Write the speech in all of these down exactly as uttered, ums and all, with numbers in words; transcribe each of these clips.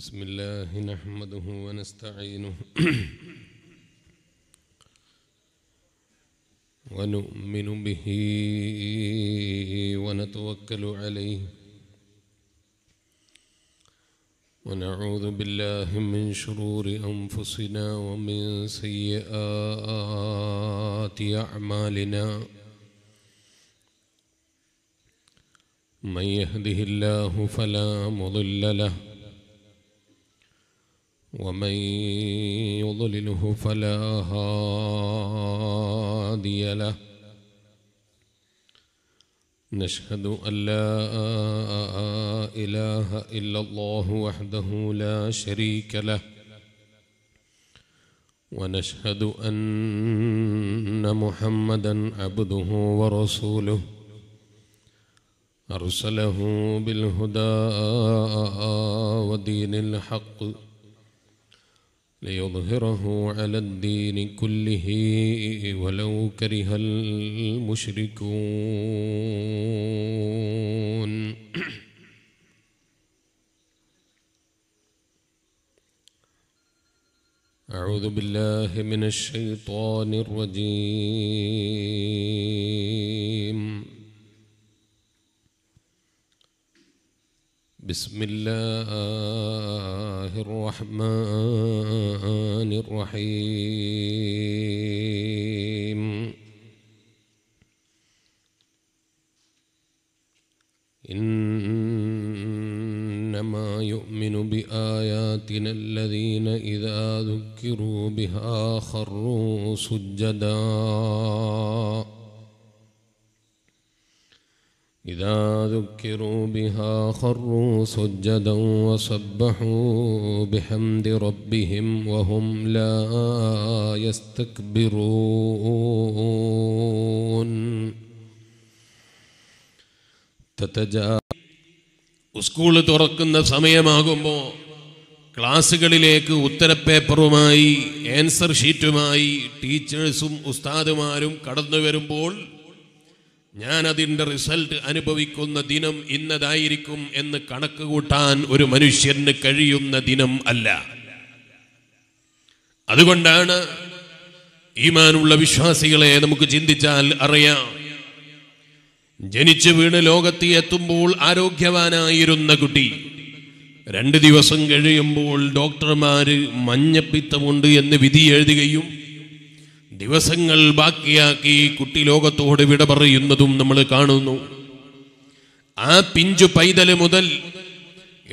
بسم الله نحمده ونستعينه ونؤمن به ونتوكل عليه ونعوذ بالله من شرور أنفسنا ومن سيئات أعمالنا من يهده الله فلا مضل له ومن يضلله فلا هادي له نشهد أن لا إله إلا الله وحده لا شريك له ونشهد أن محمدا عبده ورسوله أرسله بالهدى ودين الحق ليظهره على الدين كله ولو كره المشركون أعوذ بالله من الشيطان الرجيم بسم الله الرحمن الرحيم إنما يؤمن بآياتنا الذين إذا ذكروا بها خروا سجدا إذا ذكروا بها خروا سجدا وسبحوا بحمد ربهم وهم لا يستكبرون تتجا school തുറക്കുന്ന സമയമാകുമ്പോൾ ക്ലാസുകളിലേക്ക് ഉത്തരപേപ്പറുമായി answer ഷീറ്റുമായി ടീച്ചേഴ്സും ഉസ്താദുമാരും കടന്നു വരുമ്പോൾ ഞാനതിൻ്റെ റിസൾട്ട് അനുഭവിക്കുന്ന ദിനം ഇന്നതായിരിക്കും എന്ന് കണക്ക് കൂട്ടാൻ ഒരു മനുഷ്യന് കഴിയുന്ന ദിനം അല്ല. അതുകൊണ്ടാണ് ഈമാനുള്ള വിശ്വാസികളെ നമുക്ക് ചിന്തിച്ചാൽ അറിയാം, ജനിച്ചു വീണ് ലോകത്ത് എത്തുമ്പോൾ ആരോഗ്യവാനായിരുന്ന കുട്ടി രണ്ട് ദിവസം കഴിയുമ്പോൾ ഡോക്ടർമാര് മഞ്ഞപ്പിത്തമുണ്ട് എന്ന് വിധി എഴുതുകയും ദിവസങ്ങൾ ബാക്കിയാക്കി കുട്ടി ലോകത്തോട് വിട പറയുന്നതും നമ്മൾ കാണുന്നു. ആ പിഞ്ചു പൈതല് മുതൽ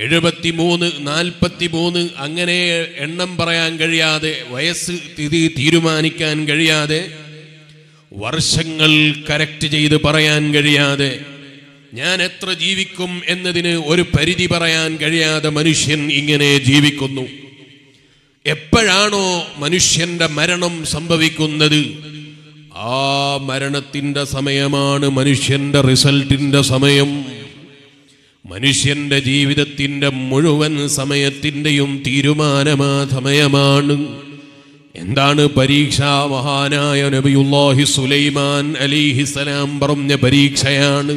എഴുപത്തിമൂന്ന് നാൽപ്പത്തിമൂന്ന് അങ്ങനെ എണ്ണം പറയാൻ കഴിയാതെ, വയസ്സ് തിരി തീരുമാനിക്കാൻ കഴിയാതെ, വർഷങ്ങൾ കറക്റ്റ് ചെയ്ത് പറയാൻ കഴിയാതെ, ഞാൻ എത്ര ജീവിക്കും എന്നതിന് ഒരു പരിധി പറയാൻ കഴിയാതെ മനുഷ്യൻ ഇങ്ങനെ ജീവിക്കുന്നു. എപ്പോഴാണോ മനുഷ്യന്റെ മരണം സംഭവിക്കുന്നത്, ആ മരണത്തിൻ്റെ സമയമാണ് മനുഷ്യന്റെ റിസൾട്ടിൻ്റെ സമയം. മനുഷ്യന്റെ ജീവിതത്തിൻ്റെ മുഴുവൻ സമയത്തിൻ്റെയും തീരുമാനമാ സമയമാണ്. എന്താണ് പരീക്ഷ? മഹാനായ നബിയുല്ലാഹി സുലൈമാൻ അലിഹിസലാം പറഞ്ഞ പരീക്ഷയാണ്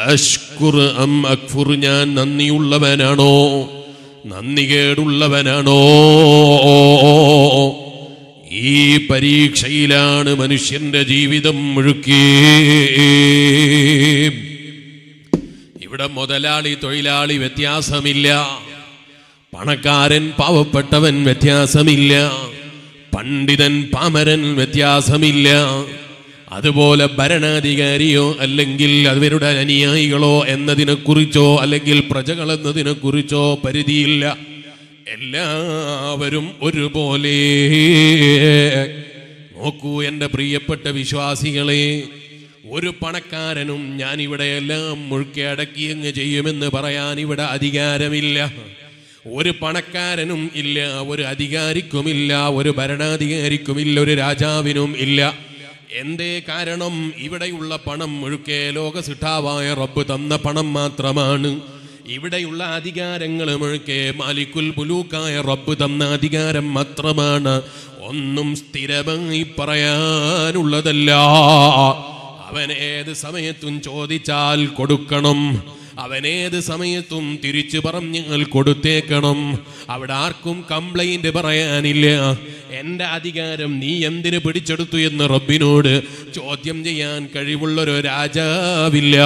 അഷ്കുർ അം അക്ഫുർ, ഞാൻ നന്ദിയുള്ളവനാണോ നന്ദികേടുള്ളവനാണോ? ഈ പരീക്ഷയിലാണ് മനുഷ്യന്റെ ജീവിതം മുഴുക്കി. ഇവിടെ മുതലാളി തൊഴിലാളി വ്യത്യാസമില്ല, പണക്കാരൻ പാവപ്പെട്ടവൻ വ്യത്യാസമില്ല, പണ്ഡിതൻ പാമരൻ വ്യത്യാസമില്ല. അതുപോലെ ഭരണാധികാരിയോ അല്ലെങ്കിൽ അവരുടെ അനുയായികളോ എന്നതിനെക്കുറിച്ചോ അല്ലെങ്കിൽ പ്രജകൾ എന്നതിനെക്കുറിച്ചോ പരിധിയില്ല. എല്ലാവരും ഒരുപോലെ. നോക്കൂ എൻ്റെ പ്രിയപ്പെട്ട വിശ്വാസികളെ, ഒരു പണക്കാരനും ഞാനിവിടെ എല്ലാം മുഴുക്കി അടക്കിയങ്ങ് ചെയ്യുമെന്ന് പറയാൻ ഇവിടെ അധികാരമില്ല. ഒരു പണക്കാരനും ഇല്ല, ഒരു അധികാരിക്കുമില്ല, ഒരു ഭരണാധികാരിക്കുമില്ല, ഒരു രാജാവിനും ഇല്ല. എന്തേ കാരണം? ഇവിടെയുള്ള പണം മുഴുക്കെ ലോക സിട്ടാവായ റബ്ബ് തന്ന പണം മാത്രമാണ്. ഇവിടെയുള്ള അധികാരങ്ങൾ മുഴുക്കെ മാലിക്കുൽ ബുലൂക്കായ റബ്ബ് തന്ന അധികാരം മാത്രമാണ്. ഒന്നും സ്ഥിരമായി പറയാനുള്ളതല്ല. അവൻ ഏത് സമയത്തും ചോദിച്ചാൽ കൊടുക്കണം. അവൻ ഏത് സമയത്തും തിരിച്ചു പറഞ്ഞങ്ങൾ കൊടുത്തേക്കണം. അവിടെ ആർക്കും കംപ്ലൈന്റ് പറയാനില്ല. എൻ്റെ അധികാരം നീ എന്തിനു പിടിച്ചെടുത്തു എന്ന് റബ്ബിനോട് ചോദ്യം ചെയ്യാൻ കഴിവുള്ളൊരു രാജാവില്ല,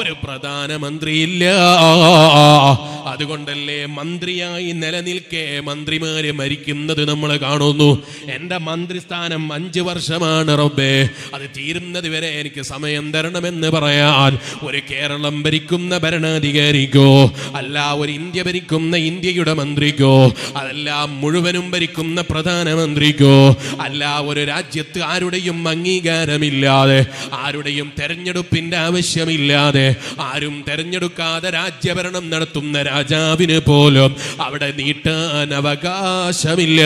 ഒരു പ്രധാനമന്ത്രിയില്ല. അതുകൊണ്ടല്ലേ മന്ത്രിയായി നിലനിൽക്കേ മന്ത്രിമാര് മരിക്കുന്നത് നമ്മൾ കാണുന്നു. എൻ്റെ മന്ത്രിസ്ഥാനം അഞ്ച് വർഷമാണ് റബ്ബേ, അത് തീരുന്നത് വരെ എനിക്ക് സമയം തരണമെന്ന് പറയാൻ ഒരു കേരളം ഭരിക്കുന്ന ഭരണാധികാരിക്കോ, അല്ല ഒരു ഇന്ത്യ ഭരിക്കുന്ന ഇന്ത്യയുടെ മന്ത്രിക്കോ, അതെല്ലാം മുഴുവനും ഭരിക്കുന്ന പ്രധാനമന്ത്രിക്കോ, അല്ല ഒരു രാജ്യത്ത് ആരുടെയും അംഗീകാരമില്ലാതെ, ആരുടെയും തെരഞ്ഞെടുപ്പിൻ്റെ ആവശ്യമില്ലാതെ, ആരും തെരഞ്ഞെടുക്കാതെ രാജ്യഭരണം നടത്തുന്ന രാജാവിന് പോലും അവിടെ നീട്ടാൻ അവകാശമില്ല,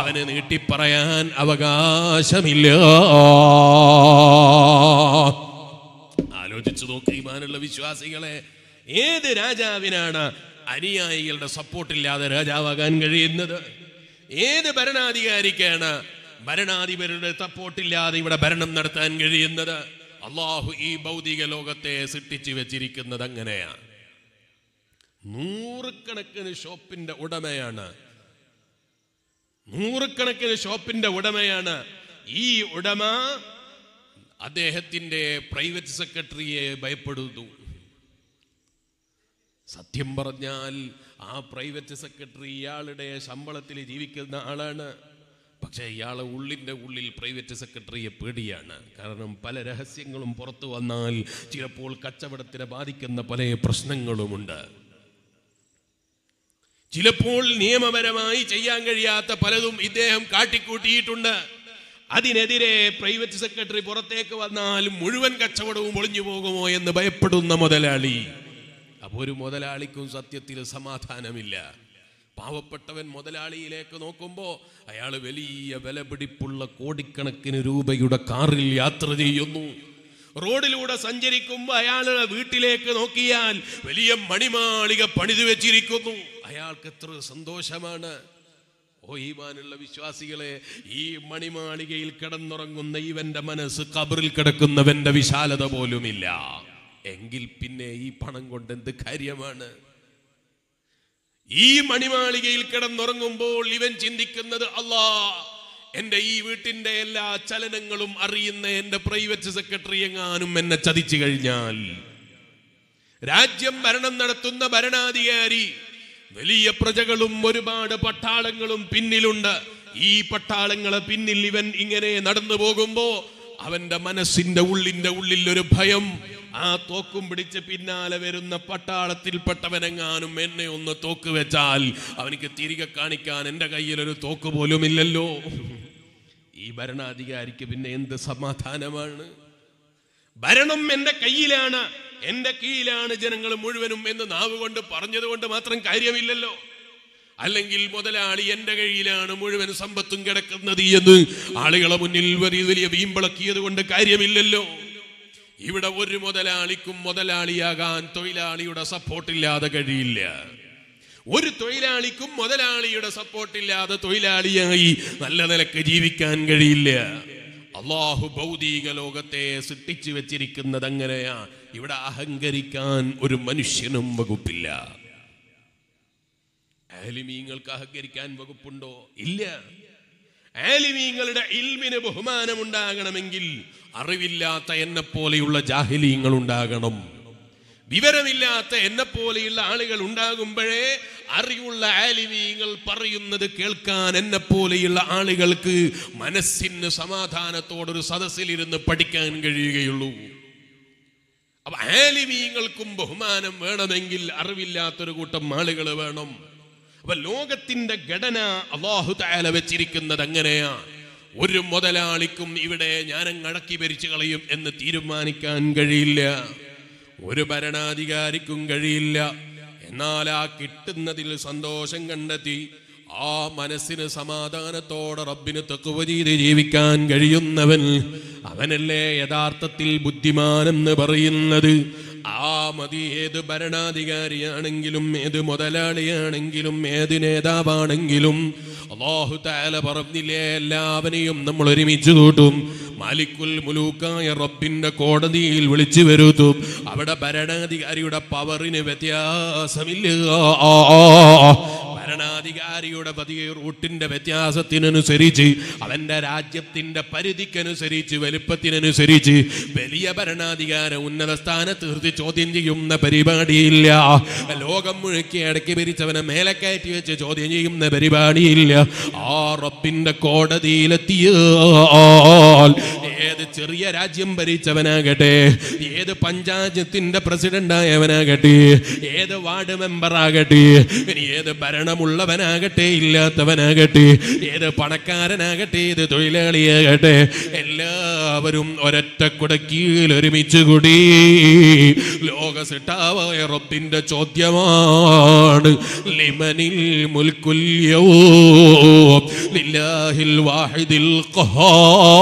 അവന് നീട്ടിപ്പറയാൻ അവകാശമില്ല. ആലോചിച്ചു നോക്കി ഈമാനുള്ള വിശ്വാസികളെ, ഏത് രാജാവിനാണ് അനുയായികളുടെ സപ്പോർട്ടില്ലാതെ രാജാവാകാൻ കഴിയുന്നത്? ഏത് ഭരണാധികാരിക്കാണ് ഭരണാധിപരുടെ സപ്പോർട്ടില്ലാതെ ഇവിടെ ഭരണം നടത്താൻ കഴിയുന്നത്? അള്ളാഹു ഈ ഭൗതിക ലോകത്തെ സൃഷ്ടിച്ചു വെച്ചിരിക്കുന്നത് അങ്ങനെയാണ്. നൂറുകണക്കിന് ഷോപ്പിന്റെ ഉടമയാണ് നൂറുകണക്കിന് ഷോപ്പിന്റെ ഉടമയാണ് ഈ ഉടമ. അദ്ദേഹത്തിന്റെ പ്രൈവറ്റ് സെക്രട്ടറിയെ ഭയപ്പെടുന്നു. സത്യം പറഞ്ഞാൽ ആ പ്രൈവറ്റ് സെക്രട്ടറി ഇയാളുടെ ശമ്പളത്തിൽ ജീവിക്കുന്ന ആളാണ്. പക്ഷേ ഇയാളെ ഉള്ളിൻ്റെ ഉള്ളിൽ പ്രൈവറ്റ് സെക്രട്ടറിയെ പേടിയാണ്. കാരണം പല രഹസ്യങ്ങളും പുറത്തു വന്നാൽ ചിലപ്പോൾ കച്ചവടത്തിനെ ബാധിക്കുന്ന പല പ്രശ്നങ്ങളുമുണ്ട്. ചിലപ്പോൾ നിയമപരമായി ചെയ്യാൻ കഴിയാത്ത പലതും ഇദ്ദേഹം കാട്ടിക്കൂട്ടിയിട്ടുണ്ട്. അതിനെതിരെ പ്രൈവറ്റ് സെക്രട്ടറി പുറത്തേക്ക് വന്നാലും മുഴുവൻ കച്ചവടവും ഒളിഞ്ഞു പോകുമോ എന്ന് ഭയപ്പെടുന്ന മുതലാളി. അപ്പോൾ ഒരു മുതലാളിക്കും സത്യത്തിൽ സമാധാനമില്ല. പാവപ്പെട്ടവൻ മുതലാളിയിലേക്ക് നോക്കുമ്പോൾ അയാൾ വലിയ വിലപിടിപ്പുള്ള കോടിക്കണക്കിന് രൂപയുടെ കാറിൽ യാത്ര ചെയ്യുന്നു. റോഡിലൂടെ സഞ്ചരിക്കുമ്പോൾ അയാളുടെ വീട്ടിലേക്ക് നോക്കിയാൽ വലിയ മണിമാളിക പണിതു വെച്ചിരിക്കുന്നു. അയാൾക്ക് എത്ര സന്തോഷമാണ്. ഓ ഈമാനുള്ള വിശ്വാസികളെ, ഈ മണിമാളികയിൽ കിടന്നുറങ്ങുന്ന ഇവന്റെ മനസ്സ് ഖബറിൽ കിടക്കുന്നവന്റെ വിശാലത പോലുമില്ല. എങ്കിൽ പിന്നെ ഈ പണം കൊണ്ട് എന്ത് കാര്യമാണ്? ഈ മണിമാളികയിൽ കിടന്നുറങ്ങുമ്പോൾ ഇവൻ ചിന്തിക്കുന്നത്, അല്ലാ, എന്റെ ഈ വീട്ടിന്റെ എല്ലാ ചലനങ്ങളും അറിയുന്ന എന്റെ പ്രൈവറ്റ് സെക്രട്ടറി എങ്ങാനും എന്നെ ചതിച്ചു കഴിഞ്ഞാൽ, രാജ്യം ഭരണം നടത്തുന്ന ഭരണാധികാരി, വലിയ പ്രജകളും ഒരുപാട് പട്ടാളങ്ങളും പിന്നിലുണ്ട്, ഈ പട്ടാളങ്ങളെ പിന്നിൽ ഇവൻ ഇങ്ങനെ നടന്നു പോകുമ്പോ അവന്റെ മനസ്സിന്റെ ഉള്ളിന്റെ ഉള്ളിൽ ഒരു ഭയം, ആ തോക്കും പിടിച്ച് പിന്നാലെ വരുന്ന പട്ടാളത്തിൽപ്പെട്ടവനെങ്ങാനും എന്നെ ഒന്ന് തോക്ക് വെച്ചാൽ അവനിക്ക് തിരികെ കാണിക്കാൻ എൻ്റെ കയ്യിലൊരു തോക്ക് പോലും ഇല്ലല്ലോ. ഈ ഭരണാധികാരിക്ക് പിന്നെ എന്ത് സമാധാനമാണ്? ഭരണം എൻ്റെ കയ്യിലാണ്, എൻ്റെ കീഴിലാണ് ജനങ്ങൾ മുഴുവനും എന്ന് നാവ് കൊണ്ട് പറഞ്ഞത് കൊണ്ട് മാത്രം കാര്യമില്ലല്ലോ. അല്ലെങ്കിൽ മുതലാളി എൻ്റെ കയ്യിലാണ് മുഴുവൻ സമ്പത്തും കിടക്കുന്നത് എന്ന് ആളുകളെ മുന്നിൽ വലിയ വലിയ വീമ്പിളക്കിയത് കൊണ്ട് കാര്യമില്ലല്ലോ. ഇവിടെ ഒരു മുതലാളിക്കും മുതലാളിയാകാൻ തൊഴിലാളിയുടെ സപ്പോർട്ടില്ലാതെ കഴിയില്ല. ഒരു തൊഴിലാളിക്കും മുതലാളിയുടെ സപ്പോർട്ടില്ലാതെ തൊഴിലാളിയായി നല്ല നിലക്ക് ജീവിക്കാൻ കഴിയില്ല. അള്ളാഹു ഭൗതിക ലോകത്തെ സൃഷ്ടിച്ചു വെച്ചിരിക്കുന്നത് അങ്ങനെയാ. ഇവിടെ അഹങ്കരിക്കാൻ ഒരു മനുഷ്യനും വകുപ്പില്ല. ആലിമീങ്ങൾക്ക് അഹങ്കരിക്കാൻ വകുപ്പുണ്ടോ? ഇല്ല. ആലിമീങ്ങളുടെ ഇൽമിന് ബഹുമാനമുണ്ടാകണമെങ്കിൽ അറിവില്ലാത്ത എന്നെ പോലെയുള്ള ജാഹിലീങ്ങൾ ഉണ്ടാകണം. വിവരമില്ലാത്ത എന്നെ പോലെയുള്ള ആളുകൾ ഉണ്ടാകുമ്പോഴേ അറിവുള്ള ആലിമീങ്ങൾ പറയുന്നത് കേൾക്കാൻ എന്നെ പോലെയുള്ള ആളുകൾക്ക് മനസ്സിന് സമാധാനത്തോടൊരു സദസ്സിലിരുന്ന് പഠിക്കാൻ കഴിയുകയുള്ളൂ. അപ്പൊ ആലിമീങ്ങൾക്കും ബഹുമാനം വേണമെങ്കിൽ അറിവില്ലാത്തൊരു കൂട്ടം ആളുകൾ വേണം. അപ്പൊ ലോകത്തിന്റെ ഘടന അല്ലാഹു തആല വെച്ചിരിക്കുന്നത് അങ്ങനെയാ. ഒരു മുതലാളിക്കും ഇവിടെ ഞാനങ്ങടക്കി ഭരിച്ചു കളയും എന്ന് തീരുമാനിക്കാൻ കഴിയില്ല, ഒരു ഭരണാധികാരിക്കും കഴിയില്ല. എന്നാൽ ആ കിട്ടുന്നതിൽ സന്തോഷം കണ്ടെത്തി ആ മനസ്സിന് സമാധാനത്തോടെ റബ്ബിന് തഖ്വ ചെയ്ത് ജീവിക്കാൻ കഴിയുന്നവൻ അവനല്ലേ യഥാർത്ഥത്തിൽ ബുദ്ധിമാനെന്ന് പറയുന്നത്. ആ മതി ഏത് ഭരണാധികാരിയാണെങ്കിലും, ഏത് മുതലാളിയാണെങ്കിലും, ഏത് നേതാവാണെങ്കിലും. അല്ലാഹു തആല പറഞ്ഞില്ലേ എല്ലാവരെയും നമ്മൾ ഒരുമിച്ച് കൂട്ടും, മാലിക്കുൽ മുലൂക്കായ റബ്ബിന്റെ കോടതിയിൽ വിളിച്ചു വരുത്തും. അവിടെ ഭരണാധികാരിയുടെ പവറിന് വ്യത്യാസമില്ല. ഭരണാധികാരിയുടെ പതിയെ റൂട്ടിന്റെ വ്യത്യാസത്തിനനുസരിച്ച് അവന്റെ രാജ്യത്തിന്റെ പരിധിക്കനുസരിച്ച് വലുപ്പത്തിനനുസരിച്ച് വലിയ ഭരണാധികാരം ഉന്നത സ്ഥാനത്ത് നിർത്തി ചോദ്യം ചെയ്യുന്ന പരിപാടിയില്ല. ലോകം മുഴുക്കി അടക്കി പിരിച്ചവനെ മേലെ കയറ്റി വെച്ച് ചോദ്യം ചെയ്യുന്ന പരിപാടിയില്ല. ആ റബ്ബിന്റെ കോടതിയിലെത്തിയ ഏത് ചെറിയ രാജ്യം ഭരിച്ചവനാകട്ടെ, ഏത് പഞ്ചായത്തിന്റെ പ്രസിഡന്റ് ആയവനാകട്ടെ, ഏത് വാർഡ് മെമ്പർ ആകട്ടെ, ഏത് ഭരണ ുള്ളവനാകട്ടെ ഇല്ലാത്തവനാകട്ടെ, ഏത് പണക്കാരനാകട്ടെ, ഏത് തൊഴിലാളിയാകട്ടെ, എല്ലാവരും ഒരൊറ്റ കുടക്കീൽ ഒരുമിച്ച് കൂടി ലോക സിട്ടാവായ റബ്ബിന്റെ ചോദ്യമാണ് ലിമനിൽ മുൽകുൽ യൗം ലില്ലാഹിൽ വാഹിദിൽ ഖഹാർ.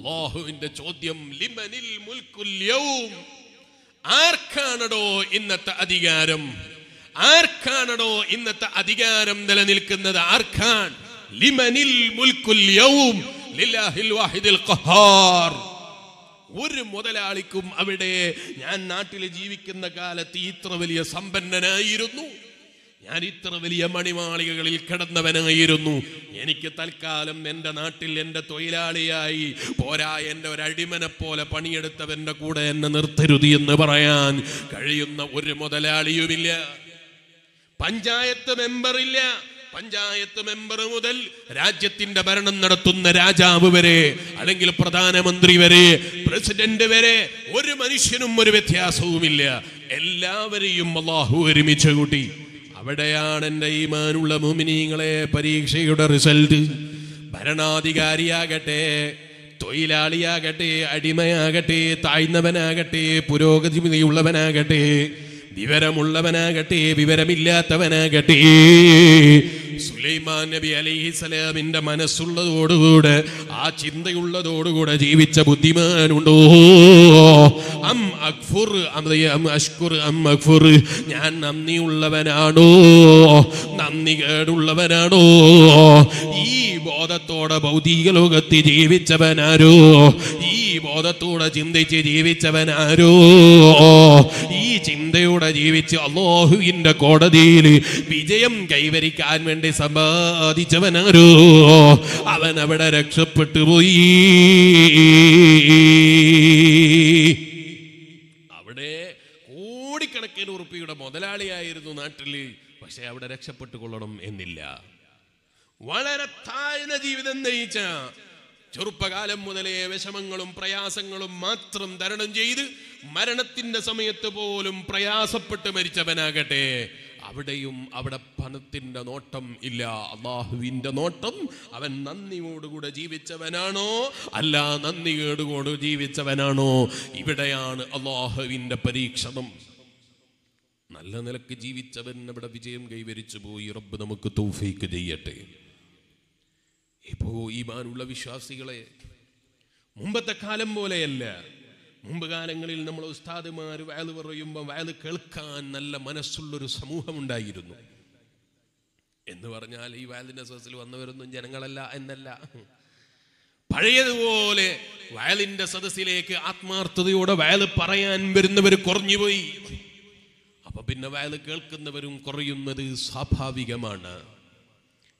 അല്ലാഹുവിന്റെ ചോദ്യം ലിമനിൽ മുൽകുൽ യൗം, ആർക്കാണടോ ഇന്നത്തെ അധികാരം, ആർക്കാണടോ ഇന്നത്തെ അധികാരം നിലനിൽക്കുന്നത്, ആർക്കാണ്? ലിമനിൽ മുൽകുൽ യൗം ലില്ലാഹിൽ വാഹിദിൽ ഖഹാർ. ഒരു മുതലാളിക്കും അവിടെ, ഞാൻ നാട്ടിൽ ജീവിക്കുന്ന കാലത്ത് ഇത്ര വലിയ സമ്പന്നനായിരുന്നു, ഞാൻ ഇത്ര വലിയ മണിമാളികകളിൽ കിടന്നവനായിരുന്നു, എനിക്ക് തൽക്കാലം എൻ്റെ നാട്ടിൽ എൻ്റെ തൊഴിലാളിയായി പോരാ, എൻ്റെ ഒരടിമനെ പോലെ പണിയെടുത്തവൻ്റെ കൂടെ എന്നെ നിർത്തരുത് എന്ന് പറയാൻ കഴിയുന്ന ഒരു മുതലാളിയുമില്ല. പഞ്ചായത്ത് മെമ്പറില്ല. പഞ്ചായത്ത് മെമ്പർ മുതൽ രാജ്യത്തിന്റെ ഭരണം നടത്തുന്ന രാജാവ് വരെ, അല്ലെങ്കിൽ പ്രധാനമന്ത്രി വരെ, പ്രസിഡന്റ് വരെ ഒരു മനുഷ്യനും ഒരു വ്യത്യാസവുമില്ല. എല്ലാവരെയും അല്ലാഹു ഒരുമിച്ച് കൂട്ടി. അവിടെയാണ് എൻ്റെ ഈമാനുള്ള മുഅ്മിനീങ്ങളെ പരീക്ഷയുടെ റിസൾട്ട്. ഭരണാധികാരിയാകട്ടെ, തൊഴിലാളിയാകട്ടെ, അടിമയാകട്ടെ, താഴ്ന്നവനാകട്ടെ, പുരോഗതിയുള്ളവനാകട്ടെ, വിവരമുള്ളവനാകട്ടെ, വിവരമില്ലാത്തവനാകട്ടെ, സുലൈമാൻ നബി അലൈഹിസ്സലാമിന്റെ മനസ്സുള്ളതോടുകൂടെ, ആ ചിന്തയുള്ളതോടുകൂടെ ജീവിച്ച ബുദ്ധിമാനുണ്ടോ? അം അക്ഫുർ അം അഷ്കുർ അം അക്ഫുർ, ഞാൻ നന്ദിയുള്ളവനാണോ നന്ദി കേടുള്ളവനാണോ? ഈ ബോധത്തോടെ ഭൗതിക ലോകത്ത് ജീവിച്ചവനാരോ? ഈ ബോധത്തോടെ ചിന്തിച്ച് ജീവിച്ചവനാരോ? ഈ ചിന്തയോടെ ജീവിച്ച് അല്ലാഹുവിന്റെ കോടതിയിൽ വിജയം കൈവരിക്കാൻ വേണ്ടി സമ്പാദിച്ചവനാരോ? അവൻ അവിടെ രക്ഷപ്പെട്ടു പോയി. അവിടെ കോടിക്കണക്കിന് ഉറുപ്പിയുടെ മുതലാളിയായിരുന്നു നാട്ടില്, പക്ഷെ അവിടെ രക്ഷപ്പെട്ടു കൊള്ളണം എന്നില്ല. വളരെ താഴ്ന്ന ജീവിതം നയിച്ച, ചെറുപ്പകാലം മുതലേ വിഷമങ്ങളും പ്രയാസങ്ങളും മാത്രം തരണം ചെയ്ത് മരണത്തിന്റെ സമയത്ത് പോലും പ്രയാസപ്പെട്ട് മരിച്ചവനാകട്ടെ, അവിടെയും അവിടെ പണത്തിന്റെ നോട്ടം ഇല്ല, അല്ലാഹുവിന്റെ നോട്ടം. അവൻ നന്ദിയോടുകൂടെ ജീവിച്ചവനാണോ അല്ല നന്ദിയോടുകൂടെ ജീവിച്ചവനാണോ? ഇവിടെയാണ് അല്ലാഹുവിന്റെ പരീക്ഷണം. നല്ല നിലക്ക് ജീവിച്ചവൻ അവിടെ വിജയം കൈവരിച്ചു പോയി. റബ്ബ് നമുക്ക് തൗഫീക്ക് ചെയ്യട്ടെ. ഇപ്പോ ഈമാനുള്ള വിശ്വാസികളെ, മുമ്പത്തെ കാലം പോലെയല്ല. മുമ്പ് കാലങ്ങളിൽ നമ്മൾ ഉസ്താദുമാർ വയത് പറയുമ്പോൾ വയത് കേൾക്കാൻ നല്ല മനസ്സുള്ളൊരു സമൂഹമുണ്ടായിരുന്നു. എന്ന് പറഞ്ഞാൽ ഈ വയലിൻ്റെ സദസ്സിൽ വന്നവരൊന്നും ജനങ്ങളല്ല എന്നല്ല. പഴയതുപോലെ വയലിൻ്റെ സദസ്സിലേക്ക് ആത്മാർത്ഥതയോടെ വയത് പറയാൻ വരുന്നവർ കുറഞ്ഞുപോയി. അപ്പൊ പിന്നെ വയത് കേൾക്കുന്നവരും കുറയുന്നത് സ്വാഭാവികമാണ്.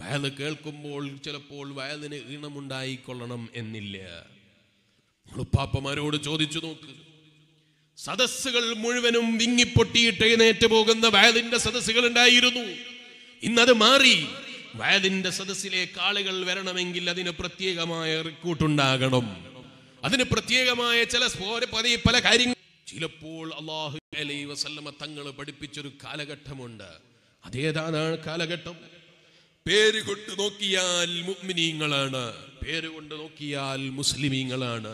വയത് കേൾക്കുമ്പോൾ ചിലപ്പോൾ വയലിന് ഈണമുണ്ടായിക്കൊള്ളണം എന്നില്ല. ഉപ്പാപ്പമാരോട് ചോദിച്ചു നോക്ക്. സദസ്സുകൾ മുഴുവനും വിങ്ങിപ്പൊട്ടിയിട്ട് എഴുന്നേറ്റ് പോകുന്ന വയലിന്റെ സദസ്സുകൾ ഉണ്ടായിരുന്നു. ഇന്നത് മാറി. വയലിന്റെ സദസ്സിലേക്ക് ആളുകൾ വരണമെങ്കിൽ അതിന് പ്രത്യേകമായ റിക്രൂട്ട് ഉണ്ടാകണം. അതിന് പ്രത്യേകമായ ചില പല കാര്യങ്ങൾ, ചിലപ്പോൾ അല്ലാഹു അലൈഹി വസല്ലമ തങ്ങൾ പഠിപ്പിച്ചൊരു കാലഘട്ടമുണ്ട്. അതേതാണ് കാലഘട്ടം? പേര് കൊണ്ട് നോക്കിയാൽ മുഅ്മിനീങ്ങളാണ്, പേര് കൊണ്ട് നോക്കിയാൽ മുസ്ലിമീങ്ങളാണ്.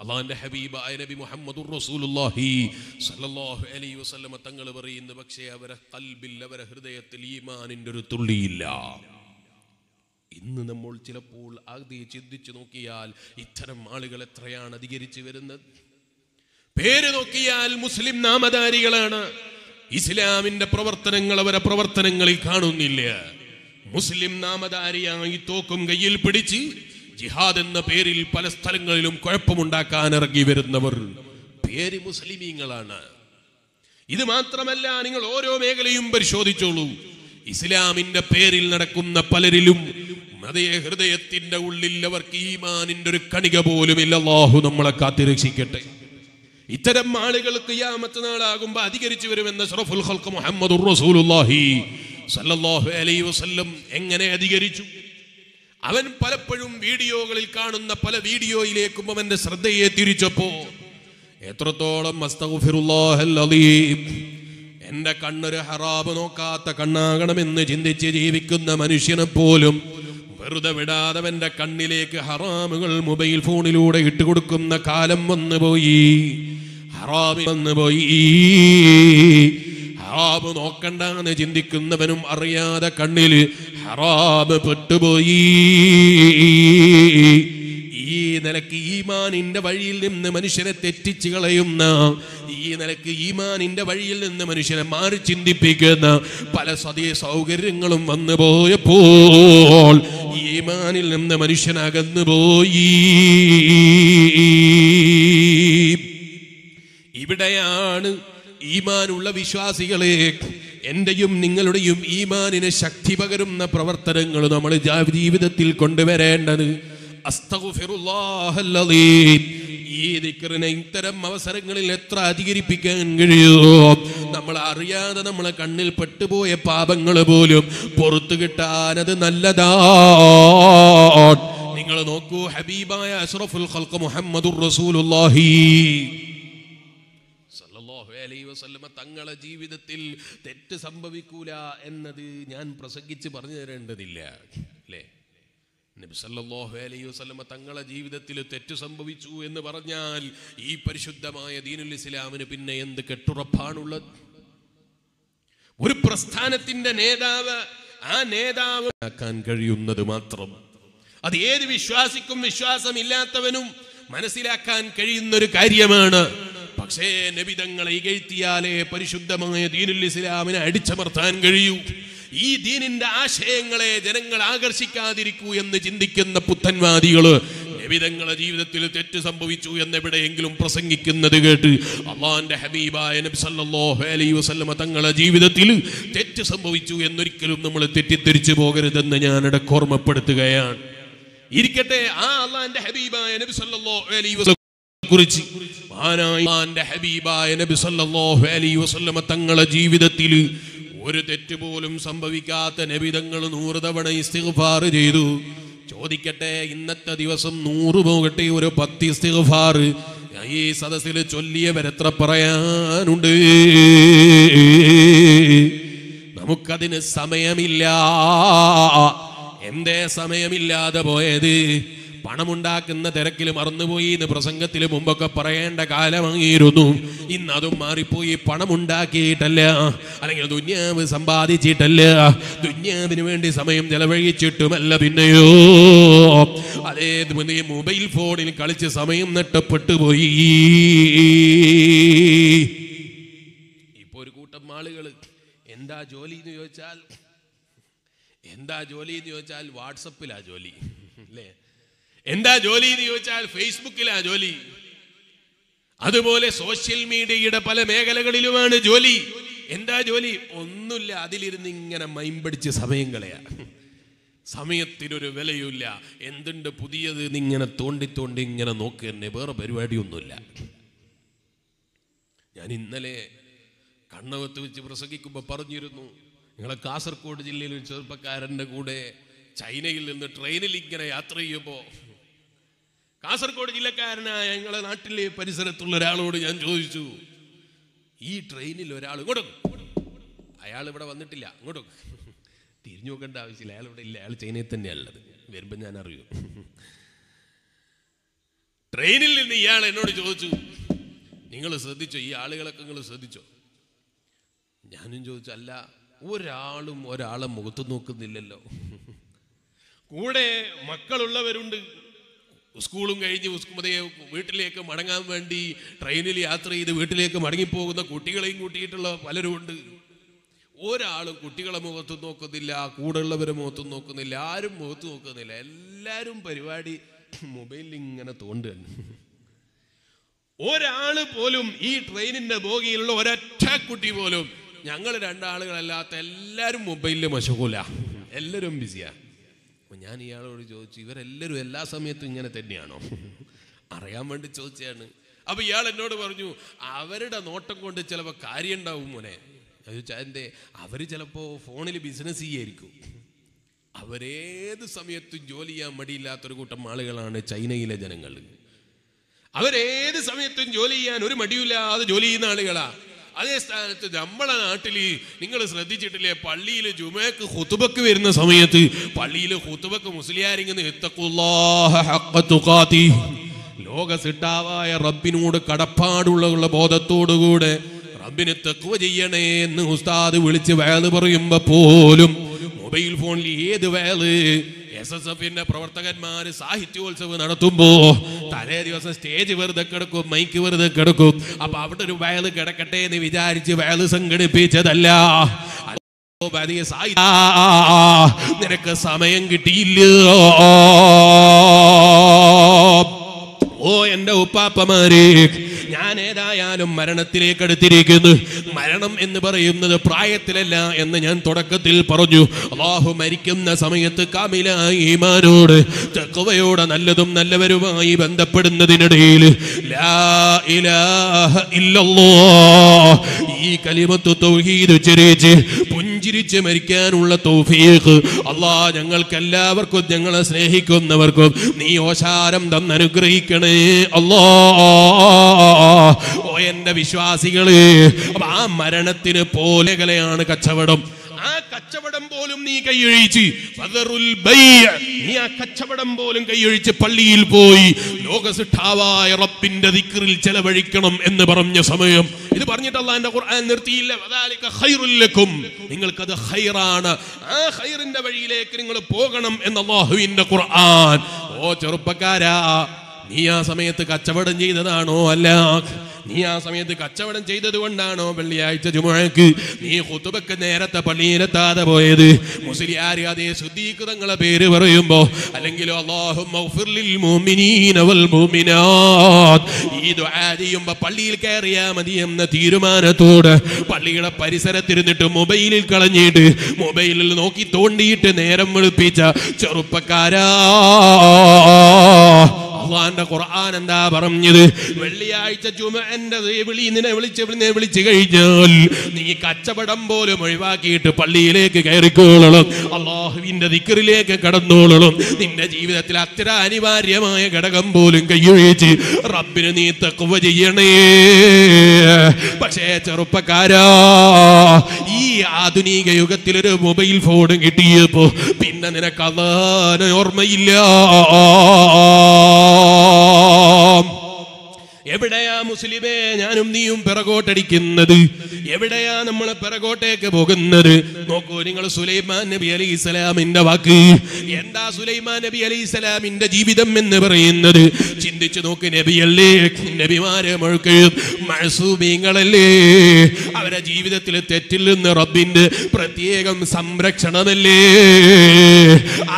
അല്ലാഹുവിന്റെ ഹബീബായ നബി മുഹമ്മദുർ റസൂലുള്ളാഹി സ്വല്ലല്ലാഹു അലൈഹി വസല്ലമ തങ്ങൾ പറയുന്നു, പക്ഷേ അവരെ ഖൽബിൽ, അവരെ ഹൃദയത്തിൽ ഈമാനിന്റെ ഒരു തുള്ളിയില്ല. ഇന്ന് നമ്മൾ ചിലപ്പോൾ ആദ്യം ചിന്തിച്ചു നോക്കിയാൽ ഇത്തരം ആളുകൾ എത്രയാണ് അധികരിച്ചു വരുന്നത്. പേര് നോക്കിയാൽ മുസ്ലിം നാമധാരികളാണ്, ഇസ്ലാമിന്റെ പ്രവർത്തനങ്ങൾ അവരെ പ്രവർത്തനങ്ങളിൽ കാണുന്നില്ല. മുസ്ലിം നാമധാരിയായി തോക്കും കയ്യിൽ പിടിച്ച് ജിഹാദ് എന്ന പേരിൽ പല സ്ഥലങ്ങളിലും കുഴപ്പമുണ്ടാക്കാൻ ഇറങ്ങി വരുന്നവർ പേര് മുസ്ലിമീങ്ങളാണ്. ഇത് മാത്രമല്ല, നിങ്ങൾ ഓരോ മേഖലയും പരിശോധിച്ചോളൂ, ഇസ്ലാമിന്റെ പേരിൽ നടക്കുന്ന പലരിലും അതേ ഹൃദയത്തിന്റെ ഉള്ളിൽ അവർക്ക് ഈമാനിന്റെ ഒരു കണിക പോലും ഇല്ല. അല്ലാഹു നമ്മളെ കാത്തിരക്ഷിക്കട്ടെ. ഇത്തരം ആളുകൾ ഖിയാമത്ത് നാളാകുമ്പോൾ അധികരിച്ചു വരുമെന്ന അഷ്റഫുൽ ഖൽഖ് മുഹമ്മദുർ റസൂലുള്ളാഹി സല്ലല്ലാഹു അലൈഹി വസല്ലം എങ്ങനെ അധികരിച്ചു? അവൻ പലപ്പോഴും വീഡിയോകളിൽ കാണുന്ന പല വീഡിയോയിലേക്കും അവന്റെ ശ്രദ്ധയെ തിരിച്ചപ്പോൾ എത്രത്തോളം അസ്തഗ്ഫിറുല്ലാഹൽ അലീം, എന്റെ കണ്ണൊരു ഹറാബ് നോക്കാത്ത കണ്ണാകണമെന്ന് ചിന്തിച്ച് ജീവിക്കുന്ന മനുഷ്യനെ പോലും വെറുതെ വിടാതെ എന്റെ കണ്ണിലേക്ക് ഹറാമുകൾ മൊബൈൽ ഫോണിലൂടെ ഇട്ടുകൊടുക്കുന്ന കാലം വന്നുപോയി. ഹറാമി വന്നുപോയി. ഹറാമ് നോക്കണ്ടെന്ന് ചിന്തിക്കുന്നവനും അറിയാതെ കണ്ണിൽ ഹറാമ് പെട്ടുപോയി. ഈ നിലക്ക് ഈമാനിന്റെ വഴിയിൽ നിന്ന് മനുഷ്യനെ തെറ്റിച്ച് കളയുന്ന, ഈ നിലക്ക് ഈമാനിന്റെ വഴിയിൽ നിന്ന് മനുഷ്യനെ മാറി ചിന്തിപ്പിക്കുന്ന പല സതിയ സൗകര്യങ്ങളും വന്നു പോയപ്പോൾ ഈമാനിൽ നിന്ന് മനുഷ്യനകന്നുപോയി. ഇവിടെയാണ് ഈമാനുള്ള വിശ്വാസികളെ എന്റെയും നിങ്ങളുടെയും ഈമാനിന് ശക്തി പകരുന്ന പ്രവർത്തനങ്ങൾ നമ്മൾ ജീവിതത്തിൽ കൊണ്ടുവരേണ്ടത്. ഈ ദിക്റിനെ ഇത്തരം അവസരങ്ങളിൽ എത്ര അധികരിപ്പിക്കാൻ കഴിയുമോ, നമ്മൾ അറിയാതെ നമ്മളെ കണ്ണിൽ പെട്ടുപോയ പാപങ്ങൾ പോലും പുറത്തു കിട്ടാനത് നല്ലതാ. നിങ്ങൾ നോക്കൂ, ഹബീബായ അഷ്റഫുൽ ഖൽഖ് മുഹമ്മദുർ റസൂലുള്ളാഹി സല്ലല്ലാഹു അലൈഹി വസല്ലമ തങ്ങളെ ജീവിതത്തിൽ തെറ്റ് സംഭവിക്കൂല എന്നത് ഞാൻ പ്രസംഗിച്ച് പറഞ്ഞു തരേണ്ടതില്ല അല്ലേ? നബി സല്ലല്ലാഹു അലൈഹി വസല്ലമ തങ്ങളുടെ ജീവിതത്തിൽ തെറ്റ് സംഭവിച്ചു എന്ന് പറഞ്ഞാൽ ഈ പരിശുദ്ധമായ ദീനുൽ ഇസ്ലാമിന് പിന്നെ എന്ത് കെട്ടുറപ്പാണുള്ളത്? ഒരു പ്രസ്ഥാനത്തിന്റെ നേതാവ്, ആ നേതാവ് ആക്കാൻ കഴിയുന്നത് മാത്രം, അത് ഏത് വിശ്വാസിക്കും വിശ്വാസമില്ലാത്തവനും മനസ്സിലാക്കാൻ കഴിയുന്ന ഒരു കാര്യമാണ്. പക്ഷേ നബി തങ്ങളെ ഇകഴ്ത്തിയാലേ പരിശുദ്ധമായ ദീനുൽ ഇസ്ലാമിനെ അടിച്ചമർത്താൻ കഴിയൂ. ഈ ദീനിന്റെ ആശയങ്ങളെ ജനങ്ങൾ ആകർഷിക്കാതിരിക്കൂ എന്ന് ചിന്തിക്കുന്ന പുത്തൻവാദികള് നബിതങ്ങളുടെ ജീവിതത്തിൽ തെറ്റ് സംഭവിച്ചു എന്നെവിടെയെങ്കിലും പ്രസംഗിക്കുന്നത് കേട്ട് അള്ളാന്റെ ഹബീബായ നബി സല്ലല്ലാഹു അലൈഹി വസല്ലമ തങ്ങളുടെ ജീവിതത്തിൽ തെറ്റ് സംഭവിച്ചു എന്നൊരിക്കലും നമ്മൾ തെറ്റിദ്ധരിച്ചു പോകരുതെന്ന് ഞാൻ ഇടയ്ക്ക് ഓർമ്മപ്പെടുത്തുകയാണ്. ഇരിക്കട്ടെ, ആ അള്ളാന്റെ ഹബീബായ നബി സല്ലല്ലാഹു അലൈഹി വസല്ലമ കുറിച്ച് മഹാനായ ഹബീബായ നബി സല്ലല്ലാഹു അലൈഹി വസല്ലമ തങ്ങളുടെ ജീവിതത്തിൽ ഒരു തെറ്റ് പോലും സംഭവിക്കാത്ത നബിതങ്ങൾ നൂറ് തവണ ഇസ്തിഗ്ഫാർ ചെയ്തു. ചോദിക്കട്ടെ, ഇന്നത്തെ ദിവസം നൂറ് പോകട്ടെ, ഒരു പത്ത് ഇസ്തിഗ്ഫാർ ഈ സദസ്സിൽ ചൊല്ലിയവരെത്ര പറയാനുണ്ട്? നമുക്കതിന് സമയമില്ല. എന്തേ സമയമില്ലാതെ പോയത്? പണമുണ്ടാക്കുന്ന തിരക്കിൽ മറന്നുപോയി എന്ന് പ്രസംഗത്തിൽ മുമ്പൊക്കെ പറയേണ്ട കാലമായിരുന്നു. ഇന്ന് അതും മാറിപ്പോയി. പണമുണ്ടാക്കിയിട്ടല്ല, അല്ലെങ്കിൽ ദുന്യാവ് സമ്പാദിച്ചിട്ടല്ല, ദുന്യാവിന് വേണ്ടി സമയം ചെലവഴിച്ചിട്ടുമല്ല, പിന്നെയോ അതേ മൊബൈൽ ഫോണിൽ കളിച്ച് സമയം നഷ്ടപ്പെട്ടു പോയി. ഇപ്പൊ ഒരു കൂട്ടം ആളുകൾ എന്താ ജോലി എന്ന് ചോദിച്ചാൽ എന്താ ജോലി എന്ന് ചോദിച്ചാൽ വാട്സപ്പിലാ ജോലി അല്ലേ? എന്താ ജോലി എന്ന് ചോദിച്ചാൽ ഫേസ്ബുക്കിലാ ജോലി. അതുപോലെ സോഷ്യൽ മീഡിയയുടെ പല മേഖലകളിലുമാണ് ജോലി. എന്താ ജോലി? ഒന്നുമില്ല, അതിലിരുന്ന് ഇങ്ങനെ മൈമ്പടിച്ച് സമയം കളയാ. സമയത്തിനൊരു വിലയുമില്ല. എന്തുണ്ട് പുതിയത് എന്നിങ്ങനെ തോണ്ടി തോണ്ടി ഇങ്ങനെ നോക്കി തന്നെ, വേറെ പരിപാടിയൊന്നുമില്ല. ഞാൻ ഇന്നലെ കണ്ണകത്ത് വെച്ച് പ്രസംഗിക്കുമ്പോൾ പറഞ്ഞിരുന്നു, ഞങ്ങളെ കാസർഗോഡ് ജില്ലയിൽ ഒരു ചെറുപ്പക്കാരൻ്റെ കൂടെ ചൈനയിൽ നിന്ന് ട്രെയിനിൽ ഇങ്ങനെ യാത്ര ചെയ്യുമ്പോൾ കാസർഗോഡ് ജില്ലക്കാരനായ ഞങ്ങളുടെ നാട്ടിലെ പരിസരത്തുള്ള ഒരാളോട് ഞാൻ ചോദിച്ചു, ഈ ട്രെയിനിൽ ഒരാൾ ഇങ്ങോട്ടും, അയാൾ ഇവിടെ വന്നിട്ടില്ല, ഇങ്ങോട്ടും തിരിഞ്ഞു നോക്കേണ്ട ആവശ്യമില്ല. അയാൾ ഇവിടെ ഇല്ല, അയാൾ ചൈനയിൽ തന്നെയാണുള്ളത്. വരുമ്പോൾ ഞാൻ അറിയൂ. ട്രെയിനിൽ നിന്ന് ഇയാൾ എന്നോട് ചോദിച്ചു, നിങ്ങൾ ശ്രദ്ധിച്ചോ ഈ ആളുകളൊക്കെ നിങ്ങൾ ശ്രദ്ധിച്ചോ? ഞാനും ചോദിച്ചു, അല്ല ഒരാളും ഒരാളെ മുഖത്ത് നോക്കുന്നില്ലല്ലോ. കൂടെ മക്കളുള്ളവരുണ്ട്, സ്കൂളും കഴിഞ്ഞ് വീട്ടിലേക്ക് മടങ്ങാൻ വേണ്ടി ട്രെയിനിൽ യാത്ര ചെയ്ത് വീട്ടിലേക്ക് മടങ്ങിപ്പോകുന്ന കുട്ടികളെയും കൂട്ടിയിട്ടുള്ള പലരുമുണ്ട്. ഒരാളും കുട്ടികളെ മുഖത്ത് നോക്കുന്നില്ല, കൂടെയുള്ളവരെ മുഖത്ത് നോക്കുന്നില്ല, ആരും മുഖത്ത് നോക്കുന്നില്ല. എല്ലാവരും പരിപാടി മൊബൈലിൽ ഇങ്ങനെ തോണ്ടുകയാണ്. ഒരാൾ പോലും, ഈ ട്രെയിനിൻ്റെ ബോഗിയിലുള്ള ഒരൊറ്റ കുട്ടി പോലും, ഞങ്ങൾ രണ്ടാളുകളല്ലാത്ത എല്ലാവരും മൊബൈലിൽ മശകൂല, എല്ലാവരും ബിസിയാണ്. അപ്പോൾ ഞാൻ ഇയാളോട് ചോദിച്ചു, ഇവരെല്ലാവരും എല്ലാ സമയത്തും ഇങ്ങനെ തന്നെയാണോ? അറിയാൻ വേണ്ടി ചോദിച്ചതാണ്. അപ്പോൾ ഇയാൾ എന്നോട് പറഞ്ഞു, അവരുടെ നോട്ടം കൊണ്ട് ചിലപ്പോൾ കാര്യം ഉണ്ടാവും മോനെ. ഞാൻ ചോദിച്ചാൽ എൻ്റെ, അവർ ചിലപ്പോൾ ഫോണിൽ ബിസിനസ് ചെയ്യായിരിക്കും. അവരേത് സമയത്തും ജോലി ചെയ്യാൻ മടിയില്ലാത്തൊരു കൂട്ടം ആളുകളാണ് ചൈനയിലെ ജനങ്ങൾ. അവരേത് സമയത്തും ജോലി ചെയ്യാൻ ഒരു മടിയില്ലാതെ ജോലി ചെയ്യുന്ന ആളുകളാണ്. അതേ സ്ഥാനത്ത് നമ്മളെ നാട്ടിൽ നിങ്ങൾ ശ്രദ്ധിച്ചിട്ടില്ലേ, പള്ളിയിൽ ജുമഅക്ക് ഖുതുബക്ക് വരുന്ന സമയത്ത് പള്ളിയിൽ ഖുതുബക്ക് മുസ്ലിയാരിങ്ങനെ ഇത്തഖുല്ലാഹ ഹഖ തുഖാതി, ലോക സിട്ടാവായ റബ്ബിനോട് കടപ്പാടുള്ള ബോധത്തോടുകൂടെ റബ്ബിനെ തഖ്വ ചെയ്യണേ എന്ന് ഉസ്താദ് വിളിച്ച് വഅദ് പറയുമ്പോൾ പോലും മൊബൈൽ ഫോണിൽ ഏത് വഅദ്, എസ് എസ് എഫിന്റെ പ്രവർത്തകന്മാര് സാഹിത്യോത്സവം നടത്തുമ്പോ തലേ ദിവസം സ്റ്റേജ് വെറുതെ കിടക്കും, മൈക്ക് വെറുതെ കിടക്കും. അപ്പൊ അവിടെ ഒരു വയൽ കിടക്കട്ടെ എന്ന് വിചാരിച്ച് വയൽ സംഘടിപ്പിച്ചതല്ല. നിനക്ക് സമയം കിട്ടിയില്ല. ഓ എന്റെ ഉപ്പാപ്പമാര്, ഞാൻ ഏതായാലും മരണത്തിലേക്ക് അടുത്തിരിക്കുന്നു. മരണം എന്ന് പറയുന്നത് പ്രായത്തിലല്ല എന്ന് ഞാൻ തുടക്കത്തിൽ പറഞ്ഞു. അല്ലാഹു മരിക്കുന്ന സമയത്ത് കാമിലായ ഈമാനോട് തഖ്വയോടെ നല്ലതും നല്ലവരുമായി ബന്ധപ്പെടുന്നതിനിടയിൽ ലാ ഇലാഹ ഇല്ലല്ലാഹ് ഈ കലിമത്തു തൗഹീദ് ഉച്ചരിച്ച് പുഞ്ചിരിച്ച് മരിക്കാനുള്ള തൗഫീഖ് അല്ലാഹ് ഞങ്ങൾക്കെല്ലാവർക്കും ഞങ്ങളെ സ്നേഹിക്കുന്നവർക്കും നീ ഓശാരം തന്നനുഗ്രഹിക്കണേ അല്ലാഹ്. ഓ എന്റെ വിശ്വാസികളെ, ആ മരണത്തിന് പോലെയാണ് കച്ചവടം. ആ കച്ചവടം പോലും നീ കൈയൊഴിച്ച്, നീ ആ കച്ചവടം പോലും കൈയൊഴിച്ച് പള്ളിയിൽ പോയി ലോകസിട്ടാവായ റബ്ബിന്റെ ദിക്റിൽ ചെലവഴിക്കണം എന്ന് പറഞ്ഞ സമയം ഇത് പറഞ്ഞിട്ട് അല്ലാഹുവിന്റെ ഖുർആൻ നിർത്തിയില്ല. വദാലിക ഖൈറുൽ ലക്കും, നിങ്ങൾക്കത് ഖൈറാണ്, ആ ഖൈറിന്റെ വഴിയിലേക്ക് നിങ്ങൾ പോകണം എന്ന് അല്ലാഹുവിന്റെ ഖുർആൻ. ഓ ചെറുപ്പക്കാരാ, നീ ആ സമയത്ത് കച്ചവടം ചെയ്തതാണോ? അല്ല. നീ ആ സമയത്ത് കച്ചവടം ചെയ്തത് കൊണ്ടാണോ വെള്ളിയാഴ്ച ജുമുഅക്ക് നീ ഖുതുബക്ക് നേരത്തെ പള്ളിയിലെത്താതെ പോയത്? മുസ്ലിയാർ അതേ ശുദ്ധീകൃതങ്ങളെ പേര് പറയുമ്പോ അല്ലെങ്കിൽ അല്ലാഹുമ്മ ഗ്ഫിർലിൽ മുഅ്മിനീന വൽ മുഅ്മിനാത് ഈ ദുആ ചെയ്യുമ്പോ പള്ളിയിൽ കയറിയാ മതി എന്ന തീരുമാനത്തോടെ പള്ളിയുടെ പരിസരത്തിരുന്നിട്ട് മൊബൈലിൽ കളഞ്ഞിട്ട് മൊബൈലിൽ നോക്കി തോണ്ടിയിട്ട് നേരം വെളുപ്പിച്ച ചെറുപ്പക്കാരാ, അല്ലാഹുവിന്റെ ഖുർആൻ എന്താ പറഞ്ഞത്? വെള്ളിയാഴ്ച ജുമുഅന്റെ വിളി നിന്നെ വിളിച്ച് വിളിച്ചു കഴിഞ്ഞാൽ നീ കച്ചവടം പോലും ഒഴിവാക്കിയിട്ട് പള്ളിയിലേക്ക് കയറിക്കോളണം, അല്ലാഹുവിന്റെ ദിക്റിലേക്ക് കടന്നോളണം. നിന്റെ ജീവിതത്തിൽ അത്ര അനിവാര്യമായ ഘടകം പോലും കൈയൊഴിച്ച് റബ്ബിനെ നീ തഖ്വ ചെയ്യണേ. പക്ഷേ ചെറുപ്പക്കാരാ, ഈ ആധുനിക യുഗത്തിൽ ഒരു മൊബൈൽ ഫോൺ കിട്ടിയപ്പോ പിന്നെ നിനക്ക് അല്ലാഹുവിനെ ഓർമ്മയില്ല. എവിടെയാ മുസ്ലിമേ ഞാനും നീയും പിറകോട്ടടിക്കുന്നത്? എവിടെയാ നമ്മളെ പിറകോട്ടേക്ക് പോകുന്നത്? നോക്കൂ, നിങ്ങൾ സുലൈമാൻ നബി അലൈഹി സ്വലാമിന്റെ വാക്ക് എന്താ? സുലൈമാൻ നബി അലൈഹി സ്വലാമിന്റെ ജീവിതം എന്ന് പറയുന്നത് ചിന്തിച്ചു നോക്ക്. നബിയല്ലേ, നബിമാരെ മുഴുവൻ മഅ്സൂമീങ്ങളല്ലേ, അവരുടെ ജീവിതത്തിൽ തെറ്റിൽ നിന്ന് റബ്ബിന്റെ പ്രത്യേകം സംരക്ഷണമല്ലേ.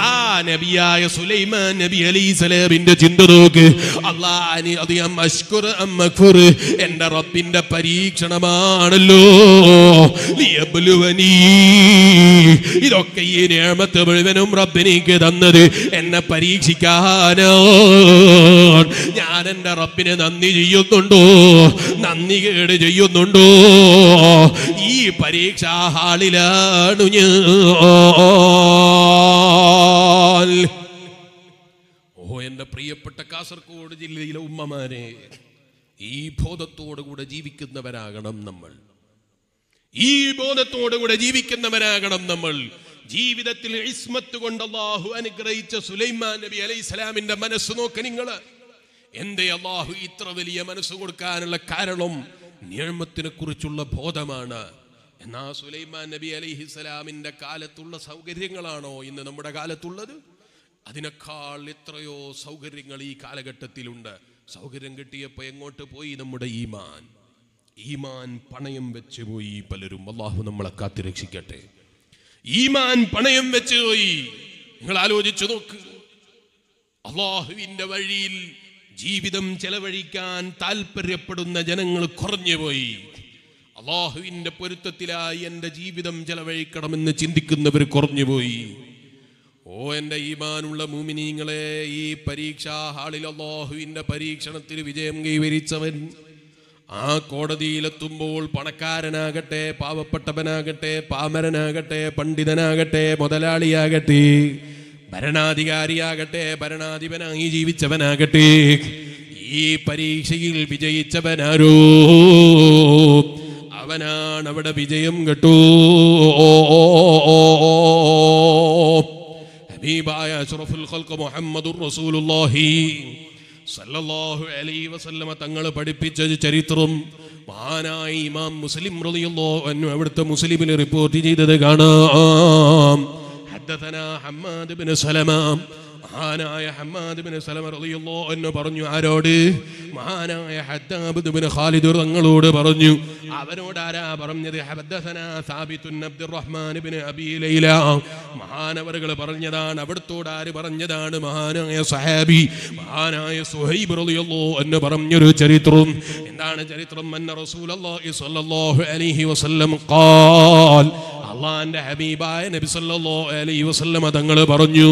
ആ നബിയായ സുലൈമാൻ നബി അലൈഹി സ്വലാമിന്റെ ചിന്ത നോക്ക്. അല്ലാഹുവിനെ അധികം എന്റെ റബ്ബിന്റെ പരീക്ഷണമാണല്ലോ. ഇതൊക്കെ ഈ നിഅമത്ത് മുഴുവനും റബ്ബിനേക്ക് തന്നത് എന്നെ പരീക്ഷിക്കാനാണ്. ഞാൻ എന്റെ റബ്ബിനെ നന്ദി ചെയ്യുന്നുണ്ടോ, നന്ദി കേട് ചെയ്യുന്നുണ്ടോ? ഈ പരീക്ഷാ ഹാളിലാണ് ഞാൻ. ഓ എൻ്റെ പ്രിയപ്പെട്ട കാസർഗോഡ് ജില്ലയിലെ ഉമ്മമാരെ, ഈ ബോധത്തോടുകൂടെ ജീവിക്കുന്നവരാകണം നമ്മൾ. ഈ ബോധത്തോടുകൂടെ ജീവിക്കുന്നവരാകണം നമ്മൾ. ജീവിതത്തിൽ ഇസ്മത്ത് കൊണ്ട് അല്ലാഹു അനുഗ്രഹിച്ച സുലൈമാൻ നബി അലൈഹിസ്സലാമിന്റെ മനസ്സ് നോക്ക് നിങ്ങൾ. എന്തേ അല്ലാഹു ഇത്ര വലിയ മനസ്സ് കൊടുക്കാനുള്ള കാരണം നിഅമത്തിനെ കുറിച്ചുള്ള ബോധമാണ്. എന്നാ സുലൈമാൻ നബി അലൈഹിസ്സലാമിന്റെ കാലത്തുള്ള സൗകര്യങ്ങളാണോ ഇന്ന് നമ്മുടെ കാലത്തുള്ളത്? അതിനേക്കാൾ എത്രയോ സൗകര്യങ്ങൾ ഈ കാലഘട്ടത്തിലുണ്ട്. സൗകര്യം കിട്ടിയപ്പോൾ എങ്ങോട്ട് പോയി നമ്മുടെ ഈമാൻ? ഈമാൻ പണയം വെച്ച് പോയി പലരും. അല്ലാഹു നമ്മളെ കാത്തുരക്ഷിക്കട്ടെ. ഈമാൻ പണയം വെച്ച് പോയി. നിങ്ങൾ ആലോചിച്ചു നോക്ക്, അല്ലാഹുവിന്റെ വഴിയിൽ ജീവിതം ചെലവഴിക്കാൻ താല്പര്യപ്പെടുന്ന ജനങ്ങൾ കുറഞ്ഞുപോയി. അല്ലാഹുവിന്റെ പൊരുത്തത്തിലായി എൻ്റെ ജീവിതം ചെലവഴിക്കണമെന്ന് ചിന്തിക്കുന്നവർ കുറഞ്ഞുപോയി. ഓ എൻ്റെ ഈമാനുള്ള മുഅ്മിനീങ്ങളെ, ഈ പരീക്ഷാ ഹാളിൽ അല്ലാഹുവിന്റെ പരീക്ഷണത്തിൽ വിജയം കൈവരിച്ചവൻ ആ കോടതിയിലെത്തുമ്പോൾ പണക്കാരനാകട്ടെ, പാവപ്പെട്ടവനാകട്ടെ, പാമരനാകട്ടെ, പണ്ഡിതനാകട്ടെ, മുതലാളിയാകട്ടെ, ഭരണാധികാരിയാകട്ടെ, ഭരണാധിപനായി ജീവിച്ചവനാകട്ടെ, ഈ പരീക്ഷയിൽ വിജയിച്ചവനാരോ അവനാണ് അവിടെ വിജയം കേട്ടോ. ഹബീബായ അഷ്റഫുൽ ഖൽഖ് മുഹമ്മദുർ റസൂലുള്ളാഹി സല്ലല്ലാഹു അലൈഹി വസല്ലമ തങ്ങൾ പഠിപ്പിച്ച ചരിത്രം മഹാനായ ഇമാം മുസ്ലിം റളിയല്ലാഹു അൻഹു അവിടുത്തെ മുസ്ലിമിൽ റിപ്പോർട്ട് ചെയ്തത് കാണാം. ഹദ്ദസനാ ഹമ്മാദ് ഇബ്നു സലമ, മഹാനായ ഹമ്മാദ് ഇബ്നു സലമ റളിയല്ലാഹു അൻഹു പറഞ്ഞു, ആരോട്? മഹാനായ ഹദ്ദാബ് ഇബ്നു ഖാലിദ് തങ്ങളോട് പറഞ്ഞു. അവനോട് ആരാ പറഞ്ഞത്? ഹദ്ദസനാ സാബിതുൻ അബ്ദുറഹ്മാൻ ഇബ്നു അബീ ലൈല മഹാനവറുകൾ പറഞ്ഞതാണ്. അവിടുത്തോട് ആര് പറഞ്ഞതാണ്? മഹാനായ സഹാബി മഹാനായ സുഹൈബ് റളിയല്ലാഹു അൻഹു പറഞ്ഞൊരു ചരിത്രം. എന്താണ് ചരിത്രം? അന്ന റസൂലുള്ളാഹി സ്വല്ലല്ലാഹു അലൈഹി വസല്ലം ഖാൽ, അല്ലാഹുവിന്റെ ഹബീബായ നബി സ്വല്ലല്ലാഹു അലൈഹി വസല്ലം തങ്ങൾ പറഞ്ഞു.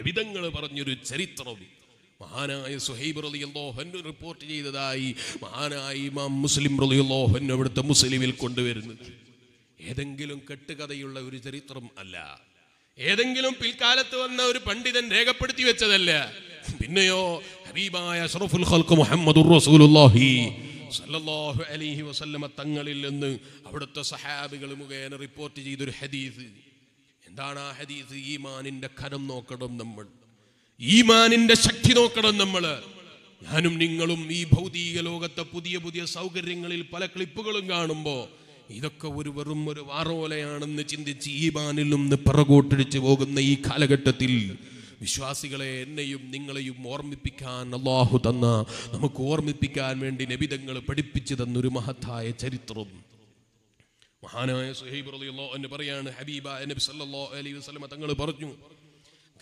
നബി തങ്ങൾ പറഞ്ഞൊരു ചരിത്രം മഹാനായ സുഹൈബ് റളിയല്ലാഹു അൻഹു റിപ്പോർട്ട് ചെയ്തതായി മഹാനായ ഇമാം മുസ്ലിം റളിയല്ലാഹു അൻഹു അവിടുത്തെ മുസ്ലിമിൽ കൊണ്ടുവരുന്നത് ഏതെങ്കിലും കെട്ടുകഥയുള്ള ഒരു ചരിത്രം അല്ല, ഏതെങ്കിലും പിൽക്കാലത്ത് വന്ന ഒരു പണ്ഡിതൻ രേഖപ്പെടുത്തി വെച്ചതല്ല. പിന്നെയോ ഹബീബായ അഷ്റഫുൽ ഖൽഖ് മുഹമ്മദുർ റസൂലുള്ളാഹി സല്ലല്ലാഹു അലൈഹി വസല്ലമ തങ്ങളിൽ നിന്ന് അവിടുത്തെ സഹാബികൾ മുഖേന റിപ്പോർട്ട് ചെയ്തൊരു ഹദീസ്. എന്താണ് ആ ഹദീസ്? ഈമാനിന്റെ കനം നോക്കണം നമ്മൾ, ഈമാനിന്റെ ശക്തി നോക്കണം നമ്മൾ. ഞാനും നിങ്ങളും ഈ ഭൗതിക ലോകത്തെ പുതിയ പുതിയ സൗകര്യങ്ങളിൽ പല ക്ലിപ്പുകളും കാണുമ്പോൾ ഇതൊക്കെ ഒരു വെറും ഒരു വാറോലയാണെന്ന് ചിന്തിച്ച് ഈമാനിൽ നിന്ന് പിറകോട്ടടിച്ചു പോകുന്ന ഈ കാലഘട്ടത്തിൽ വിശ്വാസികളെ എന്നെയും നിങ്ങളെയും ഓർമ്മിപ്പിക്കാൻ അല്ലാഹു തന്ന, നമുക്ക് ഓർമ്മിപ്പിക്കാൻ വേണ്ടി നബി തങ്ങൾ പഠിപ്പിച്ചു തന്നൊരു മഹത്തായ ചരിത്രം. മഹാനായ സുഹൈബ് റളിയല്ലാഹു അൻഹു പറയാണ്, ഹബീബായ നബി സല്ലല്ലാഹു അലൈഹി വസല്ലമ തങ്ങൾ പറഞ്ഞു,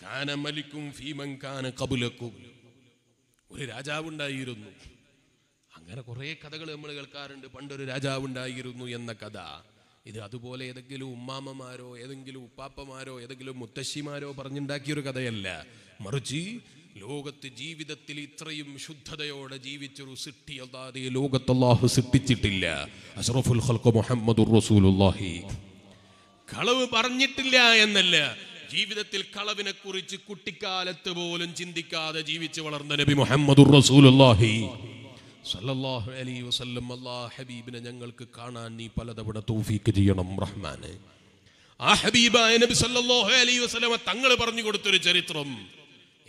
കാന മലികും ഫീ മൻ കാന ഖബലകും. ഒരു രാജാവുണ്ടായിരുന്നു. അങ്ങനെ കുറേ കഥകൾ നമ്മൾ കേൾക്കാറുണ്ട്, പണ്ടൊരു രാജാവുണ്ടായിരുന്നു എന്ന കഥ. ഇത് അതുപോലെ ഏതെങ്കിലും ഉമ്മാമ്മമാരോ ഏതെങ്കിലും ഉപ്പാപ്പമാരോ ഏതെങ്കിലും മുത്തശ്ശിമാരോ പറഞ്ഞുണ്ടാക്കിയൊരു കഥയല്ല. മറിച്ച് ലോകത്ത് ജീവിതത്തിൽ ഇത്രയും ശുദ്ധതയോടെ ജീവിച്ചൊരു സിട്ടി അല്ലാതെ ലോകത്ത് അല്ലാഹു സിട്ടിച്ചിട്ടില്ല. അഷ്റഫുൽ ഖൽഖ് മുഹമ്മദുർ റസൂലുള്ളാഹി. കളവ് പറഞ്ഞിട്ടില്ല എന്നല്ല, ജീവിതത്തിൽ കളവിനെ കുറിച്ച് കുട്ടിക്കാലത്ത് പോലും ചിന്തിക്കാതെ ജീവിച്ചു വളർന്ന നബി മുഹമ്മദുർ റസൂലുള്ളാഹി സല്ലല്ലാഹു അലൈഹി വസല്ലം. അല്ലാഹു ഹബീബിനെ ഞങ്ങൾക്ക് കാണാൻ നീ പലതവണ തൗഫീക്ക് ചെയ്യണം റഹ്മാനെ. ആ ഹബീബായ നബി സല്ലല്ലാഹു അലൈഹി വസല്ലം തങ്ങൾ പറഞ്ഞു കൊടുത്തൊരു ചരിത്രം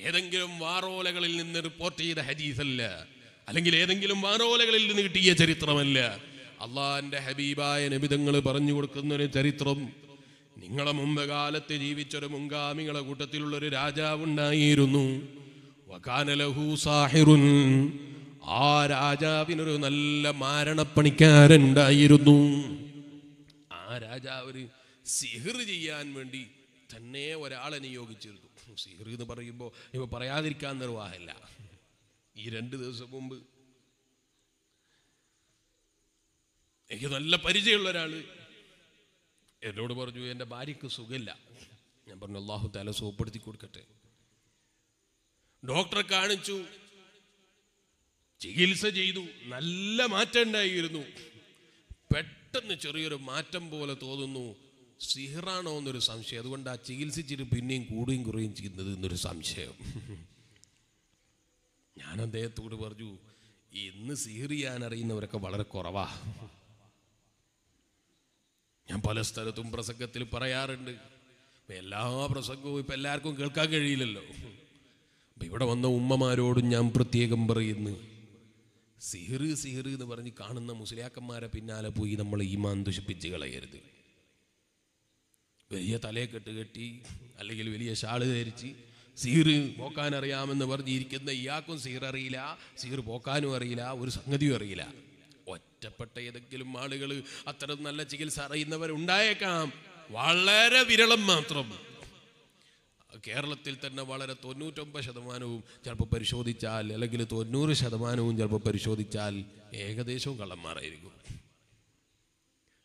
ഏതെങ്കിലും വാറോലകളിൽ നിന്ന് റിപ്പോർട്ട് ചെയ്ത ഹദീസല്ല, അല്ലെങ്കിൽ ഏതെങ്കിലും വാറോലകളിൽ നിന്ന് കിട്ടിയ ചരിത്രമല്ല. അല്ലാഹുവിന്റെ ഹബീബായ നബി തങ്ങൾ പറഞ്ഞു കൊടുക്കുന്ന ഒരു ചരിത്രം. നിങ്ങളെ മുമ്പ് കാലത്ത് ജീവിച്ചൊരു മുൻഗാമികളെ കൂട്ടത്തിലുള്ളൊരു രാജാവുണ്ടായിരുന്നു. വകാന ലഹു സാഹിറുൻ. ആ രാജാവിനൊരു നല്ല മാരണപ്പണിക്കാരൻ ഉണ്ടായിരുന്നു. ആ രാജാവ് സിഹർ ചെയ്യാൻ വേണ്ടി തന്നെ ഒരാളെ നിയോഗിച്ചിരുന്നു. സിഹർ എന്ന് പറയുമ്പോൾ ഇപ്പൊ പറയാതിരിക്കാൻ നിർവാഹമില്ല. ഈ രണ്ടു ദിവസം മുമ്പ് എനിക്ക് നല്ല പരിചയമുള്ള ഒരാള് എന്നോട് പറഞ്ഞു, എൻ്റെ ഭാര്യക്ക് സുഖമില്ല. ഞാൻ പറഞ്ഞു, അല്ലാഹു തആല സുഖപ്പെടുത്തി കൊടുക്കട്ടെ. ഡോക്ടറെ കാണിച്ചു, ചികിത്സ ചെയ്തു, നല്ല മാറ്റം ഉണ്ടായിരുന്നു. പെട്ടെന്ന് ചെറിയൊരു മാറ്റം പോലെ തോന്നുന്നു, സിഹറാണോ എന്നൊരു സംശയം. അതുകൊണ്ട് ആ ചികിത്സിച്ചിട്ട് പിന്നെയും കൂടുകയും കുറയുകയും ചെയ്യുന്നത് എന്നൊരു സംശയം. ഞാൻ അദ്ദേഹത്തോട് പറഞ്ഞു, ഇന്ന് സിഹർ ചെയ്യാൻ അറിയുന്നവരൊക്കെ വളരെ കുറവാ. ഞാൻ പല സ്ഥലത്തും പ്രസംഗത്തിൽ പറയാറുണ്ട്. എല്ലാ പ്രസംഗവും ഇപ്പം എല്ലാവർക്കും കേൾക്കാൻ കഴിയില്ലല്ലോ. അപ്പം ഇവിടെ വന്ന ഉമ്മമാരോടും ഞാൻ പ്രത്യേകം പറയുന്നു, സിഹിർ സിഹിർ എന്ന് പറഞ്ഞ് കാണുന്ന മുസ്ലിയാക്കന്മാരെ പിന്നാലെ പോയി നമ്മൾ ഈമാൻ ദുഷിപ്പിച്ച് കളയരുത്. വലിയ തലയെ കെട്ട് കെട്ടി അല്ലെങ്കിൽ വലിയ ഷാള് ധരിച്ച് സിഹിർ പോക്കാൻ അറിയാമെന്ന് പറഞ്ഞിരിക്കുന്ന ഇയാൾക്കും സിഹിർ അറിയില്ല, സിഹിർ പോക്കാനും അറിയില്ല, ഒരു സംഗതിയും അറിയില്ല. ഒറ്റപ്പെട്ട ഏതെങ്കിലും ആളുകൾ അത്തരം നല്ല ചികിത്സ അറിയുന്നവരുണ്ടായേക്കാം, വളരെ വിരളം മാത്രം. കേരളത്തിൽ തന്നെ വളരെ തൊണ്ണൂറ്റൊമ്പത് ശതമാനവും ചിലപ്പോൾ പരിശോധിച്ചാൽ, അല്ലെങ്കിൽ തൊണ്ണൂറ് ശതമാനവും ചിലപ്പോൾ പരിശോധിച്ചാൽ ഏകദേശവും കള്ളന്മാരായിരിക്കും.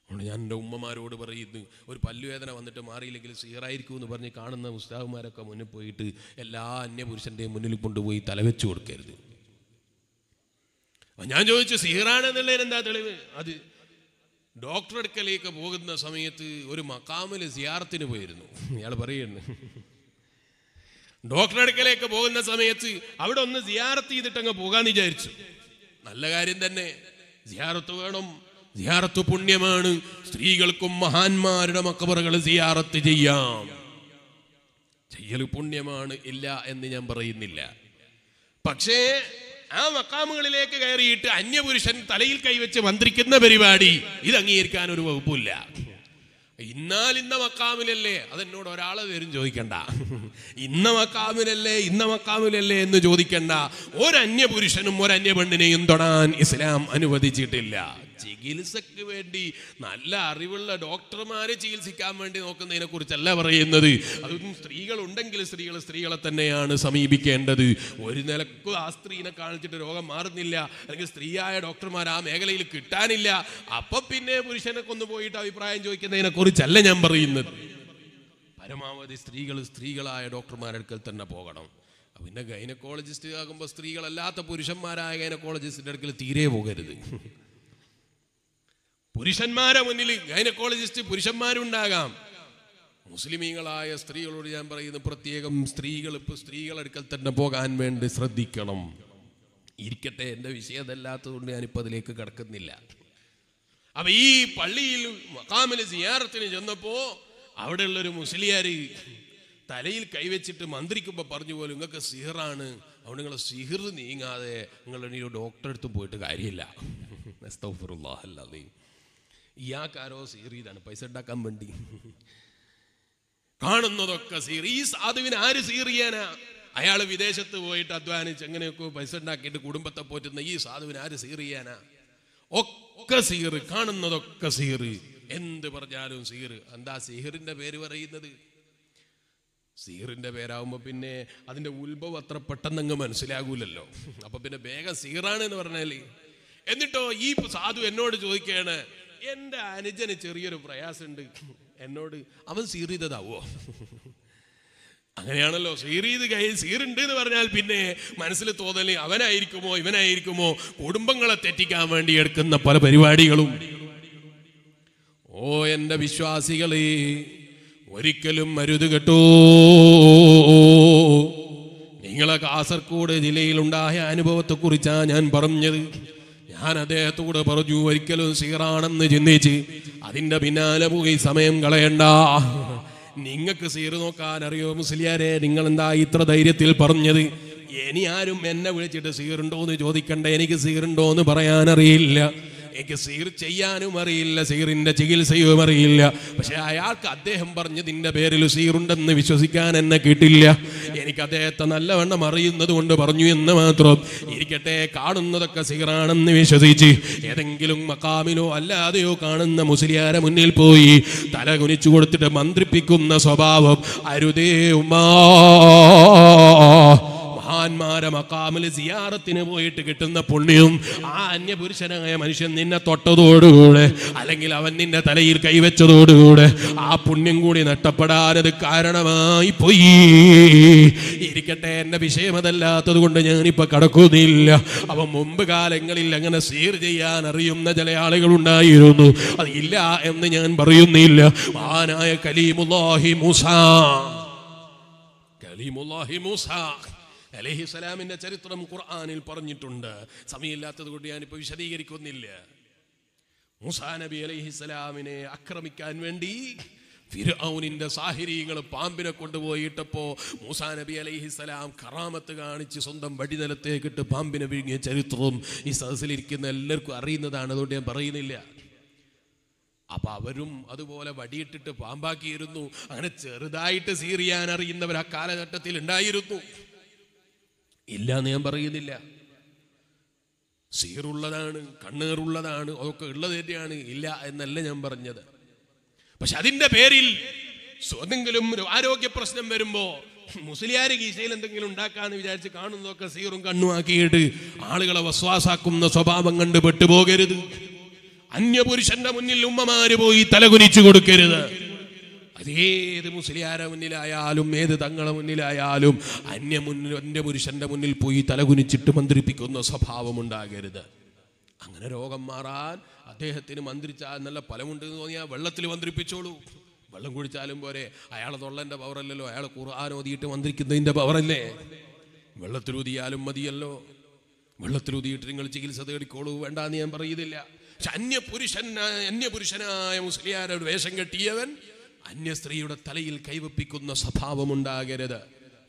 അതുകൊണ്ട് ഞാൻ എൻ്റെ ഉമ്മമാരോട് പറയുന്നു, ഒരു പല്ലുവേദന വന്നിട്ട് മാറിയില്ലെങ്കിൽ സീറായിരിക്കും എന്ന് പറഞ്ഞ് കാണുന്ന ഉസ്താഹുമാരൊക്കെ മുന്നിൽ പോയിട്ട് എല്ലാ അന്യപുരുഷൻ്റെയും മുന്നിൽ കൊണ്ടുപോയി തലവെച്ചു കൊടുക്കരുത്. ഞാൻ ചോദിച്ചു, സീറാണെന്നുള്ളതിന് എന്താ തെളിവ്? അത് ഡോക്ടറെ അടുക്കലേക്ക് പോകുന്ന സമയത്ത് ഒരു മക്കാമിൽ സിയാറത്തിന് പോയിരുന്നു. ഇയാൾ പറയുന്നു, ഡോക്ടറെ അടുക്കലേക്ക് പോകുന്ന സമയത്ത് അവിടെ ഒന്ന് സിയാറത്ത് ചെയ്തിട്ടങ്ങ് പോകാമെന്ന് വിചാരിച്ചു. നല്ല കാര്യം തന്നെ, സിയാറത്ത് വേണം, സിയാറത്ത് പുണ്യമാണ്. സ്ത്രീകൾക്കും മഹാന്മാരുടെ മക്കബറുകൾ സിയാറത്ത് ചെയ്യാം, ചെയ്യൽ പുണ്യമാണ്, ഇല്ല എന്ന് ഞാൻ പറയുന്നില്ല. പക്ഷേ ആ മക്കാമുകളിലേക്ക് കയറിയിട്ട് അന്യപുരുഷൻ തലയിൽ കൈവച്ച് മന്ത്രിക്കുന്ന പരിപാടി ഇത് അംഗീകരിക്കാൻ ഒരു വകുപ്പില്ല. ഇന്നാൽ ഇന്ന മക്കാമിലല്ലേ, അതെന്നോട് ഒരാളെ പേരും ചോദിക്കണ്ട. ഇന്ന മക്കാമിലല്ലേ ഇന്ന മക്കാമിലല്ലേ എന്ന് ചോദിക്കണ്ട. ഒരന്യപുരുഷനും ഒരന്യ പെണ്ണിനെയും തൊടാൻ ഇസ്ലാം അനുവദിച്ചിട്ടില്ല. ചികിത്സക്ക് വേണ്ടി നല്ല അറിവുള്ള ഡോക്ടർമാരെ ചികിത്സിക്കാൻ വേണ്ടി നോക്കുന്നതിനെ കുറിച്ചല്ല പറയുന്നത്. അതും സ്ത്രീകളുണ്ടെങ്കിൽ സ്ത്രീകൾ സ്ത്രീകളെ തന്നെയാണ് സമീപിക്കേണ്ടത്. ഒരു നിലക്ക് ആ സ്ത്രീനെ കാണിച്ചിട്ട് രോഗം മാറുന്നില്ല, അല്ലെങ്കിൽ സ്ത്രീയായ ഡോക്ടർമാർ ആ മേഖലയിൽ കിട്ടാനില്ല, അപ്പൊ പിന്നെ പുരുഷനെ കൊന്നു പോയിട്ട് അഭിപ്രായം ചോദിക്കുന്നതിനെ കുറിച്ചല്ല ഞാൻ പറയുന്നത്. പരമാവധി സ്ത്രീകൾ സ്ത്രീകളായ ഡോക്ടർമാരുടെ അടുക്കൽ തന്നെ പോകണം. പിന്നെ ഗൈനക്കോളജിസ്റ്റ് ആകുമ്പോൾ സ്ത്രീകളല്ലാത്ത പുരുഷന്മാരായ ഗൈനക്കോളജിസ്റ്റിൻ്റെ അടുക്കൽ തീരെ പോകരുത്. പുരുഷന്മാരെ മുന്നിൽ ഗൈനക്കോളജിസ്റ്റ് പുരുഷന്മാരുണ്ടാകാം. മുസ്ലിമീങ്ങളായ സ്ത്രീകളോട് ഞാൻ പറയുന്നത്, പ്രത്യേകം സ്ത്രീകൾ ഇപ്പോൾ സ്ത്രീകളടുക്കൽ തന്നെ പോകാൻ വേണ്ടി ശ്രദ്ധിക്കണം. ഇരിക്കട്ടെ, എൻ്റെ വിഷയതല്ലാത്തതുകൊണ്ട് ഞാനിപ്പോൾ അതിലേക്ക് കിടക്കുന്നില്ല. അപ്പം ഈ പള്ളിയിൽ മഖാമിൽ സിയാറത്തിന് ചെന്നപ്പോൾ അവിടെയുള്ളൊരു മുസ്ലിയാർ തലയിൽ കൈവച്ചിട്ട് മന്ത്രിക്കുമ്പോൾ പറഞ്ഞു പോലും, നിങ്ങൾക്ക് സിഹിറാണ്, അവിടെ നിങ്ങൾ സിഹിർ നീങ്ങാതെ നിങ്ങളുടെ ഒരു ഡോക്ടറെ അടുത്ത് പോയിട്ട് കാര്യമില്ല. ഇയാൾക്കാരോ സീറിയതാണ് പൈസ ഉണ്ടാക്കാൻ വേണ്ടി കാണുന്നതൊക്കെ സീറി. ഈ സാധുവിന് ആര് സീറിയാനാ? അയാൾ വിദേശത്ത് പോയിട്ട് അധ്വാനിച്ച് എങ്ങനെയൊക്കെ പൈസ ഉണ്ടാക്കിയിട്ട് കുടുംബത്തെ പോറ്റുന്ന ഈ സാധുവിന് ആര് സീറിയാനാ? ഒക്കെ സീറ്, കാണുന്നതൊക്കെ സീറ്, എന്ത് പറഞ്ഞാലും സീറ്. എന്താ സീഹറിന്റെ പേര് പറയുന്നത്? സീറിൻ്റെ പേരാകുമ്പോൾ പിന്നെ അതിൻ്റെ ഉത്ഭവം അത്ര പെട്ടെന്നങ്ങ് മനസ്സിലാകൂലല്ലോ. അപ്പം പിന്നെ വേഗം സീറാണ് എന്ന് പറഞ്ഞാൽ. എന്നിട്ടോ ഈ സാധു എന്നോട് ചോദിക്കുകയാണ്, എൻ്റെ അനുജന് ചെറിയൊരു പ്രയാസമുണ്ട്, എന്നോട് അവൻ സീറിയതാവോ? അങ്ങനെയാണല്ലോ സീറീത് കൈ സീറുണ്ട് എന്ന് പറഞ്ഞാൽ പിന്നെ മനസ്സിൽ തോന്നൽ അവനായിരിക്കുമോ ഇവനായിരിക്കുമോ കുടുംബങ്ങളെ തെറ്റിക്കാൻ വേണ്ടി എടുക്കുന്ന പല പരിപാടികളും. ഓ എൻ്റെ വിശ്വാസികളെ, ഒരിക്കലും അരുത് കേട്ടോ. നിങ്ങളെ കാസർഗോഡ് ജില്ലയിലുണ്ടായ അനുഭവത്തെക്കുറിച്ചാണ് ഞാൻ പറഞ്ഞത്. ഞാൻ അദ്ദേഹത്തോട് പറഞ്ഞു, ഒരിക്കലും സീറാണെന്ന് ചിന്തിച്ച് അതിൻ്റെ പിന്നാലെ പോയി സമയം കളയണ്ട. നിങ്ങൾക്ക് സീറ് നോക്കാൻ അറിയോ മുസ്ലിയാരെ? നിങ്ങളെന്താ ഇത്ര ധൈര്യത്തിൽ പറഞ്ഞത്? ഇനി ആരും എന്നെ വിളിച്ചിട്ട് സീറുണ്ടോ എന്ന് ചോദിക്കണ്ട. എനിക്ക് സീറുണ്ടോ എന്ന് പറയാനറിയില്ല, എനിക്ക് സീർ ചെയ്യാനും അറിയില്ല, സീറിൻ്റെ ചികിത്സയും അറിയില്ല. പക്ഷെ അയാൾക്ക് അദ്ദേഹം പറഞ്ഞതിൻ്റെ പേരിൽ സീറുണ്ടെന്ന് വിശ്വസിക്കാൻ എന്നെ കിട്ടില്ല. എനിക്ക് അദ്ദേഹത്തെ നല്ലവണ്ണം അറിയുന്നത് കൊണ്ട് പറഞ്ഞു എന്ന് മാത്രം. ഇരിക്കട്ടെ, കാണുന്നതൊക്കെ സീറാണെന്ന് വിശ്വസിച്ച് ഏതെങ്കിലും മക്കാമിലോ അല്ലാതെയോ കാണുന്ന മുസ്ലിയാരെ മുന്നിൽ പോയി തല കുനിച്ചു കൊടുത്തിട്ട് മന്ത്രിപ്പിക്കുന്ന സ്വഭാവം അരുതേ ഉമ്മാ. മഹാന്മാരെ മക്കാമിൽ സിയാറത്തിന് പോയിട്ട് കിട്ടുന്ന പുണ്യം ആ അന്യപുരുഷനായ മനുഷ്യൻ നിന്നെ തൊട്ടതോടുകൂടെ, അല്ലെങ്കിൽ അവൻ നിന്റെ തലയിൽ കൈവച്ചതോടുകൂടെ ആ പുണ്യം കൂടി നഷ്ടപ്പെടാനത് കാരണമായി പോയി. ഇരിക്കട്ടെ, എൻ്റെ വിഷയമതല്ലാത്തത് കൊണ്ട് ഞാനിപ്പോൾ കടക്കുന്നില്ല. അവൻ മുമ്പ് കാലങ്ങളിൽ അങ്ങനെ സീർ ചെയ്യാൻ അറിയുന്ന ചില ആളുകളുണ്ടായിരുന്നു, അതില്ല എന്ന് ഞാൻ പറയുന്നില്ല. മഹാനായ കലീമുല്ലാഹി മൂസ, കലീമുല്ലാഹി മൂസ അലൈഹിസ്സലാമിന്റെ ചരിത്രം ഖുർആനിൽ പറഞ്ഞിട്ടുണ്ട്. സമയമില്ലാത്തത് കൊണ്ട് ഞാനിപ്പോൾ വിശദീകരിക്കുന്നില്ല. മൂസാ നബി അലൈഹിസ്സലാമിനെ ആക്രമിക്കാൻ വേണ്ടി ഫിർഔനിന്റെ സാഹിരിയങ്ങൾ പാമ്പിനെ കൊണ്ടുപോയിട്ടപ്പോൾ മൂസാ നബി അലൈഹിസ്സലാം കറാമത്ത് കാണിച്ച് സ്വന്തം വടിതലത്തേക്കിട്ട് പാമ്പിനെ വിഴുങ്ങിയ ചരിത്രവും ഈ സദസ്സിലിരിക്കുന്ന എല്ലാവർക്കും അറിയുന്നതാണ്. അതുകൊണ്ട് ഞാൻ പറയുന്നില്ല. അപ്പം അവരും അതുപോലെ വടിയിട്ടിട്ട് പാമ്പാക്കിയിരുന്നു. അങ്ങനെ ചെറുതായിട്ട് സീറിയാൻ അറിയുന്നവർ ആ കാലഘട്ടത്തിൽ ഉണ്ടായിരുന്നു. ഇല്ല എന്ന് ഞാൻ പറയുന്നില്ല. സീറുള്ളതാണ്, കണ്ണേറുള്ളതാണ്, ഒക്കെ ഉള്ളത് തന്നെയാണ്. ഇല്ല എന്നല്ല ഞാൻ പറഞ്ഞത്. പക്ഷെ അതിൻ്റെ പേരിൽ എന്തെങ്കിലും ആരോഗ്യ പ്രശ്നം വരുമ്പോൾ മുസ്ലിയാർ ഗീശയിൽ എന്തെങ്കിലും ഉണ്ടാക്കാന്ന് വിചാരിച്ച് കാണുന്നതൊക്കെ സീറും കണ്ണുമാക്കിയിട്ട് ആളുകളെ വസ്വാസാക്കുന്ന സ്വഭാവം കണ്ട് പെട്ടുപോകരുത്. അന്യപുരുഷന്റെ മുന്നിൽ ഉമ്മമാര് പോയി തലകുനിച്ചു കൊടുക്കരുത്. അതേത് മുസ്ലിയാരെ മുന്നിലായാലും ഏത് തങ്ങളെ മുന്നിലായാലും അന്യ മുന്നിൽ അന്യപുരുഷന്റെ മുന്നിൽ പോയി തലകുനിച്ചിട്ട് മന്ത്രിപ്പിക്കുന്ന സ്വഭാവം ഉണ്ടാകരുത്. അങ്ങനെ രോഗം മാറാൻ അദ്ദേഹത്തിന് മന്ത്രിച്ചാൽ നല്ല ഫലമുണ്ടെന്ന് തോന്നിയാൽ വെള്ളത്തിൽ മന്ത്രിപ്പിച്ചോളൂ. വെള്ളം കുടിച്ചാലും പോരെ, അയാളെ തൊള്ളൻ്റെ പവറല്ലല്ലോ, അയാൾ ഖുർആൻ ഓതിയിട്ട് മന്ത്രിക്കുന്നതിൻ്റെ പവറല്ലേ. വെള്ളത്തിലൂതിയാലും മതിയല്ലോ, വെള്ളത്തിലൂതിയിട്ട് നിങ്ങൾ ചികിത്സ തേടിക്കോളൂ, വേണ്ടാന്ന് ഞാൻ പറയുന്നില്ല. പക്ഷെ അന്യപുരുഷൻ അന്യപുരുഷനായ മുസ്ലിയാരെ വേഷം കെട്ടിയവൻ അന്യ സ്ത്രീയുടെ തലയിൽ കൈവപ്പിക്കുന്ന സ്വഭാവമുണ്ടാകരുത്.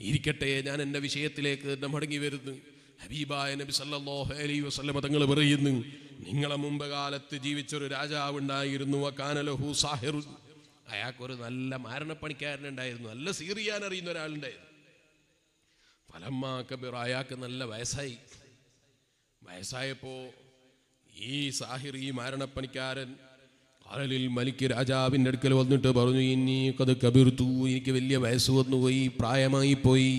ഇരിക്കട്ടെ, ഞാൻ എൻ്റെ വിഷയത്തിലേക്ക് തന്നെ മടങ്ങി വരുന്നു. ഹബീബായ നബി സല്ലല്ലാഹു അലൈഹി വസല്ലം തങ്ങൾ പറയുന്നു, നിങ്ങളെ മുമ്പ് കാലത്ത് ജീവിച്ചൊരു രാജാവുണ്ടായിരുന്നു. വകാന ലഹു സാഹിറു, അയാൾക്കൊരു നല്ല മാരണപ്പണിക്കാരനുണ്ടായിരുന്നു. നല്ല സീറിയാൻ അറിയുന്ന ഒരാളുണ്ടായിരുന്നു. ഫലമ്മാ കബിറ, അയാൾക്ക് നല്ല വയസ്സായി. വയസ്സായപ്പോൾ ഈ സാഹിർ, ഈ മാരണപ്പണിക്കാരൻ അലലിൽ മലിക്ക് രാജാവിൻ്റെ അടുക്കൽ വന്നിട്ട് പറഞ്ഞു, ഇനി കത് കബിർത്തു, എനിക്ക് വലിയ വയസ്സ് വന്നുപോയി, പ്രായമായിപ്പോയി.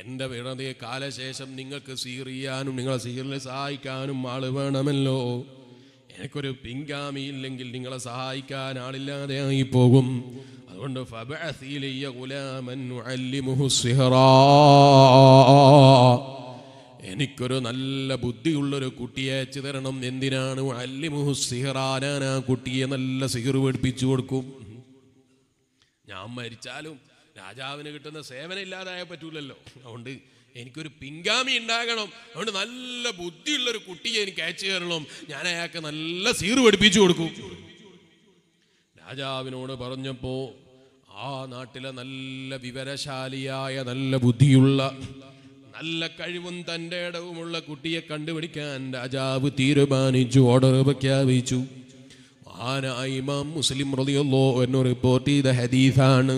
എൻ്റെ വീണതേ കാലശേഷം നിങ്ങൾക്ക് സീറിയാനും നിങ്ങളെ സീറിനെ സഹായിക്കാനും ആൾ വേണമല്ലോ. എനിക്കൊരു പിൻഗാമിയില്ലെങ്കിൽ നിങ്ങളെ സഹായിക്കാൻ ആളില്ലാതെ ആയി പോകും. അതുകൊണ്ട് ഫബഅസ് ഇലയ്യ ഗുലാമൻ നുഅല്ലിമുഹു സിഹ്റാ, എനിക്കൊരു നല്ല ബുദ്ധിയുള്ളൊരു കുട്ടിയെ അയച്ചു തരണം. എന്തിനാണ്? അല്ലിമുഹു സിഹ്റാ, ഞാൻ ആ കുട്ടിയെ നല്ല സിഹർ പഠിപ്പിച്ചു കൊടുക്കും. ഞാൻ മരിച്ചാലും രാജാവിന് കിട്ടുന്ന സേവനം ഇല്ലാതായ പറ്റൂലല്ലോ. അതുകൊണ്ട് എനിക്കൊരു പിൻഗാമി ഉണ്ടാകണം. അതുകൊണ്ട് നല്ല ബുദ്ധിയുള്ളൊരു കുട്ടിയെ എനിക്ക് അയച്ചു തരണം. ഞാൻ അയാൾക്ക് നല്ല സീറ് പഠിപ്പിച്ചു കൊടുക്കും. രാജാവിനോട് പറഞ്ഞപ്പോൾ ആ നാട്ടിലെ നല്ല വിവരശാലിയായ നല്ല ബുദ്ധിയുള്ള നല്ല കഴിവും തൻ്റെ ഇടവുമുള്ള കുട്ടിയെ കണ്ടുപിടിക്കാൻ രാജാവ് തീരുമാനിച്ചു, ഓർഡർ പ്രഖ്യാപിച്ചു. ആനായി ഇമാം മുസ്ലിം റളിയല്ലാഹു അൻഹു റിപ്പോർട്ട് ചെയ്ത ഹദീസാണ്.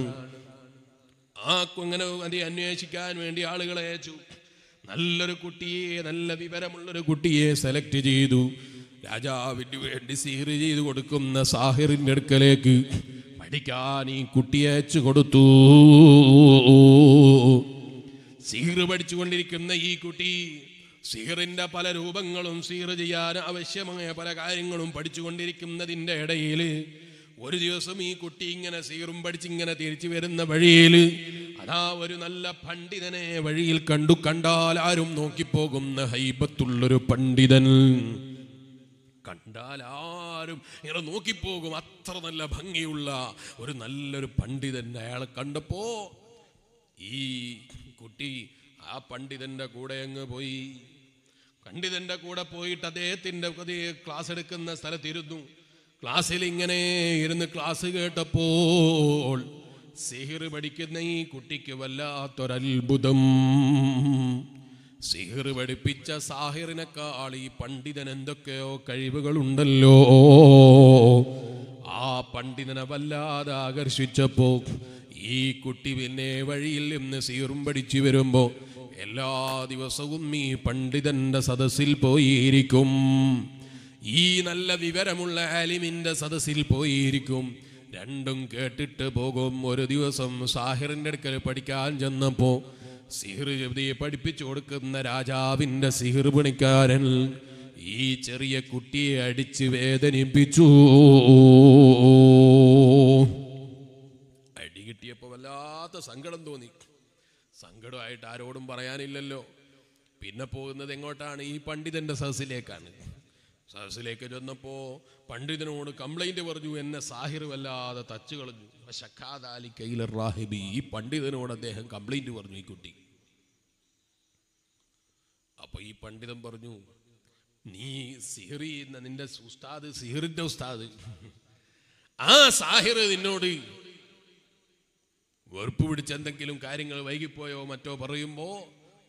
ആ അങ്ങനെ അത് അന്വേഷിക്കാൻ വേണ്ടി ആളുകളെ അയച്ചു. നല്ലൊരു കുട്ടിയെ, നല്ല വിവരമുള്ളൊരു കുട്ടിയെ സെലക്ട് ചെയ്തു. രാജാവിന് വേണ്ടി സീർ ചെയ്ത് കൊടുക്കുന്ന സാഹിറിൻ്റെ അടുക്കലേക്ക് പഠിക്കാൻ ഈ കുട്ടിയെ അയച്ചു കൊടുത്തു. സീർ പഠിച്ചുകൊണ്ടിരിക്കുന്ന ഈ കുട്ടി സീറിൻ്റെ പല രൂപങ്ങളും സീർ ചെയ്യാൻ ആവശ്യമായ പല കാര്യങ്ങളും പഠിച്ചുകൊണ്ടിരിക്കുന്നതിൻ്റെ ഇടയിൽ ഒരു ദിവസം ഈ കുട്ടി ഇങ്ങനെ സീറും പഠിച്ചിങ്ങനെ തിരിച്ചു വരുന്ന വഴിയിൽ അതാ ഒരു നല്ല പണ്ഡിതനെ വഴിയിൽ കണ്ടു. കണ്ടാൽ ആരും നോക്കിപ്പോകുന്ന ഹൈബത്തുള്ളൊരു പണ്ഡിതൻ, കണ്ടാൽ ആരും ഇങ്ങനെ നോക്കിപ്പോകും അത്ര നല്ല ഭംഗിയുള്ള ഒരു നല്ലൊരു പണ്ഡിതൻ. അയാളെ കണ്ടപ്പോ ഈ കുട്ടി ആ പണ്ഡിതന്റെ കൂടെ അങ്ങ് പോയി. പണ്ഡിതന്റെ കൂടെ പോയിട്ട് അദ്ദേഹത്തിന്റെ ക്ലാസ് എടുക്കുന്ന സ്ഥലത്തിരുന്നു. ക്ലാസ്സിൽ ഇങ്ങനെ ഇരുന്ന് ക്ലാസ് കേട്ടപ്പോൾ സിഹിർ പഠിക്കുന്ന ഈ കുട്ടിക്ക് വല്ലാത്തൊരത്ഭുതം. സിഹിർ പഠിപ്പിച്ച സാഹിറിനേക്കാൾ ഈ പണ്ഡിതൻ എന്തൊക്കെയോ കഴിവുകളുണ്ടല്ലോ. ആ പണ്ഡിതനെ വല്ലാതെ ആകർഷിച്ചപ്പോ ഈ കുട്ടി പിന്നെ വഴിയിൽ നിന്ന് സിഹിറും പഠിച്ചു വരുമ്പോ എല്ലാ ദിവസവും ഈ പണ്ഡിതന്റെ സദസ്സിൽ പോയിരിക്കും. ഈ നല്ല വിവരമുള്ള ആലിമിൻ്റെ സദസ്സിൽ പോയിരിക്കും. രണ്ടും കേട്ടിട്ട് പോകും. ഒരു ദിവസം സാഹിറിൻ്റെ അടുക്കൽ പഠിക്കാൻ ചെന്നപ്പോൾ സിഹിർ പഠിപ്പിച്ചു കൊടുക്കുന്ന രാജാവിൻ്റെ സിഹിർ പണിക്കാരൻ ഈ ചെറിയ കുട്ടിയെ അടിച്ച് വേദനിപ്പിച്ചു. അടി കിട്ടിയപ്പോൾ വല്ലാത്ത സങ്കടം തോന്നി. സങ്കടമായിട്ട് ആരോടും പറയാനില്ലല്ലോ. പിന്നെ പോകുന്നത് എങ്ങോട്ടാണ്? ഈ പണ്ഡിതൻ്റെ സദസ്സിലേക്കാണ്. സദസ്സിലേക്ക് ചെന്നപ്പോൾ പണ്ഡിതനോട് കംപ്ലൈൻറ്റ് പറഞ്ഞു, എന്നെ സാഹിർ വല്ലാതെ തച്ച് കളഞ്ഞു. ഷക്കാദാലി കൈലർ റാഹിബി, ഈ പണ്ഡിതനോട് അദ്ദേഹം കംപ്ലൈൻറ്റ് പറഞ്ഞു ഈ കുട്ടി. അപ്പോൾ ഈ പണ്ഡിതൻ പറഞ്ഞു, നീ സിഹിർ ചെയ്യുന്ന നിന്റെ ഉസ്താദ്, സിഹിറിന്റെ ഉസ്താദ്, ആ സാഹിറ് നിന്നോട് വെറുപ്പ് പിടിച്ചെന്തെങ്കിലും കാര്യങ്ങൾ വൈകിപ്പോയോ മറ്റോ പറയുമ്പോ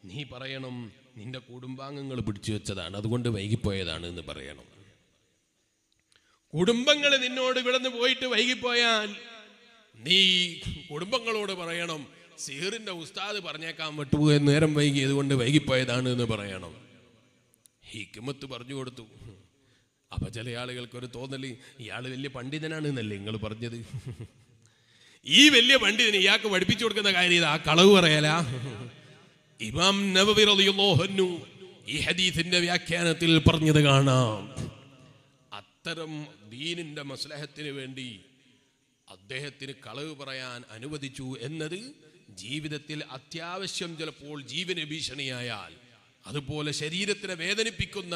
നീ പറയണം നിന്റെ കുടുംബാംഗങ്ങൾ പിടിച്ചു വെച്ചതാണ്, അതുകൊണ്ട് വൈകിപ്പോയതാണ് എന്ന് പറയണം. കുടുംബങ്ങൾ നിന്നോട് വിടന്ന് പോയിട്ട് വൈകിപ്പോയാൽ നീ കുടുംബങ്ങളോട് പറയണം സിഹിറിന്റെ ഉസ്താദ് പറഞ്ഞേക്കാൻ വിട്ടുപോയ നേരം വൈകിയത് കൊണ്ട് വൈകിപ്പോയതാണ് എന്ന് പറയണം. ഹിക്മത്ത് പറഞ്ഞു കൊടുത്തു. അപ്പൊ ചില ആളുകൾക്കൊരു തോന്നല്, ഇയാൾ വലിയ പണ്ഡിതനാണ് എന്നല്ലേ നിങ്ങൾ പറഞ്ഞത്, ഈ വലിയ പണ്ഡിതന് ഇയാൾക്ക് പഠിപ്പിച്ചു കൊടുക്കുന്ന കാര്യം ഇത്, ആ കളവ് പറയലാ. ഇമാം നവവി റളിയല്ലാഹു അൻഹു ഈ ഹദീസിന്റെ വ്യാഖ്യാനത്തിൽ പറഞ്ഞത് കാണാം. അത്തരം ദീനിന്റെ മസ്ലഹത്തിന് വേണ്ടി അദ്ദേഹത്തിന് കളവ് പറയാൻ അനുവദിച്ചു എന്നത് ജീവിതത്തിൽ അത്യാവശ്യം, ചിലപ്പോൾ ജീവന് ഭീഷണിയായാൽ, അതുപോലെ ശരീരത്തിനെ വേദനിപ്പിക്കുന്ന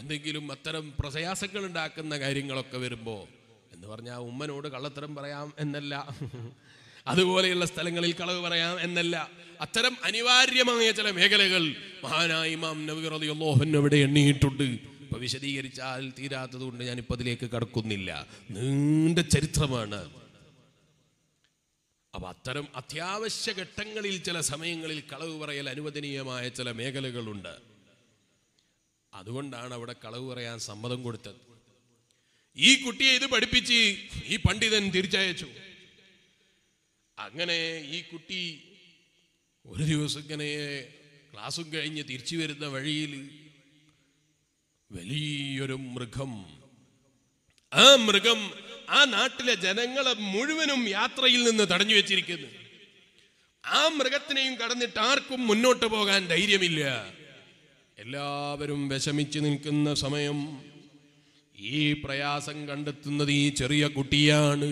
എന്തെങ്കിലും അത്തരം പ്രയാസങ്ങൾ ഉണ്ടാക്കുന്ന കാര്യങ്ങളൊക്കെ വരുമ്പോൾ എന്ന് പറഞ്ഞാൽ ഉമ്മനോട് കള്ളത്തരം പറയാം എന്നല്ല, അതുപോലെയുള്ള സ്ഥലങ്ങളിൽ കളവ് പറയാം എന്നല്ല, അത്തരം അനിവാര്യമായ ചില മേഖലകൾ മഹാനായ ഇമാം നവവി റളിയല്ലാഹു അൻഹു അവിടെ എണ്ണിയിട്ടുണ്ട്. ഇപ്പൊ വിശദീകരിച്ചാൽ തീരാത്തത് കൊണ്ട് ഞാനിപ്പോൾ അതിലേക്ക് കടക്കുന്നില്ല. നീണ്ട ചരിത്രമാണ്. അപ്പൊ അത്തരം അത്യാവശ്യ ഘട്ടങ്ങളിൽ ചില സമയങ്ങളിൽ കളവ് പറയൽ അനുവദനീയമായ ചില മേഖലകളുണ്ട്. അതുകൊണ്ടാണ് അവിടെ കളവ് പറയാൻ സമ്മതം കൊടുത്തത്. ഈ കുട്ടിയെ ഇത് പഠിപ്പിച്ച് ഈ പണ്ഡിതൻ തിരിച്ചയച്ചു. അങ്ങനെ ഈ കുട്ടി ഒരു ദിവസം ഇങ്ങനെ ക്ലാസ്സും കഴിഞ്ഞ് തിരിച്ചു വരുന്ന വഴിയിൽ വലിയൊരു മൃഗം, ആ മൃഗം ആ നാട്ടിലെ ജനങ്ങളെ മുഴുവനും യാത്രയിൽ നിന്ന് തടഞ്ഞു വെച്ചിരിക്കുന്നു. ആ മൃഗത്തിനെയും കടന്നിട്ട് ആർക്കും മുന്നോട്ട് പോകാൻ ധൈര്യമില്ല. എല്ലാവരും വിഷമിച്ചു നിൽക്കുന്ന സമയം ഈ പ്രയാസം കണ്ടെത്തുന്നത് ഈ ചെറിയ കുട്ടിയാണ്.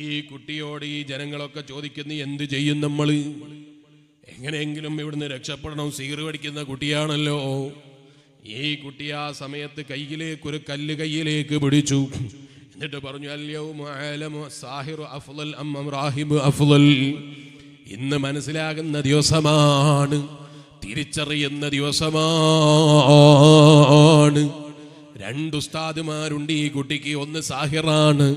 ഈ കുട്ടിയോട് ഈ ജനങ്ങളൊക്കെ ചോദിക്കുന്നു, എന്ത് ചെയ്യും നമ്മൾ, എങ്ങനെയെങ്കിലും ഇവിടുന്ന് രക്ഷപ്പെടണം, സിഗർ പഠിക്കുന്ന കുട്ടിയാണല്ലോ. ഈ കുട്ടി ആ സമയത്ത് കയ്യിലേക്ക് ഒരു കല്ല് കയ്യിലേക്ക് പിടിച്ചു. എന്നിട്ട് പറഞ്ഞു, ഇന്ന് മനസ്സിലാകുന്ന ദിവസമാണ്, തിരിച്ചറിയുന്ന ദിവസമാണ്. രണ്ട് ഉസ്താദുമാരുണ്ട് ഈ കുട്ടിക്ക്, ഒന്ന് സാഹിറാണ്,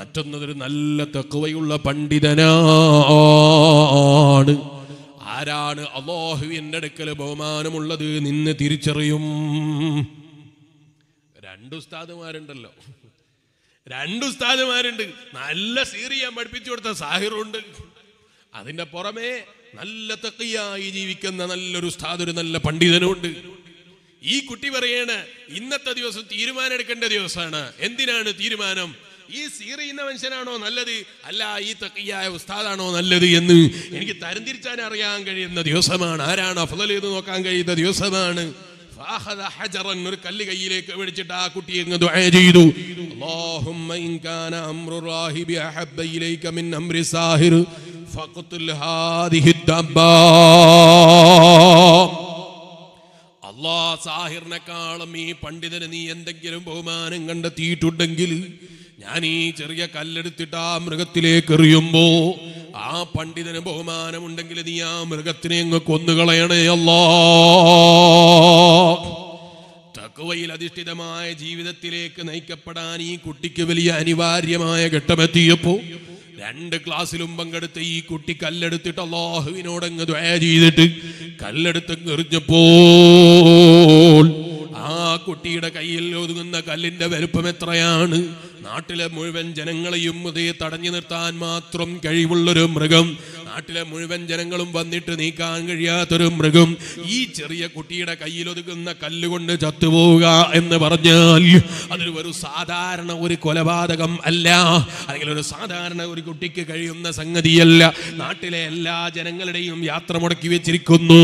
മറ്റൊന്നതൊരു നല്ല തഖ്വയുള്ള പണ്ഡിതനാണ്. ആരാണ് അല്ലാഹുവിന്റെ അടുക്കൽ ബഹുമാനമുള്ളത് നിന്ന് തിരിച്ചറിയും. രണ്ടു ഉസ്താദുമാരുണ്ടല്ലോ, രണ്ടു ഉസ്താദുമാരുണ്ട്. നല്ല സീറിയ പഠിപ്പിച്ചു കൊടുത്ത സാഹിറുണ്ട്, അതിന്റെ പുറമെ നല്ല തഖിയായി ജീവിക്കുന്ന നല്ലൊരു ഉസ്താദ്, ഒരു നല്ല പണ്ഡിതനുണ്ട്. ഈ കുട്ടി പറയണ ഇന്നത്തെ ദിവസം തീരുമാനം എടുക്കേണ്ട ദിവസമാണ്. എന്തിനാണ് തീരുമാനം? ഈ സീറിയുന്ന മനുഷ്യനാണോ നല്ലത്, അല്ല ഈ തഖിയായ ഉസ്താദാണോ നല്ലത് എന്ന് എനിക്ക് തരംതിരിച്ചാൻ അറിയാൻ കഴിയുന്ന ദിവസമാണ്, ആരാണ് അഫ്ളൽ എന്ന് നോക്കാൻ കഴിയുന്ന ദിവസമാണ്. ഒരു കല്ല് കയ്യിലേക്ക് പിടിച്ചിട്ട് ആ കുട്ടി അങ്ങ് ദുആ ചെയ്തു, അല്ലാഹുമ്മ ഇൻ കാന അംറു റാഹിബി അഹബ്ബ ഇലൈക മിൻ അംരി സാഹിർ ഫഖ്തുൽ ഹാദിഹി ദബ്ബാ. അല്ലാ, സാഹിറിനെക്കാളും ഈ പണ്ഡിതന് നീ എന്തെങ്കിലും ബഹുമാനം കണ്ടെത്തിയിട്ടുണ്ടെങ്കിൽ ഞാൻ ഈ ചെറിയ കല്ലെടുത്തിട്ട് ആ മൃഗത്തിലേക്ക് എറിയുമ്പോ ആ പണ്ഡിതന് ബഹുമാനമുണ്ടെങ്കിൽ നീ ആ മൃഗത്തിനെ അങ്ങ് കൊന്നുകളയണേ അല്ലാ. തഖ്വയിൽ അധിഷ്ഠിതമായ ജീവിതത്തിലേക്ക് നയിക്കപ്പെടാൻ ഈ കുട്ടിക്ക് വലിയ അനിവാര്യമായ ഘട്ടമെത്തിയപ്പോ രണ്ട് ക്ലാസ്സിലും പങ്കെടുത്ത ഈ കുട്ടി കല്ലെടുത്തിട്ട് അല്ലാഹുവിനോടങ്ങ് ദുആ ചെയ്തിട്ട് കല്ലെടുത്തങ്ങ് എറിഞ്ഞപ്പോൾ ആ കുട്ടിയുടെ കയ്യിൽ ഒതുങ്ങുന്ന കല്ലിന്റെ വലുപ്പം എത്രയാണ്? നാട്ടിലെ മുഴുവൻ ജനങ്ങളെയും ഇതേ തടഞ്ഞു നിർത്താൻ മാത്രം കഴിവുള്ളൊരു മൃഗം, നാട്ടിലെ മുഴുവൻ ജനങ്ങളും വന്നിട്ട് നീക്കാൻ കഴിയാത്തൊരു മൃഗം ഈ ചെറിയ കുട്ടിയുടെ കയ്യിലൊതുങ്ങുന്ന കല്ലുകൊണ്ട് ചത്തുപോവുക എന്ന് പറഞ്ഞാൽ അതൊരു ഒരു സാധാരണ ഒരു കൊലപാതകം അല്ല, അല്ലെങ്കിൽ ഒരു സാധാരണ ഒരു കുട്ടിക്ക് കഴിയുന്ന സംഗതിയല്ല. നാട്ടിലെ എല്ലാ ജനങ്ങളുടെയും യാത്ര മുടക്കി വെച്ചിരിക്കുന്നു.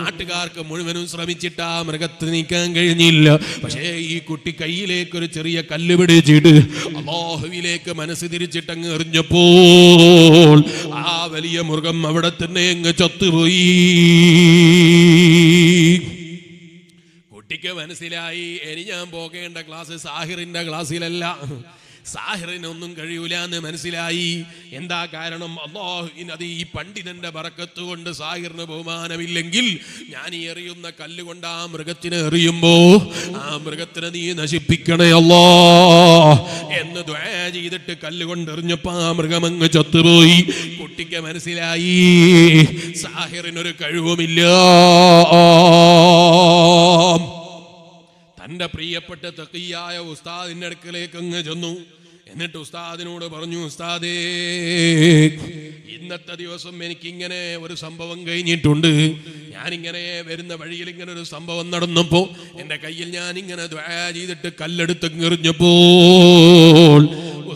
നാട്ടുകാർക്ക് മുഴുവനും ശ്രമിച്ചിട്ട് ആ മൃഗത്തെ നീക്കാൻ കഴിഞ്ഞില്ല. പക്ഷേ ഈ കുട്ടി കയ്യിലേക്ക് ഒരു ചെറിയ കല്ല് പിടിച്ചിട്ട് അല്ലാഹുവിലേക്ക് മനസ്സ് തിരിച്ചിട്ടങ്ങ് എറിഞ്ഞപ്പോൾ ആ വലിയ മൃഗം അവിടെ തന്നെ അങ്ങ് ചത്തുപോയി. കുട്ടിക്ക് മനസ്സിലായി, ഇനി ഞാൻ പോകേണ്ട ക്ലാസ് സാഹിറിന്റെ ക്ലാസ്സിലല്ല, സാഹിറിനൊന്നും കഴിയൂല എന്ന് മനസ്സിലായി. എന്താ കാരണം? അല്ലാഹുവിനത് ഈ പണ്ഡിതന്റെ ബറക്കത്ത് കൊണ്ട് സാഹിറിന് ബഹുമാനമില്ലെങ്കിൽ ഞാൻ ഈ എറിയുന്ന കല്ലുകൊണ്ട് ആ മൃഗത്തിനെ എറിയുമ്പോ ആ മൃഗത്തിനെ നീ നശിപ്പിക്കണേ അല്ലാ എന്ന് ദുആ ചെയ്തിട്ട് കല്ലുകൊണ്ട് എറിഞ്ഞപ്പോ ആ മൃഗമങ്ങ് ചത്തുപോയി. കുട്ടിക്ക് മനസ്സിലായി സാഹിറിനൊരു കഴിവുമില്ല. തൻ്റെ പ്രിയപ്പെട്ട തഖിയായ ഉസ്താദിൻ്റെ അടുക്കലേക്ക് അങ്ങ് ചെന്നു. എന്നിട്ട് ഉസ്താദിനോട് പറഞ്ഞു, ഉസ്താദേ, ഇന്നത്തെ ദിവസം എനിക്കിങ്ങനെ ഒരു സംഭവം കഴിഞ്ഞിട്ടുണ്ട്. ഞാനിങ്ങനെ വരുന്ന വഴിയിൽ ഇങ്ങനെ ഒരു സംഭവം നടന്നപ്പോൾ എൻ്റെ കയ്യിൽ ഞാനിങ്ങനെ ദുആ ചെയ്തിട്ട് കല്ലെടുത്ത് എറിഞ്ഞപ്പോൾ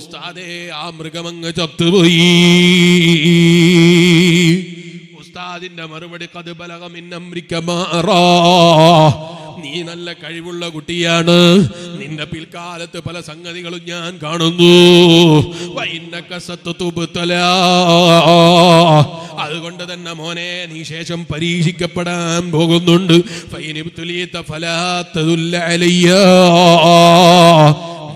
ഉസ്താദേ ആ മൃഗമങ്ങ് ചത്തുപോയി. ഉസ്താദിൻ്റെ മറുപടി, ഖദ് ബലഗ മിൻ അംരിക മാ അറാ, നീ നല്ല കഴിവുള്ള കുട്ടിയാണ്, നിന്റെ പിൽക്കാലത്ത് പല സംഗതികളും ഞാൻ കാണുന്നു, അതുകൊണ്ട് തന്നെ മോനെ നീ ശേഷം പരീക്ഷിക്കപ്പെടാൻ പോകുന്നുണ്ട്,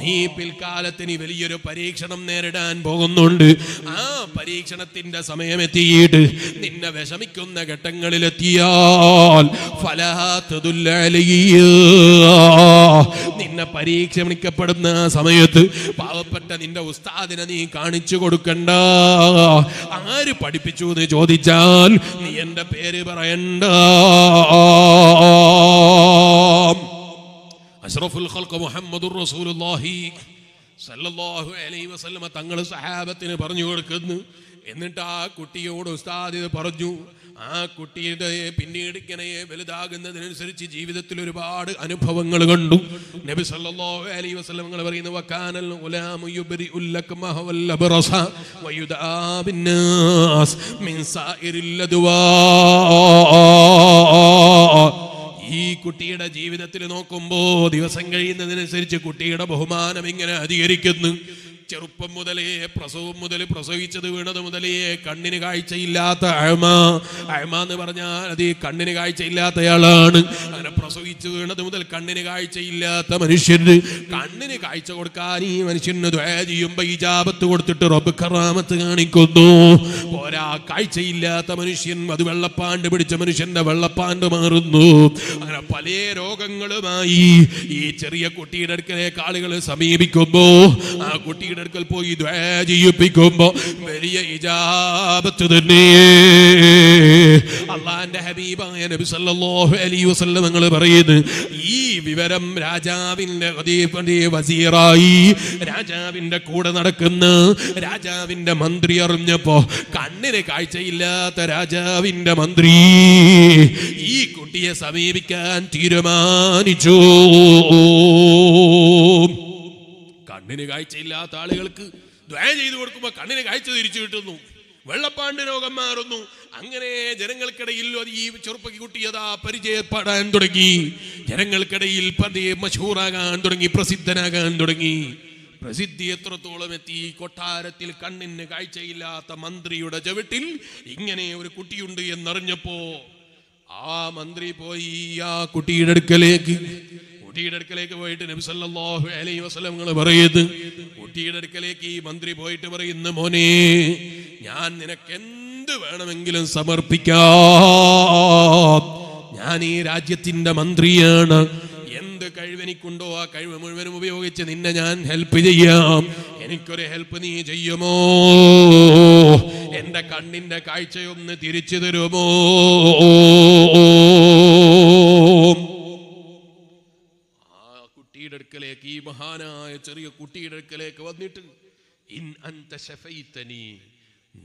നീ പിൽക്കാലത്തിന് വലിയൊരു പരീക്ഷണം നേരിടാൻ പോകുന്നുണ്ട്, ആ പരീക്ഷണത്തിന്റെ സമയമെത്തിയിട്ട് നിന്നെ വിഷമിക്കുന്ന ഘട്ടങ്ങളിലെത്തിയാൽ ഫലാ തദുല്ല അലൈയ, നിന്നെ പരീക്ഷണിക്കപ്പെടുന്ന സമയത്ത് പാവപ്പെട്ട നിന്റെ ഉസ്താദിനെ നീ കാണിച്ചു കൊടുക്കണ്ട. ആര് പഠിപ്പിച്ചു എന്ന് ചോദിച്ചാൽ നീ എൻ്റെ പേര് പറയണ്ട. അഷ്റഫുൽ ഖൽഖ് മുഹമ്മദുർ റസൂലുള്ളാഹി സല്ലല്ലാഹു അലൈഹി വസല്ലമ തങ്ങൾ സഹാബത്തിന് പറഞ്ഞു കൊടുക്കുന്നു. എന്നിട്ട് ആ കുട്ടിയോട് ഉസ്താദ് ഇത് പറഞ്ഞു. ആ കുട്ടിയുടെ പിന്നീട് ഇങ്ങനെ വലുതാകുന്നതിനനുസരിച്ച് ജീവിതത്തിൽ ഒരുപാട് അനുഭവങ്ങൾ കണ്ടു. നബി സല്ലല്ലാഹു അലൈഹി വസല്ലം തങ്ങൾ പറയുന്നു, വകാനൽ ഉലാമു യുബ്രിഉൽ ലക്മഹ വൽ അബ്റസ വയുദാ ബിന്നാസ് മിൻ സായിരിൽ അദ്വാ. ഈ കുട്ടിയുടെ ജീവിതത്തിൽ നോക്കുമ്പോ ദിവസം കഴിയുന്നതിനനുസരിച്ച് കുട്ടിയുടെ ബഹുമാനം ഇങ്ങനെ അധികരിക്കുന്നു. ചെറുപ്പം മുതലേ, പ്രസവം മുതൽ, പ്രസവിച്ചത് വീണത് മുതലേ കണ്ണിന് കാഴ്ചയില്ലാത്ത അഴമ, അഴമ എന്ന് പറഞ്ഞാൽ അത് കണ്ണിന് കാഴ്ചയില്ലാത്തയാളാണ്. അങ്ങനെ പ്രസവിച്ചു വീണത് മുതൽ കണ്ണിന് കാഴ്ചയില്ലാത്ത മനുഷ്യന് കണ്ണിന് കാഴ്ച കൊടുക്കാൻ ഈ മനുഷ്യന് ദുആ ചെയ്യുമ്പോൾ ഇജാബത്ത് കൊടുത്തിട്ട് റബ്ബ് കറാമത്ത് കാണിക്കുന്നു. പോരാ, കാഴ്ചയില്ലാത്ത മനുഷ്യൻ അത് വെള്ളപ്പാണ്ട് പിടിച്ച മനുഷ്യന്റെ വെള്ളപ്പാണ്ട് മാറുന്നു. അങ്ങനെ പല രോഗങ്ങളുമായി ഈ ചെറിയ കുട്ടിയുടെ അടുക്കലേക്ക് ആളുകൾ സമീപിക്കുമ്പോ ആ കുട്ടിയുടെ ടുക്കൽ പോയി ദുആ ചെയ്യിപ്പിക്കുമ്പോ വലിയ ഇജാബത്ത് തന്നെ. അല്ലാഹുവിന്റെ ഹബീബായ നബി സല്ലല്ലാഹു അലൈഹി വസല്ലം തങ്ങൾ പറയുന്നു, ഈ വിവരം രാജാവിന്റെ ഖദീഫന്റെ വസീറായി രാജാവിന്റെ കൂടെ നടക്കുന്ന രാജാവിന്റെ മന്ത്രി അറിഞ്ഞപ്പോ കണ്ണിന് കാഴ്ചയില്ലാത്ത രാജാവിന്റെ മന്ത്രി ഈ കുട്ടിയെ സമീപിക്കാൻ തീരുമാനിച്ചു. കണ്ണിന് കാഴ്ചയില്ലാത്ത ആളുകൾക്ക് ദുആ ചെയ്തു കൊടുക്കുമ്പോൾ കണ്ണിന് കാഴ്ച തിരിച്ചു കിട്ടുന്നു, വെള്ളപ്പാണ്ട് രോഗം മാറുന്നു. അങ്ങനെ ജനങ്ങൾക്കിടയിൽ ഈ ചെറുപ്പ കുട്ടിയതാ പരിചയപ്പെടാൻ തുടങ്ങി, ജനങ്ങൾക്കിടയിൽ പതിയെ മശഹൂറാകാൻ തുടങ്ങി, പ്രസിദ്ധനാകാൻ തുടങ്ങി. പ്രസിദ്ധി എത്രത്തോളം എത്തി, കൊട്ടാരത്തിൽ കണ്ണിന് കാഴ്ചയില്ലാത്ത മന്ത്രിയുടെ ചവിട്ടിൽ ഇങ്ങനെ ഒരു കുട്ടിയുണ്ട് എന്നറിഞ്ഞപ്പോ ആ മന്ത്രി പോയി ആ കുട്ടിയുടെ അടുക്കലേക്ക്. കുട്ടിയുടെ അടുക്കലേക്ക് പോയിട്ട് നബി സല്ലല്ലാഹു അലൈഹി വസല്ലം തങ്ങൾ പറയുന്നു, കുട്ടിയുടെ അടുക്കലേക്ക് ഈ മന്ത്രി പോയിട്ട് പറയുന്നു, മോനെ ഞാൻ നിനക്ക് എന്ത് വേണമെങ്കിലും സമർപ്പിക്കാം, ഞാൻ ഈ രാജ്യത്തിന്റെ മന്ത്രിയാണ്, എന്ത് കഴിവെനിക്കുണ്ടോ ആ കഴിവ് മുഴുവനും ഉപയോഗിച്ച് നിന്നെ ഞാൻ ഹെൽപ്പ് ചെയ്യാം, എനിക്കൊരു ഹെൽപ്പ് നീ ചെയ്യുമോ, എന്റെ കണ്ണിന്റെ കാഴ്ചയൊന്ന് തിരിച്ചു തരുമോ. അടുക്കലേക്ക് ഈ മഹാനായ ചെറിയ കുട്ടിയുടെ അടുക്കലേക്ക് വന്നിട്ട് ഇൻ അൻത ശഫൈതനി,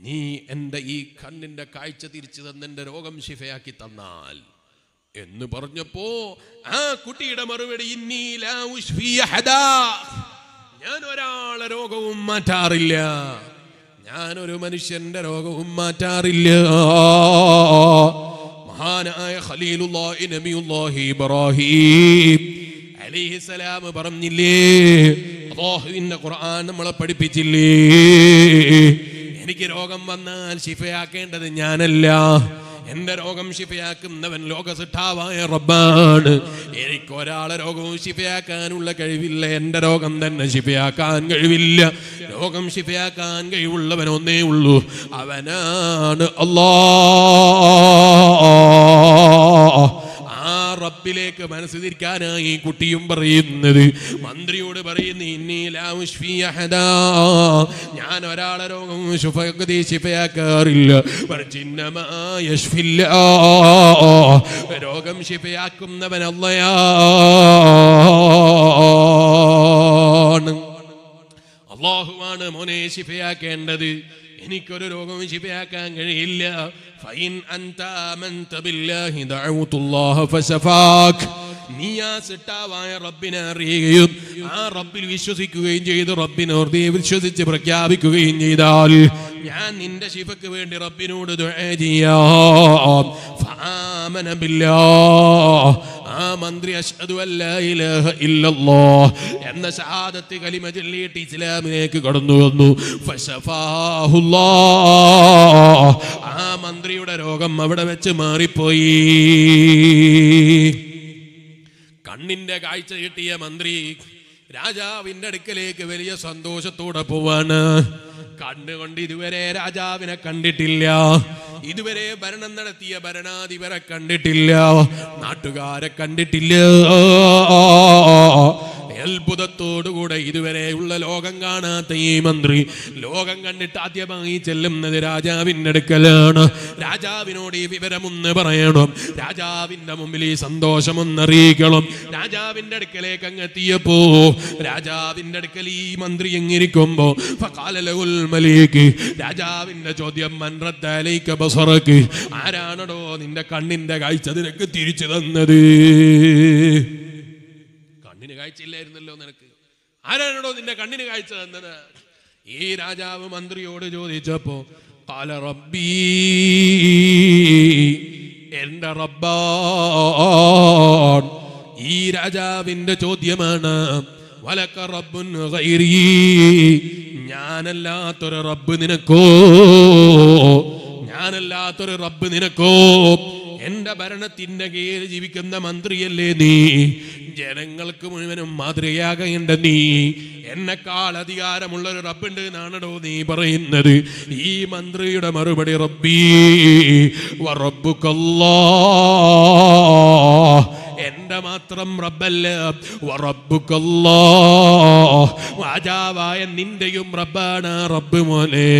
നീ എൻ്റെ ഈ കണ്ണിൻ്റെ കാഴ്ച തിരിച്ചു തന്നെൻ്റെ രോഗം ശിഫയാക്കി തന്നാൽ എന്ന് പറഞ്ഞപ്പോ ആ കുട്ടിയുടെ മറുപടി ഇന്നി ലാ ഉശ്ഫി അഹദാ, ഞാൻ ഒരാളെ രോഗവും മാറ്റാറില്ല, ഞാനൊരു മനുഷ്യന്റെ രോഗവും മാറ്റാറില്ല. മഹാനായ ഖലീലുള്ളാഹി നബിയുള്ളാഹി ഇബ്രാഹീം അലൈഹിസ്സലാം പറഞ്ഞില്ലേ, അല്ലാഹുവിന്റെ ഖുർആൻ നമ്മളെ പഠിപ്പിച്ചില്ലേ, എനിക്ക് രോഗം വന്നാൽ ശിഫയാക്കേണ്ടത് ഞാനല്ല, എന്റെ രോഗം ശിഫയാക്കുന്നവൻ ലോകസിട്ടാവായ റബ്ബാണ്. എനിക്ക് ഒരാളെ രോഗവും ശിഫയാക്കാനുള്ള കഴിവില്ല, എന്റെ രോഗം തന്നെ ശിഫയാക്കാൻ കഴിവില്ല. രോഗം ശിഫയാക്കാൻ കഴിവുള്ളവൻ ഒന്നേ ഉള്ളൂ, അവനാണ് അല്ലാഹ്. റബ്ബിലേക്ക് മനസ്സ് തിരിക്കാനായി കുട്ടിയും പറയുന്നത്, മന്ത്രിയോട് പറയുന്ന ഞാൻ ഒരാളെ രോഗം ശിഫയാക്കാറില്ല, രോഗം ശിഫയാക്കുന്നവനല്ലയാ. അല്ലാഹുവാണ് മോനെ ശിഫയാക്കേണ്ടത്, എനിക്കൊരു രോഗവും ശിഫയാക്കാൻ കഴിയില്ല. ഫൈൻ അൻത അമൻത ബില്ലാഹി ദഅഉതുല്ലാഹ ഫശഫാക്. നിയാസിട്ടാവായ റബ്ബിനെ അറിയുകയും ആ റബ്ബിൽ വിശ്വസിക്കുകയും ചെയ്ത് റബ്ബിനെ ഹൃദയ വിശ്വസിച്ച് പ്രഖ്യാപിക്കുകയും ചെയ്താൽ ഞാൻ നിന്റെ ശിഫക്ക് വേണ്ടി റബ്ബിനോട് ദുആ ചെയ്യാം. ഫആമന ബില്ലാഹ്. ആ മന്ത്രി അശ്ഹദു അല്ലാ ഇലാഹ ഇല്ലല്ലാഹ് എന്ന ഷഹാദത്ത് കലിമ ചൊല്ലിയിട്ട് ഇസ്ലാമിലേക്ക് കടന്നു വന്നു. ഫശഫാഹുല്ലാഹ്. ആ മന്ത്രിയുടെ രോഗം അവിടെ വെച്ച് മാറിപ്പോയി. കണ്ണിന്റെ കാഴ്ച കിട്ടിയ മന്ത്രി രാജാവിന്റെ അടുക്കലേക്ക് വലിയ സന്തോഷത്തോടെ പോവാണ്. കണ്ണുകൊണ്ട് ഇതുവരെ രാജാവിനെ കണ്ടിട്ടില്ല, ഇതുവരെ ഭരണം നടത്തിയ ഭരണാധിപരെ കണ്ടിട്ടില്ല, നാട്ടുകാരെ കണ്ടിട്ടില്ല. അത്ഭുതത്തോടുകൂടെ ഇതുവരെയുള്ള ലോകം കാണാത്ത ഈ മന്ത്രി ലോകം കണ്ടിട്ട് ആദ്യമായി ചെല്ലുന്നത് രാജാവിൻ്റെ അടുക്കലാണ്. രാജാവിനോട് ഈ വിവരമൊന്ന് പറയണം, രാജാവിൻ്റെ മുമ്പിൽ ഈ സന്തോഷമൊന്നറിയിക്കണം. രാജാവിൻ്റെ അടുക്കലേക്ക് അങ്ങെത്തിയപ്പോ രാജാവിൻ്റെ അടുക്കൽ ഈ മന്ത്രി എങ്ങിരിക്കുമ്പോ രാജാവിൻ്റെ ചോദ്യം, ആരാണോ നിന്റെ കണ്ണിന്റെ കാഴ്ച നിനക്ക് തിരിച്ചു തന്നത്? കണ്ണിന് കാഴ്ചയില്ലായിരുന്നല്ലോ നിനക്ക്, ആരാണോ നിന്റെ കണ്ണിന് കാഴ്ച തന്നത്? ഈ രാജാവ് മന്ത്രിയോട് ചോദിച്ചപ്പോ ഖാല റബ്ബീ, എന്റെ റബ്ബാണ്. ഈ രാജാവിന്റെ ചോദ്യമാണ്, വലക റബ്ബുൻ ഗൈരീ, ഞാനല്ലാത്തൊരു റബ്ബ് നിനക്കോ ഞാനല്ലാത്തൊരു റബ്ബ് നിനക്കോ എന്റെ ഭരണത്തിന്റെ കീഴിൽ ജീവിക്കുന്ന മന്ത്രിയല്ലേ നീ, ജനങ്ങൾക്ക് മുഴുവനും മാതൃകയാകേണ്ട നീ, എന്നെക്കാൾ അധികാരമുള്ള ഒരു റബ്ബുണ്ട് എന്നാണോ നീ പറയുന്നത്? ഈ മന്ത്രിയുടെ മറുപടി, റബ്ബീ വറബ്ബുകല്ലാഹ്, എന്റെ മാത്രം റബ്ബല്ല, വറബ്ബുകല്ലാഹ്, രാജാവായ നിന്റെയും റബ്ബാണ് റബ്ബ് മോനെ.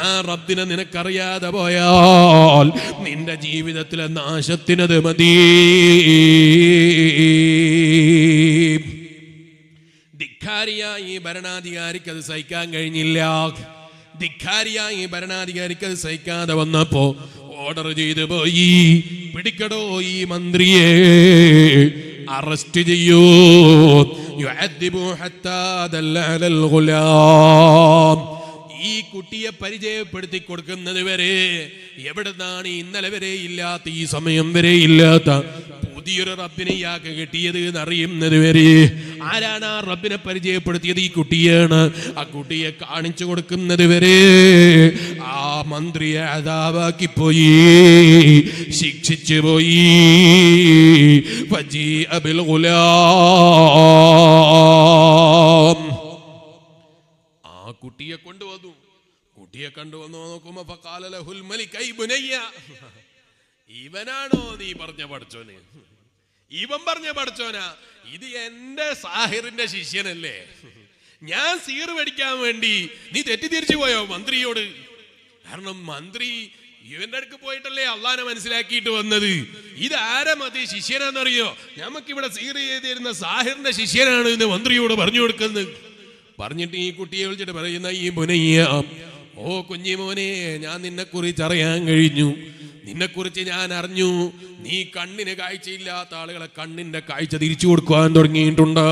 ആ റബ്ബിനെ നിനക്കറിയാതെ പോയാൽ നിന്റെ ജീവിതത്തിലെ നാശത്തിനത് മതി. ധിക്കാരിയായി ഭരണാധികാരിക്ക് അത് സഹിക്കാൻ കഴിഞ്ഞില്ല. ധിക്കാരിയായി ഭരണാധികാരിക്ക് അത് സഹിക്കാതെ വന്നപ്പോ ഓർഡർ ചെയ്തു പോയി, പിടിക്കടോ ഈ മന്ത്രിയെ, അറസ്റ്റ് ചെയ്യൂ. യുഅദ്ദിബു ഹത്താ ദല്ല അലൽ ഗുലാം. ഈ കുട്ടിയെ പരിചയപ്പെടുത്തി കൊടുക്കുന്നത് വരെ, എവിടുന്നാണ് ഇന്നലെ വരെ ഇല്ലാത്ത, ഈ സമയം വരെ ഇല്ലാത്ത പുതിയൊരു റബ്ബിനെ ഇയാൾക്ക് കിട്ടിയത് എന്നറിയുന്നത് വരെ, ആരാണ് ആ റബ്ബിനെ പരിചയപ്പെടുത്തിയത്? ഈ കുട്ടിയാണ്. ആ കുട്ടിയെ കാണിച്ചു കൊടുക്കുന്നത് വരെ ആ മന്ത്രിയെ അതാവാക്കി പോയി, ശിക്ഷിച്ചു പോയി. ഫജീഅ ബിൽ ഗുലാം. ആ കുട്ടിയെ കൊണ്ടുവന്നു. കുട്ടിയെ കൊണ്ടുവന്നു നോക്കുമ്പോ ഫഖാല ലഹുൽ മലിക്, ഐ ബുനയ്യ, ഇവനാണോ നീ പറഞ്ഞ പഠിച്ചോന്? ഇവൻ പറഞ്ഞ പഠിച്ചോനാ, ഇത് എന്റെ സാഹിറിന്റെ ശിഷ്യനല്ലേ, ഞാൻ സീർ പഠിക്കാൻ വേണ്ടി നീ തെറ്റിദ്ധരിച്ചു പോയോ മന്ത്രിയോട്? കാരണം മന്ത്രി ഇവന്റെ അടുക്ക് പോയിട്ടല്ലേ അള്ളാനെ മനസ്സിലാക്കിയിട്ട് വന്നത്. ഇതാര മതി ശിഷ്യനാണെന്നറിയോ? ഞമ്മക്കിവിടെ സീർ ചെയ്തിരുന്ന സാഹിറിന്റെ ശിഷ്യനാണ് എന്ന് മന്ത്രിയോട് പറഞ്ഞു കൊടുക്കുന്നത്. പറഞ്ഞിട്ട് ഈ കുട്ടിയെ വിളിച്ചിട്ട് പറയുന്ന, ഈ മുനയ്യ, ഓ കുഞ്ഞി മോനെ, ഞാൻ നിന്നെ കുറിച്ച് അറിയാൻ കഴിഞ്ഞു, നിന്നെക്കുറിച്ച് ഞാൻ അറിഞ്ഞു, നീ കണ്ണിന് കാഴ്ചയില്ലാത്ത ആളുകളെ കണ്ണിന്റെ കാഴ്ച തിരിച്ചു കൊടുക്കാൻ തുടങ്ങിയിട്ടുണ്ട്.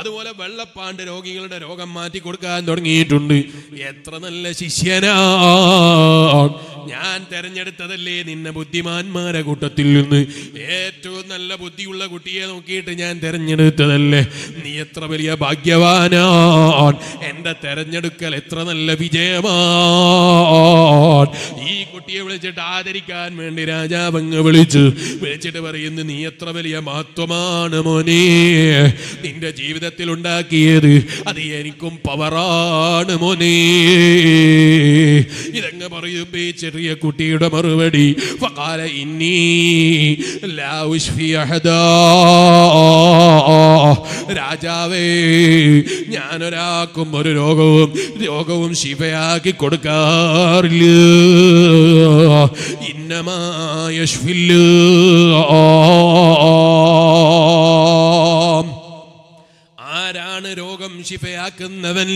അതുപോലെ വെള്ളപ്പാണ്ട് രോഗികളുടെ രോഗം മാറ്റി കൊടുക്കാൻ തുടങ്ങിയിട്ടുണ്ട്. എത്ര നല്ല ശിഷ്യനാ, ഞാൻ തെരഞ്ഞെടുത്തതല്ലേ നിന്നെ ബുദ്ധിമാന്മാരെ കൂട്ടത്തിൽ നിന്ന്, ഏറ്റവും നല്ല ബുദ്ധിയുള്ള കുട്ടിയെ നോക്കിയിട്ട് ഞാൻ തെരഞ്ഞെടുത്തതല്ലേ, നീ എത്ര വലിയ ഭാഗ്യവാനാൻ, എന്റെ തെരഞ്ഞെടുക്കൽ എത്ര നല്ല വിജയമാൻ. ഈ കുട്ടി പാർട്ടിയെ വിളിച്ചിട്ട് ആദരിക്കാൻ വേണ്ടി രാജാവ് അങ്ങ് വിളിച്ചു. വിളിച്ചിട്ട് പറയുന്നു, നീ എത്ര വലിയ മഹത്വമാണ് മോനെ നിന്റെ ജീവിതത്തിൽ ഉണ്ടാക്കിയത്, അത് എനിക്കും പവറാണ് മോനെ. ഇതങ്ങ് പറയുമ്പോ ഈ ചെറിയ കുട്ടിയുടെ മറുപടി, ഫഖാല ഇന്നി ലാ ഉശ്ഫി അഹദാ, രാജാവേ ഞാനൊരാക്കും ഒരു രോഗവും രോഗവും ശിവയാക്കി കൊടുക്കാറില്ല. ഇന്നമാ യശ്ഫില്ലു ആരാണ് രോഗം ശിവയാക്കുന്നവൻ?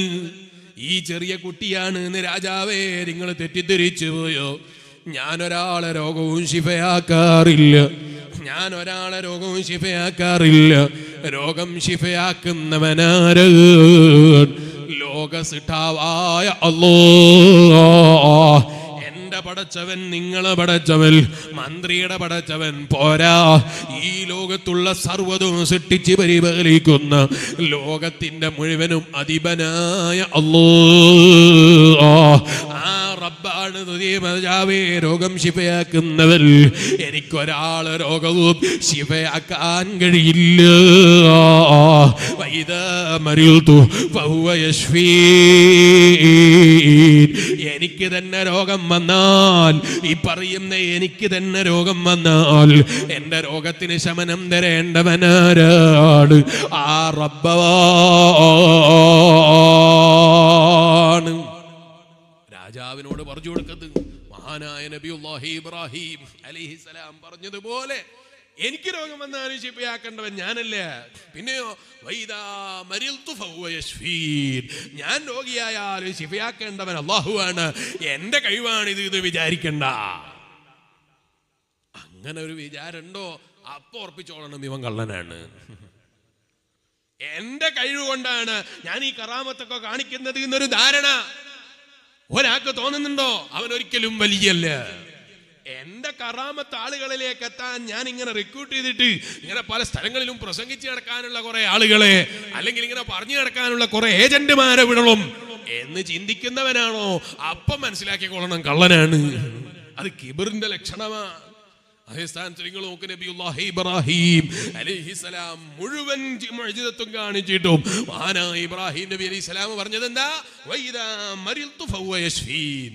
ഈ ചെറിയ കുട്ടിയാണ്. രാജാവേ നിങ്ങൾ തെറ്റിദ്ധരിച്ചു പോയോ, ഞാനൊരാളെ രോഗവും ശിവയാക്കാറില്ല, ഞാൻ ഒരാളെ രോഗവും ശിഫയാക്കാറില്ല. രോഗം ശിഫയാക്കുന്നവനാര്? ലോക സിട്ടാവായ അല്ലാഹ്. എന്റെ പടച്ചവൻ, നിങ്ങളെ പടച്ചവൻ, മന്ത്രിയുടെ പടച്ചവൻ പോരാ, ഈ ലോകത്തുള്ള സർവ്വതും സൃഷ്ടിച്ച് പരിപാലിക്കുന്ന ലോകത്തിന്റെ മുഴുവനും അധിപനായ അല്ലാഹ് റബ്ബാണ് തുതിമജാവേ രോഗം ശിഫയാക്കുന്നവൻ. എനിക്കൊരാൾ രോഗവും ശിഫയാക്കാൻ കഴിയില്ല. വൈദ മരിൽതു ഫഹുവ യശ്ഫീൻ, എനിക്ക് തന്നെ രോഗം വന്നാൽ, ഈ പറയുന്ന എനിക്ക് തന്നെ രോഗം വന്നാൽ എൻ്റെ രോഗത്തിന് ശമനം തരേണ്ടവനാരാണ്? ആ റബ്ബാണ്. രാജാവിനോട് പറഞ്ഞു കൊടുക്കത് മഹാനായ നബിയുല്ലാഹി ഇബ്രാഹിം അലൈഹിസ്സലാം പറഞ്ഞതുപോലെ, എനിക്ക് രോഗം വന്നാലും ശിഫയാക്കേണ്ടവൻ ഞാനല്ലേ, പിന്നെയോ വൈദാ മരിൽതു ഫഹുവ യശ്ഫീൻ, ഞാൻ രോഗിയായാലും ശിഫയാക്കേണ്ടവൻ അല്ലാഹുവാണ്, എൻ്റെ കഴിവാണിത് എന്ന് വിചാരിക്കണ്ട. അങ്ങനെ ഒരു വിചാരമുണ്ടോ അപ്പൊ ഉറപ്പിച്ചോളണം ഇവൻ കള്ളനാണ്. എൻ്റെ കഴിവ് കൊണ്ടാണ് ഞാൻ ഈ കറാമത്തൊക്കെ കാണിക്കുന്നത് എന്നൊരു ധാരണ ഒരാൾക്ക് തോന്നുന്നുണ്ടോ? അവനൊരിക്കലും വലിയല്ല. എന്റെ കറാമത്ത് ആളുകളിലേക്ക് എത്താൻ ഞാൻ ഇങ്ങനെ റിക്രൂട്ട് ചെയ്തിട്ട് ഇങ്ങനെ പല സ്ഥലങ്ങളിലും പ്രസംഗിച്ച് നടക്കാനുള്ള കുറെ ആളുകളെ, അല്ലെങ്കിൽ ഇങ്ങനെ പറഞ്ഞു നടക്കാനുള്ള കുറെ ഏജന്റുമാരെ വിടണം എന്ന് ചിന്തിക്കുന്നവനാണോ അപ്പം മനസ്സിലാക്കിക്കൊള്ളണം കള്ളനാണ്. അത് കിബറിന്റെ ലക്ഷണമാ. അതേ സ്ഥാനത്ത് നിങ്ങൾ നോക്ക്, നബിയുല്ലാഹി ഇബ്രാഹിം അലൈഹിസ്സലാം മുഴുവൻ മുഅ്ജിസത്തും കാണിച്ചിട്ടും മഹാനായ ഇബ്രാഹിം നബി അലൈഹിസ്സലാം പറഞ്ഞത് എന്താ? വൈദാ മരിൽതു ഫഹുവ യശ്ഫീൻ,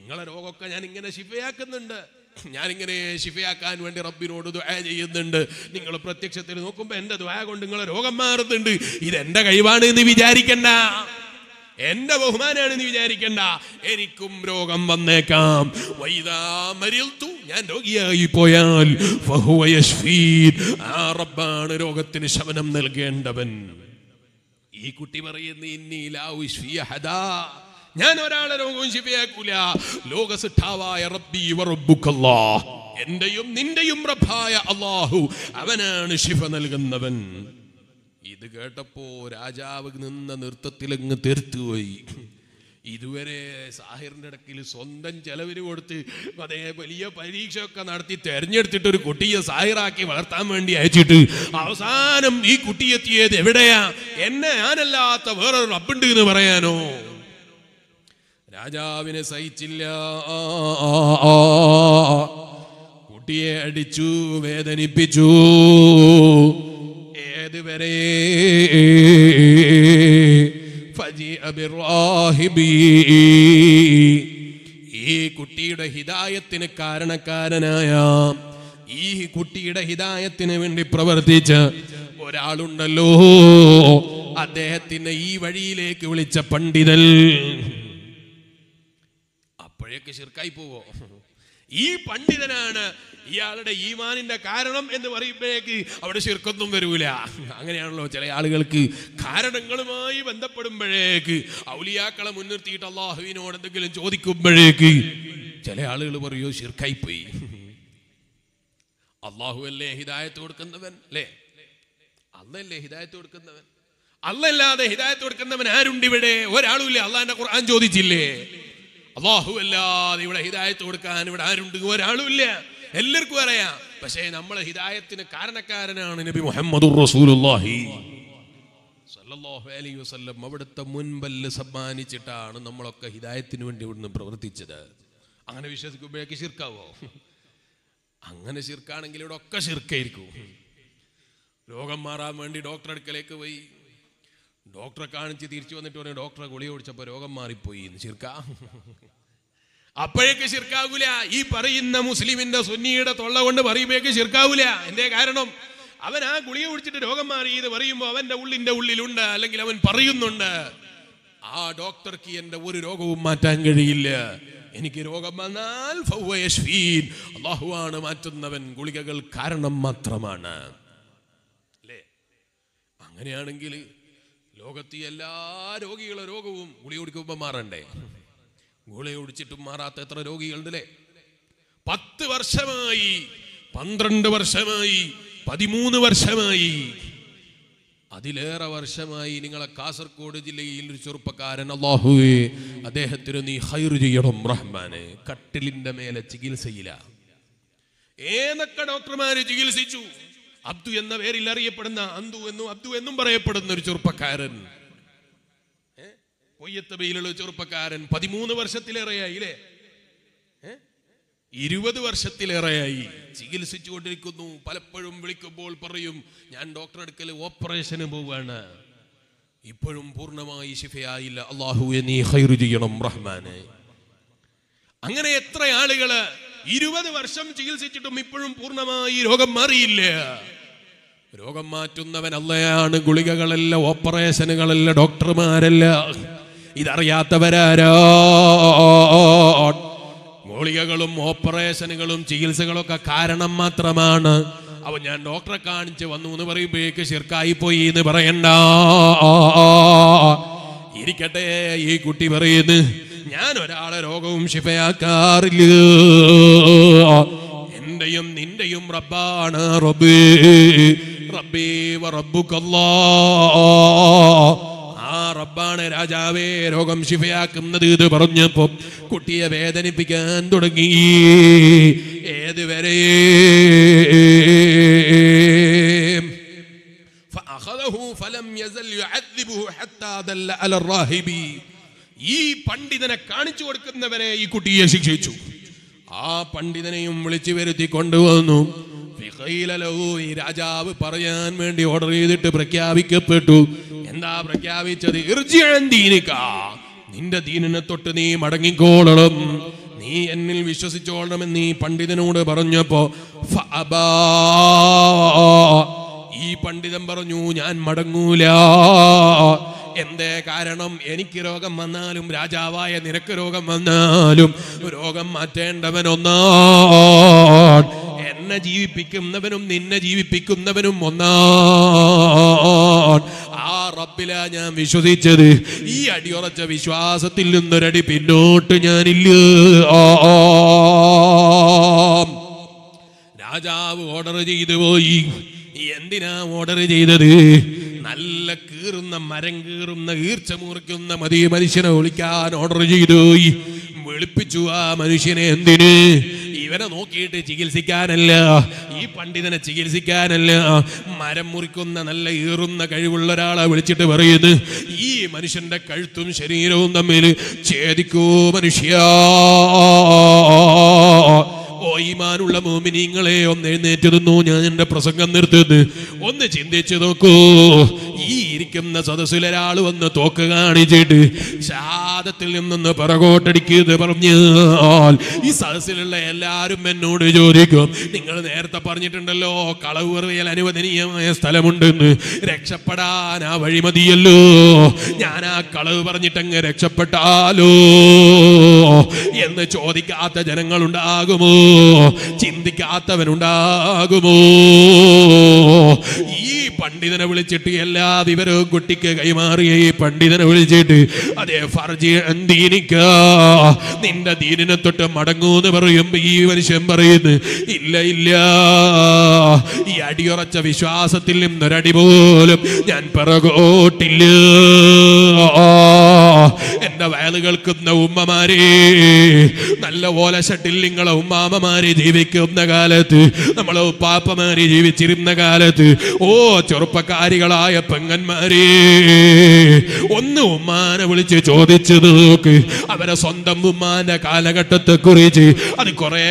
നിങ്ങളെ രോഗമൊക്കെ ഞാൻ ഇങ്ങനെ ശിഫയാക്കുന്നുണ്ട്, ഞാനിങ്ങനെ ശിഫയാക്കാൻ വേണ്ടി റബ്ബിനോട് ദുആ ചെയ്യുന്നുണ്ട്, നിങ്ങൾ പ്രത്യക്ഷത്തിൽ നോക്കുമ്പോൾ എൻ്റെ ദുആ കൊണ്ട് നിങ്ങളെ രോഗം മാറുന്നുണ്ട്, ഇതെന്റെ കഴിവാണ് എന്ന് വിചാരിക്കണ്ട, എന്റെ ബഹുമാനാണെന്ന് വിചാരിക്കണ്ട, എനിക്കും രോഗം വന്നേക്കാം. വൈദാ മരിൽതു, ഞാൻ രോഗിയായി പോയാൽ ഫഹുവ യശ്ഫീൻ, ആ റബ്ബാണ് രോഗത്തിന് ശമനം നൽകേണ്ടവൻ. ഈ കുട്ടി പറയുന്ന ഇന്നി ലാ ഉശ്ഫി അഹദാ, ഞാൻ ഒരാളെ രോഗവും ശിഫയാക്കൂല, ലോക സിട്ടാവായ റബ്ബി വ റബ്ബുക്കല്ലാഹ്, എന്റെയും നിന്റെയും റബ്ബായ അല്ലാഹു, അവനാണ് ശിഫ നൽകുന്നവൻ. ഇത് കേട്ടപ്പോ രാജാവ് നിന്ന നൃത്തത്തിലങ്ങ് തീർത്തുപോയി. ഇതുവരെ സാഹിറിന്റെ ഇടക്കിൽ സ്വന്തം ചെലവിന് കൊടുത്ത് അതേ വലിയ പരീക്ഷയൊക്കെ നടത്തി തെരഞ്ഞെടുത്തിട്ട് ഒരു കുട്ടിയെ സാഹിറാക്കി വളർത്താൻ വേണ്ടി അയച്ചിട്ട് അവസാനം ഈ കുട്ടിയെത്തിയത് എവിടെയാ? എന്നെ ഞാനല്ലാത്ത വേറൊരു റബ്ബുണ്ട് എന്ന് പറയാനോ? രാജാവിനെ സഹിച്ചില്ല, കുട്ടിയെ അടിച്ചു, വേദനിപ്പിച്ചു. ഏതുവരെ ഈ കുട്ടിയുടെ ഹിദായത്തിന് കാരണക്കാരനായ, ഈ കുട്ടിയുടെ ഹിദായത്തിന് വേണ്ടി പ്രവർത്തിച്ച ഒരാളുണ്ടല്ലോ, അദ്ദേഹത്തിന് ഈ വഴിയിലേക്ക് വിളിച്ച പണ്ഡിതൻ. അപ്പോഴേക്ക് ശിർക്കായി പോവോ? ഈ പണ്ഡിതനാണ് ഇയാളുടെ ഈമാനിന്റെ കാരണം എന്ന് പറയുമ്പോഴേക്ക് അവിടെ ശിർക്കൊന്നും വരൂല. അങ്ങനെയാണല്ലോ ചില ആളുകൾക്ക് കാരണങ്ങളുമായി ബന്ധപ്പെടുമ്പോഴേക്ക് ഔലിയാക്കളെ മുൻനിർത്തിയിട്ട് അള്ളാഹുവിനോട് എന്തെങ്കിലും ചോദിക്കുമ്പോഴേക്ക് ചില ആളുകൾ പറയോ ശിർക്കായി പോയി. അള്ളാഹു അല്ലേ ഹിദായത്ത് കൊടുക്കുന്നവൻ, അല്ലേ അല്ലല്ലേ ഹിദായത്ത് കൊടുക്കുന്നവൻ? അല്ലല്ലാതെ ഹിദായത്ത് കൊടുക്കുന്നവൻ ആരുണ്ട് ഇവിടെ? ഒരാളുമില്ല. അള്ളാഹിന്റെ ഖുർആൻ ചോദിച്ചില്ലേ, അള്ളാഹു അല്ലാതെ ഇവിടെ ഹിദായത്ത് കൊടുക്കാൻ ഇവിടെ ആരുണ്ട്? ഒരാളുമില്ല. എല്ലാവർക്കും അറിയാം. പക്ഷേ നമ്മളെ ഹിദായത്തിന് കാരണക്കാരനാണ് നബി മുഹമ്മദുർ റസൂലുള്ളാഹി സ്വല്ലല്ലാഹു അലൈഹി വസല്ലം. അവിടുത്തെ മുൻപല്ല് സമ്മാനിച്ചിട്ടാണ് നമ്മളൊക്കെ ഹിദായത്തിന് വേണ്ടി ഇവിടുന്ന് പ്രവർത്തിച്ചത്. അങ്ങനെ വിശ്വസിക്കുമ്പോഴേക്ക് ശിർക്കാവോ? അങ്ങനെ ശിർക്കാണെങ്കിൽ ഇവിടെ ഒക്കെ ശിർക്കായിരിക്കും. രോഗം മാറാൻ വേണ്ടി ഡോക്ടറെ അടുക്കലേക്ക് പോയി, ഡോക്ടറെ കാണിച്ച് തിരിച്ചു വന്നിട്ട് പറഞ്ഞു ഡോക്ടറെ ഗുളിക കുടിച്ചപ്പോൾ രോഗം മാറിപ്പോയി എന്ന് ശിർക്കാ? അപ്പോഴേക്ക് ശിർക്കാവൂല. ഈ പറയുന്ന മുസ്ലിമിന്റെ സുന്നിയുടെ തൊള്ള കൊണ്ട് പറയുമ്പോഴേക്ക് ശിർക്കാവൂല. എന്തേ കാരണം? അവൻ ആ ഗുളിക കുടിച്ചിട്ട് രോഗം മാറി എന്ന് പറയുമ്പോൾ അവന്റെ ഉള്ളിന്റെ ഉള്ളിലുണ്ട്, അല്ലെങ്കിൽ അവൻ പറയുന്നുണ്ട്, ആ ഡോക്ടർക്ക് എന്റെ ഒരു രോഗവും മാറ്റാൻ കഴിയില്ല, എനിക്ക് രോഗം വന്നാൽ അല്ലാഹുവാണ് മാറ്റുന്നവൻ, ഗുളികകൾ കാരണം മാത്രമാണ്. അല്ലേ? അങ്ങനെയാണെങ്കിൽ ലോകത്ത് എല്ലാ രോഗികളെ രോഗവും ഗുളിക കുടിക്കുമ്പോൾ മാറണ്ടേ? ഗുളിക കുടിച്ചിട്ടും മാറാത്ത എത്ര രോഗികളുണ്ടല്ലേ? പത്ത് വർഷമായി, പന്ത്രണ്ട് വർഷമായി, പതിമൂന്ന് വർഷമായി, അതിലേറെ വർഷമായി നിങ്ങളെ കാസർഗോഡ് ജില്ലയിൽ ഒരു ചെറുപ്പക്കാരൻ, അല്ലാഹുവേ അദ്ദേഹത്തിന് നീ ഹൈർ ചെയ്യണം റഹ്മാനെ, കട്ടിലിന്റെ മേലെ ചികിത്സയില്ല. ഏതൊക്കെ ഡോക്ടർമാര് ചികിത്സിച്ചു. അബ്ദു എന്ന പേരിൽ അറിയപ്പെടുന്ന, അന്തു എന്നും അബ്ദു എന്നും പറയപ്പെടുന്ന ഒരു ചെറുപ്പക്കാരൻ, കൊയ്യത്തബയിലുള്ള ചെറുപ്പക്കാരൻ, പതിമൂന്ന് വർഷത്തിലേറെയായില്ലേ, ഇരുപത് വർഷത്തിലേറെയായി ചികിത്സിച്ചു കൊണ്ടിരിക്കുന്നു. പലപ്പോഴും വിളിക്കുമ്പോൾ പറയും, ഞാൻ ഡോക്ടറെ അടുക്കൽ ഓപ്പറേഷന് പോവാണ്, ഇപ്പോഴും പൂർണ്ണമായി ശിഫയായില്ല, അല്ലാഹുവേ നീ ഖൈർ ചെയ്യണം റഹ്മാനെ. അങ്ങനെ എത്ര ആളുകള് ഇരുപത് വർഷം ചികിത്സിച്ചിട്ടും ഇപ്പോഴും പൂർണ്ണമായി രോഗം മാറിയില്ല. രോഗം മാറ്റുന്നവൻ അല്ലയാണ്. ഗുളികകളല്ല, ഓപ്പറേഷനുകളല്ല, ഡോക്ടർമാരല്ല, ഇതറിയാത്തവരാരോ? ഗുളികകളും ഓപ്പറേഷനുകളും ചികിത്സകളൊക്കെ കാരണം മാത്രമാണ്. അവൻ ഞാൻ ഡോക്ടറെ കാണിച്ച് വന്നു എന്ന് പറയുമ്പോഴേക്ക് ശിർക്കായി പോയി എന്ന് പറയണ്ട. ഇരിക്കട്ടെ, ഈ കുട്ടി പറയുന്നു ഞാൻ ഒരാളെ രോഗവും ശിഫയാക്കാറില്ല, എന്റെയും നിന്റെയും റബ്ബാണ് റബ്ബേ റബ്ബി വ റബ്ബുകല്ലാഹ്, ആ റബ്ബാണ് രാജാവേ രോഗം ശിഫയാക്കുന്നത് ഇത് പറഞ്ഞപ്പോ കുട്ടിയെ വേദനിപ്പിക്കാൻ തുടങ്ങി. ഏതുവരെ ഈ പണ്ഡിതനെ കാണിച്ചു കൊടുക്കുന്നവരെ ഈ കുട്ടിയെ ശിക്ഷിച്ചു. ആ പണ്ഡിതനെയും വിളിച്ചു വരുത്തി കൊണ്ടുവന്നു. ഈ രാജാവ് പറയാൻ വേണ്ടി ഓർഡർ ചെയ്തിട്ട് പ്രഖ്യാപിക്കപ്പെട്ടു. എന്താ പ്രഖ്യാപിച്ചത്? നിന്റെ ദീനിനെ തൊട്ട് നീ മടങ്ങിക്കോളണം, നീ എന്നിൽ വിശ്വസിച്ചോളണമെന്ന് ഈ പണ്ഡിതനോട് പറഞ്ഞപ്പോ ഈ പണ്ഡിതൻ പറഞ്ഞു ഞാൻ മടങ്ങൂല. എന്തേ കാരണം? എനിക്ക് രോഗം വന്നാലും രാജാവായ നിനക്ക് രോഗം വന്നാലും രോഗം മാറ്റേണ്ടവനൊന്നാണ്, എന്നെ ജീവിപ്പിക്കുന്നവനും നിന്നെ ജീവിപ്പിക്കുന്നവനും ഒന്നാണ്. ആ റബ്ബില ഞാൻ വിശ്വസിച്ചത്. ഈ അടിയുറച്ച വിശ്വാസത്തിൽ നിന്നൊരടി പിന്നോട്ട് ഞാനില്ല. രാജാവ് ഓർഡർ ചെയ്തു പോയി. എന്തിനാ ഓർഡർ ചെയ്തത്? നല്ല കീറുന്ന മരം കീറുന്ന ഈർച്ച മുറിക്കുന്ന മതി മനുഷ്യനെ വിളിക്കാൻ ഓർഡർ ചെയ്തു. വെളുപ്പിച്ചു ആ മനുഷ്യനെ. എന്തിന്? ഇവനെ നോക്കിയിട്ട് ചികിത്സിക്കാനല്ല, ഈ പണ്ഡിതനെ ചികിത്സിക്കാനല്ല, മരം മുറിക്കുന്ന നല്ല ഈറുന്ന കഴിവുള്ള ഒരാളെ വിളിച്ചിട്ട് പറയുന്നത് ഈ മനുഷ്യന്റെ കഴുത്തും ശരീരവും തമ്മിൽ ഛേദിക്കൂ മനുഷ്യ, ഓ ഈമാനുള്ള മോമിനിങ്ങളെ ഒന്ന് എഴുന്നേറ്റിരുന്നു, ഞാൻ എന്റെ പ്രസംഗം നിർത്തുന്നു, ഒന്ന് ചിന്തിച്ചു നോക്കൂ, ഈ ഇരിക്കുന്ന സദസ്സിലൊരാൾ വന്ന് തോക്ക് കാണിച്ചിട്ട് ശഹാദത്തിൽ നിന്നൊന്ന് പിറകോട്ടടിക്കുന്നത് പറഞ്ഞാൽ ഈ സദസ്സിലുള്ള എല്ലാവരും എന്നോട് ചോദിക്കും, നിങ്ങൾ നേരത്തെ പറഞ്ഞിട്ടുണ്ടല്ലോ കളവ് പറയൽ അനുവദനീയമായ സ്ഥലമുണ്ടെന്ന്, രക്ഷപ്പെടാൻ ആ വഴി മതിയല്ലോ, ഞാൻ ആ കളവ് പറഞ്ഞിട്ടങ്ങ് രക്ഷപ്പെട്ടാലോ എന്ന് ചോദിക്കാത്ത ജനങ്ങളുണ്ടാകുമോ? ചിന്തിക്കാത്തവനുണ്ടാകുമോ? ഈ പണ്ഡിതനെ വിളിച്ചിട്ട് എല്ലാ വിവരവും കുട്ടിക്ക് കൈമാറിയ ഈ പണ്ഡിതനെ വിളിച്ചിട്ട് അതേ ഫർജി ദീനിക്ക, നിന്റെ ദീനിനെ തൊട്ട് മടങ്ങൂന്ന് പറയുമ്പോ ഈ മനുഷ്യൻ പറയുന്നു ഇല്ല ഇല്ല, ഈ അടിയുറച്ച വിശ്വാസത്തിൽ നിന്നൊരടി പോലും ഞാൻ പിറകോട്ടില്ല. എന്റെ വയല് കേൾക്കുന്ന ഉമ്മമാരെ, നല്ല ഓലശട്ടിൽ നിങ്ങളെ ഉമ്മാമ്മമാര് ജീവിക്കുന്ന കാലത്ത്, നമ്മളെ ഉപ്പാപ്പമാര് ജീവിച്ചിരുന്ന കാലത്ത്, ഓ ചെറുപ്പക്കാരികളായ പെങ്ങന്മാരെ ഒന്ന് ഉമ്മാനെ വിളിച്ച് ചോദിച്ചത് നോക്ക്. അവരെ സ്വന്തം ഉമ്മാന്റെ കാലഘട്ടത്തെ കുറിച്ച് അത് കുറെ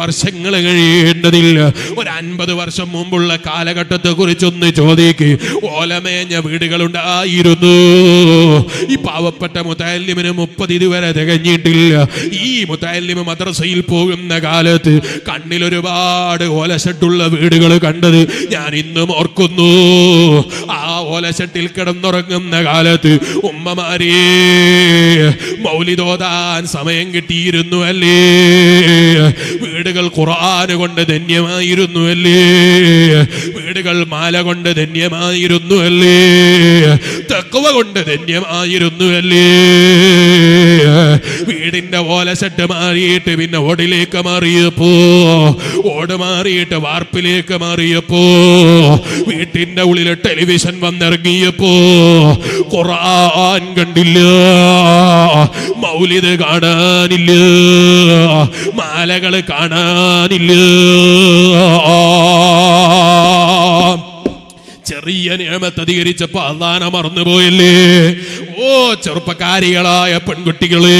വർഷങ്ങൾ കഴിയേണ്ടതില്ല, ഒരു അൻപത് വർഷം മുമ്പുള്ള കാലഘട്ടത്തെ കുറിച്ചൊന്ന് ചോദിക്ക്. ഓലമേഞ്ഞ വീടുകളുണ്ടായിരുന്നു. ഈ പാവപ്പെട്ട മുതല്ലിമിന് മുപ്പത് ഇതുവരെ തികഞ്ഞിട്ടില്ല. ഈ മുതല്ലിമ് മദ്രസയിൽ പോകുന്ന കാലത്ത് കണ്ണിലൊരുപാട് ഓലഷെട്ടുള്ള വീടുകൾ കണ്ടത് ഞാൻ ഇന്നും ഓർക്കുന്നു. ആ ഓലഷെട്ടിൽ കിടന്നുറങ്ങുന്ന കാലത്ത് ഉമ്മമാരെ മൗലിദോദാൻ സമയം കിട്ടിയിരുന്നു അല്ലേ? വീടുകൾ ഖുർആന് കൊണ്ട് ധന്യമായിരുന്നു അല്ലേ? വീടുകൾ മാല കൊണ്ട് ധന്യമായിരുന്നു അല്ലേ? തഖ്വ കൊണ്ട് ധന്യമായിരുന്നു അല്ലേ? വീടിന്റെ ഓലശട്ട് മാറിയിട്ട് പിന്നെ ഓടിലേക്ക് മാറിയപ്പോ, ഓട് മാറിയിട്ട് വാർപ്പിലേക്ക് മാറിയപ്പോ, വീട്ടിന്റെ ഉള്ളിൽ ടെലിവിഷൻ വന്നിറങ്ങിയപ്പോ ഖുർആൻ കണ്ടില്ല, മൗലിദ് കാണാനില്ല, മാലകള് കാണാനില്ല. ചെറിയ നിയമത്ത് അധികരിച്ചപ്പോ അള്ളാനെ മറന്നുപോയില്ലേ? ഓ ചെറുപ്പക്കാരികളായ പെൺകുട്ടികളെ,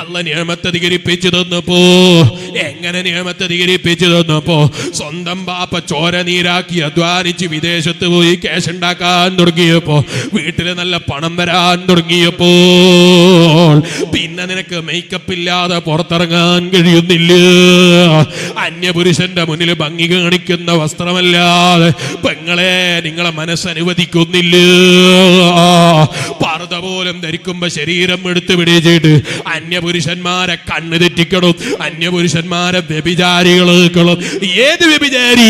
അള്ള നിയമത്ത് അധികരിപ്പിച്ചു തന്നപ്പോ, എങ്ങനെ നിയമത്ത് അധികരിപ്പിച്ചു തന്നപ്പോ സ്വന്തം ബാപ്പ ചോര നീരാക്കി അധ്വാനിച്ച് വിദേശത്ത് പോയി ക്യാഷ് ഉണ്ടാക്കാൻ തുടങ്ങിയപ്പോ, വീട്ടില് നല്ല പണം വരാൻ തുടങ്ങിയപ്പോ, പിന്നെ നിനക്ക് മേക്കപ്പ് ഇല്ലാതെ പുറത്തിറങ്ങാൻ കഴിയുന്നില്ല. അന്യപുരുഷന്റെ മുന്നിൽ ഭംഗി കാണിക്കുന്ന വസ്ത്രമല്ലാതെ പെങ്ങളെ നിങ്ങളെ മനസ്സനുവദിക്കുന്നില്ല. പർദ്ദ പോലും ധരിക്കുമ്പോ ശരീരം എടുത്തു പിടിച്ചിട്ട് അന്യപുരുഷന്മാരെ കണ്ണ് തെറ്റിക്കണം, അന്യപുരുഷന്മാരെ വ്യഭിചാരികളാക്കണം. ഏത് വ്യഭിചാരി?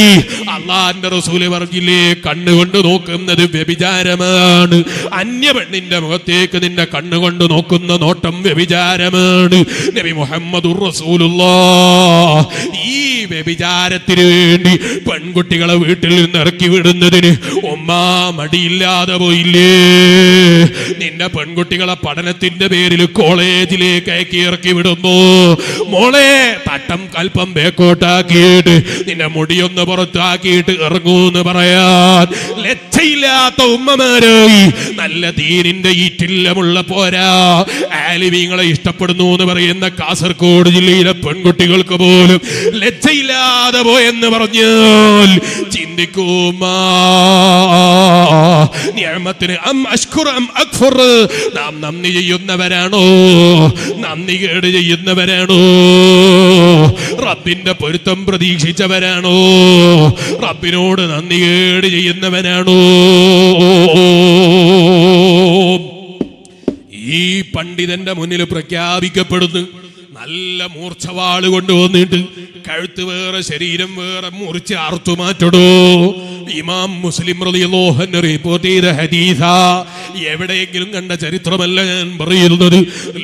അള്ളാന്റെ റസൂല് പറഞ്ഞില്ലേ, കണ്ണുകൊണ്ട് നോക്കുന്നത് വ്യഭിചാരമാണ്. അന്യ പെണ്ണിന്റെ മുഖത്തേക്ക് നിന്റെ കണ്ണുകൊണ്ട് നോക്കുന്ന നോട്ടം വ്യഭിചാരമാണ്. നബി മുഹമ്മദുർ റസൂലുള്ളാഹ് ഈ വ്യഭിചാരത്തിന് വേണ്ടി പെൺകുട്ടികളെ വീട്ടിൽ നിന്ന് ഇറക്കി വിടുന്നതിന് ഉമ്മാ മടിയില്ലാതെ പോയില്ലേ? നിന്റെ പെൺകുട്ടികളെ പഠനത്തിന്റെ പേരിൽ കോളേജിലേക്ക് അയക്കി ഇറക്കി വിടുന്നു. മോളെ തട്ടം കൽപ്പം ബേക്കോട്ടാക്കിയിട്ട് നിന്റെ മുടിയൊന്ന് പുറത്താക്കിയിട്ട് ഇറങ്ങൂന്ന് പറയാൻ ലജ്ജയില്ലാത്ത ഉമ്മമാരായി നല്ല തീരിന്റെ ഈറ്റില്ലമുള്ള പോരാ ആലിമീങ്ങളെ ഇഷ്ടപ്പെടുന്നു എന്ന് പറയുന്ന കാസർഗോഡ് ജില്ലയിലെ പെൺകുട്ടികൾക്ക് പോലും ലജ്ജയില്ലാതെ പോയെന്ന് പറഞ്ഞാൽ ചിന്തിക്കൂ. നിഅമത്തിന് അം അഷ്കുറു അം അക്ഫുർ, നാം നന്ദി ചെയ്യുന്നവരാണോ നന്ദി കേട് ചെയ്യുന്നവരാണോ? റബ്ബിന്റെ പൊരുത്തം പ്രതീക്ഷിച്ചവരാണോ റബ്ബിനോട് നന്ദി കേട് ചെയ്യുന്നവരാണോ? ഈ പണ്ഡിതന്റെ മുന്നിൽ പ്രഖ്യാപിക്കപ്പെടുന്നു. നല്ല മൂർച്ചവാള് കൊണ്ടുവന്നിട്ട് കഴുത്ത് വേറെ ശരീരം വേറെ മുറിച്ച് അറുത്തു മാറ്റടോ. ഇമാം മുസ്ലിം റളിയല്ലാഹു അൻഹു റിപ്പോർട്ട് ചെയ്ത ഹദീസാ. എവിടെയെങ്കിലും കണ്ട ചരിത്രമല്ല ഞാൻ പറയുന്നത്.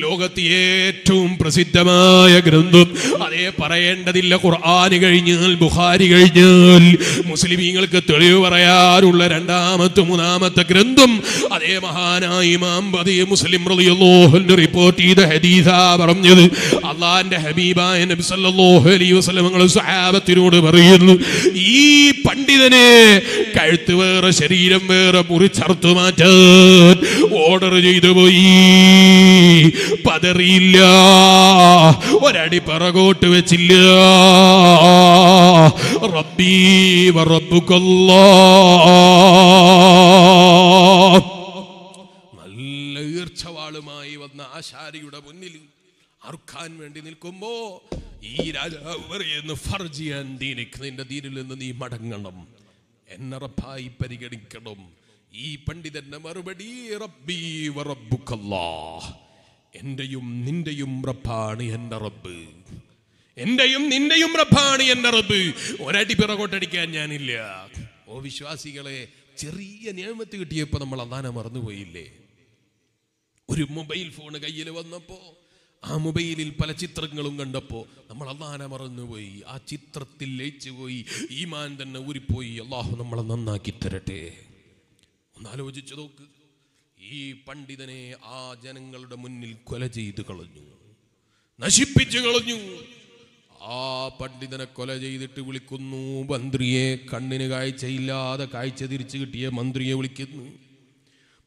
ലോകത്ത് ഏറ്റവും പ്രസിദ്ധമായ ഗ്രന്ഥം, അതേ പറയേണ്ടതില്ല, ഖുർആൻ കഴിഞ്ഞാൽ ബുഖാരി കഴിഞ്ഞാൽ മുസ്ലിമീങ്ങൾക്ക് തെളിവ് പറയാനുള്ള രണ്ടാമത്തെ മൂന്നാമത്തെ ഗ്രന്ഥം അതേ മഹാനായ ഇമാം ബദീ മുസ്ലിം റളിയല്ലാഹു അൻഹു റിപ്പോർട്ട് ചെയ്ത ഹദീസാ പറഞ്ഞത്. അള്ളാന്റെ ഹബീബായ നബി സല്ലല്ലാഹു അലൈഹി വസല്ലം തങ്ങൾ സ്വഹാബത്തിനോട് പറയുന്നു, ഈ പണ്ഡിതനെ കഴുത്ത് വേറെ ശരീരം വേറെ മുറിച്ചറുത്തു മാറ്റാൻ ഓർഡർ ചെയ്തു പോയി. പതറിയില്ല, ഒരടി പിറകോട്ട് വെച്ചില്ല. റബ്ബീ വറബ്ബുകല്ലാഹ്. നല്ല ഈർച്ചവാളുമായി വന്ന ആശാരിയുടെ മുന്നിൽ അറുക്കാൻ വേണ്ടി നിൽക്കുമ്പോ ഈ രാജാവ് പറയുന്നു, ഫർജിയൻ ദീനിക്, നിന്റെ ദീനിൽ നിന്ന് നീ മടങ്ങണം, എന്നെ റബ്ബായി പരിഗണിക്കണം. ഈ പണ്ഡിതന്റെ മറുപടി, റബ്ബി വറബ്ബുകല്ലാഹ്, എന്റെയും നിന്റെയും റബ്ബാണ് എന്റെ റബ്ബ്, എന്റെയും നിന്റെയും റബ്ബാണ് എന്റെ റബ്ബ്, ഒരടി പിറകോട്ടടിക്കാൻ ഞാനില്ല. ഓ വിശ്വാസികളെ, ചെറിയ നിയമത്ത് കിട്ടിയപ്പോ നമ്മൾ അള്ളാനെ മറന്നുപോയില്ലേ? ഒരു മൊബൈൽ ഫോൺ കയ്യിൽ വന്നപ്പോ, ആ മൊബൈലിൽ പല ചിത്രങ്ങളും കണ്ടപ്പോൾ നമ്മൾ അള്ളാഹനെ മറന്നുപോയി, ആ ചിത്രത്തിൽ ലയിച്ചുപോയി, ഈമാൻ തന്നെ ഊരിപ്പോയി. അള്ളാഹു നമ്മളെ നന്നാക്കി തരട്ടെ. ഒന്നാലോചിച്ചു നോക്ക്, ഈ പണ്ഡിതനെ ആ ജനങ്ങളുടെ മുന്നിൽ കൊല ചെയ്ത് കളഞ്ഞു, നശിപ്പിച്ചു കളഞ്ഞു. Ah, Panditana College, the Tulikunu, Bandrie, Kandinagai, Chila, the Kai Chedirchia, Mandria will kid me.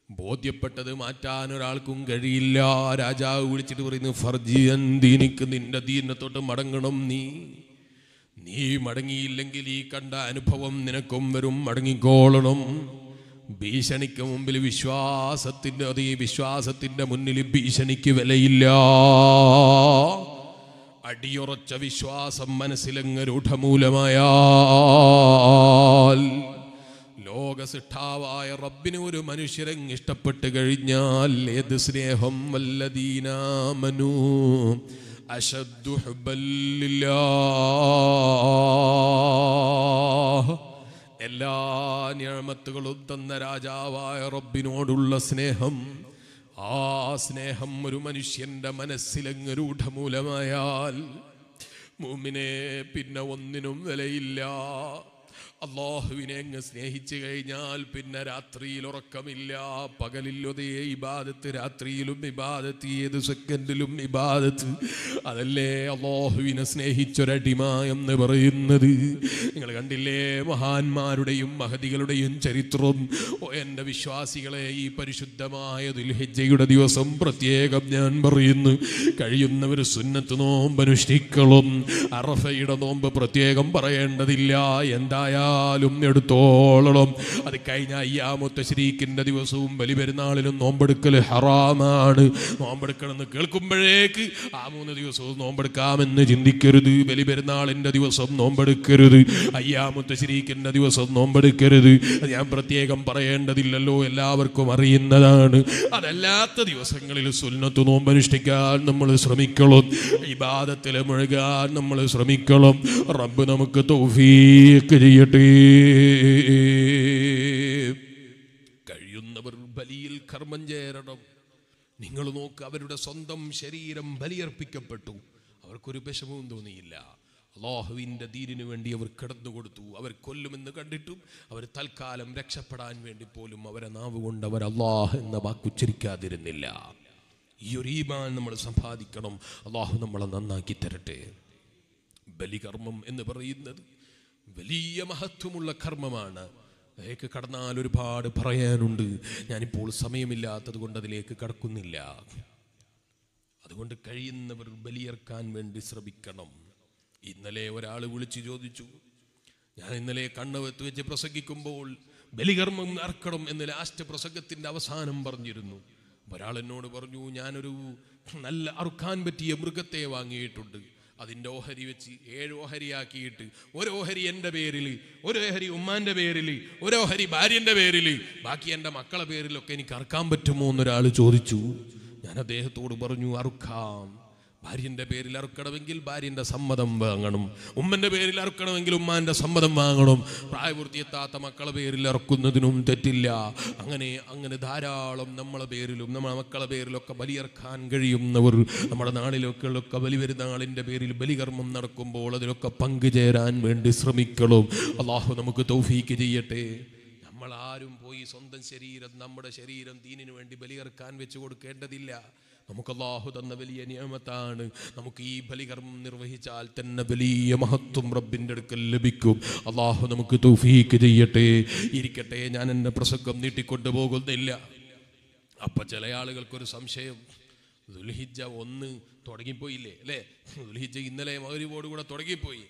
Both your Patatamata, Alkun, Garilla, Raja, Ulichitur in the Farji and Dinik and Indadina Tota Madanganamni. Ni Madangi, Lengili, Kanda, and Pavam, Nenakumberum, Madangi Golonum. Bishanikka mumbili vishwasathinte adhi vishwasathinte munnil bishanikku vilayilla adiyuracha vishwasam manasilanga rootamoolamaya lokasitthavaya rabbine oru manushyarang ishtapettu kazhinjal edu sneham alladheena amanu ashaddu hubban lillah Ella Nirmatulud and the Raja, Robinodula Sneham, Ah Sneham, Rumanishinda, Manasilang, Rutamula Mayal, Mumine, Pidna Wandinum Velailla, Allah Vinangas Nehichigal, Pidnaratri, Lora Camilla, Pagalillo de Ibadat, Ratri, Lumibadati, the second Lumibadat, Adele, Allah Vinas Nehichadima, and never in the Gandile, Mahan Marudeum, Mahadigaludayun Cheritrum, and the Vishwasigale, Parishudamaya, the Hijagudio, some Pratiak Abdan Barin, Karium never Sunatunom, Banustikalum, Arafaidanom, Pratiakam, Parayandadilla, and Daya. Lumner Tolom, Adikaina Yamotasrik in the Divasum, Belibernal and Nomberkal Haraman, Nomberkal and the Kilkumberek, Amunadios, Nomberkam and Jindikuru, Belibernal and the Divasum, Nomberkuru, Ayamotasrik and the Divasum, Nomberkuru, the Amprategam Parayanda, the Lalo, Elaver Comarin, Adelata, the Sangal Sulna to Nomberistica, Namulus Ramicolon, Ibada Telemurga, Namulus Ramicolon, Rambanamukatovi. കഴിയുന്നവർ ബലിയിൽ കർമ്മം ചേരണം. നിങ്ങൾ നോക്ക്, അവരുടെ സ്വന്തം ശരീരം ബലിയർപ്പിക്കപ്പെട്ടു. അവർക്കൊരു വിഷമവും തോന്നിയില്ല. അല്ലാഹുവിന്റെ ദീനിനു വേണ്ടി അവർ കടന്നുകൊടുത്തു. അവർ കൊല്ലുമെന്ന് കണ്ടിട്ടും അവർ തൽക്കാലം രക്ഷപ്പെടാൻ വേണ്ടി പോലും അവരെ നാവ് കൊണ്ട് അവർ അല്ലാഹ് എന്ന വാക്ക് ഉച്ചരിക്കാതിരുന്നില്ല. ഈ ഒരു ഈമാൻ നമ്മൾ സമ്പാദിക്കണം. അല്ലാഹു നമ്മളെ നന്നാക്കി തരട്ടെ. ബലികർമ്മം എന്ന് പറയുന്നത് വലിയ മഹത്വമുള്ള കർമ്മമാണ്. അതിലേക്ക് കടന്നാൽ ഒരുപാട് പറയാനുണ്ട്. ഞാനിപ്പോൾ സമയമില്ലാത്തത് കൊണ്ട് അതിലേക്ക് കടക്കുന്നില്ല. അതുകൊണ്ട് കഴിയുന്നവർ ബലിയർക്കാൻ വേണ്ടി ശ്രമിക്കണം. ഇന്നലെ ഒരാൾ വിളിച്ചു ചോദിച്ചു, ഞാൻ ഇന്നലെ കണ്ണ് വെത്ത് വെച്ച് പ്രസംഗിക്കുമ്പോൾ ബലികർമ്മം അർക്കണം എന്ന് ലാസ്റ്റ് പ്രസംഗത്തിൻ്റെ അവസാനം പറഞ്ഞിരുന്നു. ഒരാൾ എന്നോട് പറഞ്ഞു, ഞാനൊരു നല്ല അറുക്കാൻ പറ്റിയ മൃഗത്തെ വാങ്ങിയിട്ടുണ്ട്. അതിൻ്റെ ഓഹരി വെച്ച് ഏഴ് ഓഹരിയാക്കിയിട്ട് ഒരു ഓഹരി എൻ്റെ പേരിൽ, ഒരു ഓഹരി ഉമ്മാൻ്റെ പേരിൽ, ഒരു ഓഹരി ഭാര്യൻ്റെ പേരിൽ, ബാക്കി എൻ്റെ മക്കളുടെ പേരിലൊക്കെ എനിക്ക് അറുക്കാൻ പറ്റുമോ എന്നൊരാൾ ചോദിച്ചു. ഞാൻ അദ്ദേഹത്തോട് പറഞ്ഞു, അറുക്കാം. ഭാര്യൻ്റെ പേരിൽ അറുക്കണമെങ്കിൽ ഭാര്യൻ്റെ സമ്മതം വാങ്ങണം. ഉമ്മൻ്റെ പേരിൽ അറുക്കണമെങ്കിൽ ഉമ്മാൻ്റെ സമ്മതം വാങ്ങണം. പ്രായപൂർത്തിയെത്താത്ത മക്കളെ പേരിൽ അറുക്കുന്നതിനും തെറ്റില്ല. അങ്ങനെ അങ്ങനെ ധാരാളം നമ്മളെ പേരിലും നമ്മളെ മക്കളെ പേരിലൊക്കെ ബലിയർക്കാൻ കഴിയുന്നവർ നമ്മുടെ നാളിലൊക്കെ ബലി വരുന്ന ആളിൻ്റെ പേരിൽ ബലികർമ്മം നടക്കുമ്പോൾ അതിലൊക്കെ പങ്കുചേരാൻ വേണ്ടി ശ്രമിക്കണം. അള്ളാഹു നമുക്ക് തൗഫീക്ക് ചെയ്യട്ടെ. നമ്മളാരും പോയി സ്വന്തം ശരീരം, നമ്മുടെ ശരീരം ദീനിനു വേണ്ടി ബലിയർക്കാൻ വെച്ചു കൊടുക്കേണ്ടതില്ല. നമുക്ക് അല്ലാഹു തന്ന വലിയ നിയമത്താണ്. നമുക്ക് ഈ ബലികർമ്മം നിർവഹിച്ചാൽ തന്നെ വലിയ മഹത്വം റബ്ബിൻ്റെ അടുക്കൽ ലഭിക്കും. അല്ലാഹു നമുക്ക് തൗഫീക്ക് ചെയ്യട്ടെ. ഇരിക്കട്ടെ, ഞാൻ എൻ്റെ പ്രസംഗം നീട്ടിക്കൊണ്ടു പോകുന്നില്ല. അപ്പം ചില ആളുകൾക്കൊരു സംശയം, ദുൽഹിജ്ജ ഒന്ന് തുടങ്ങിപ്പോയില്ലേ അല്ലേ? ദുൽഹിജ്ജ ഇന്നലെ മഗ്‌രിബോട് കൂടെ തുടങ്ങിപ്പോയി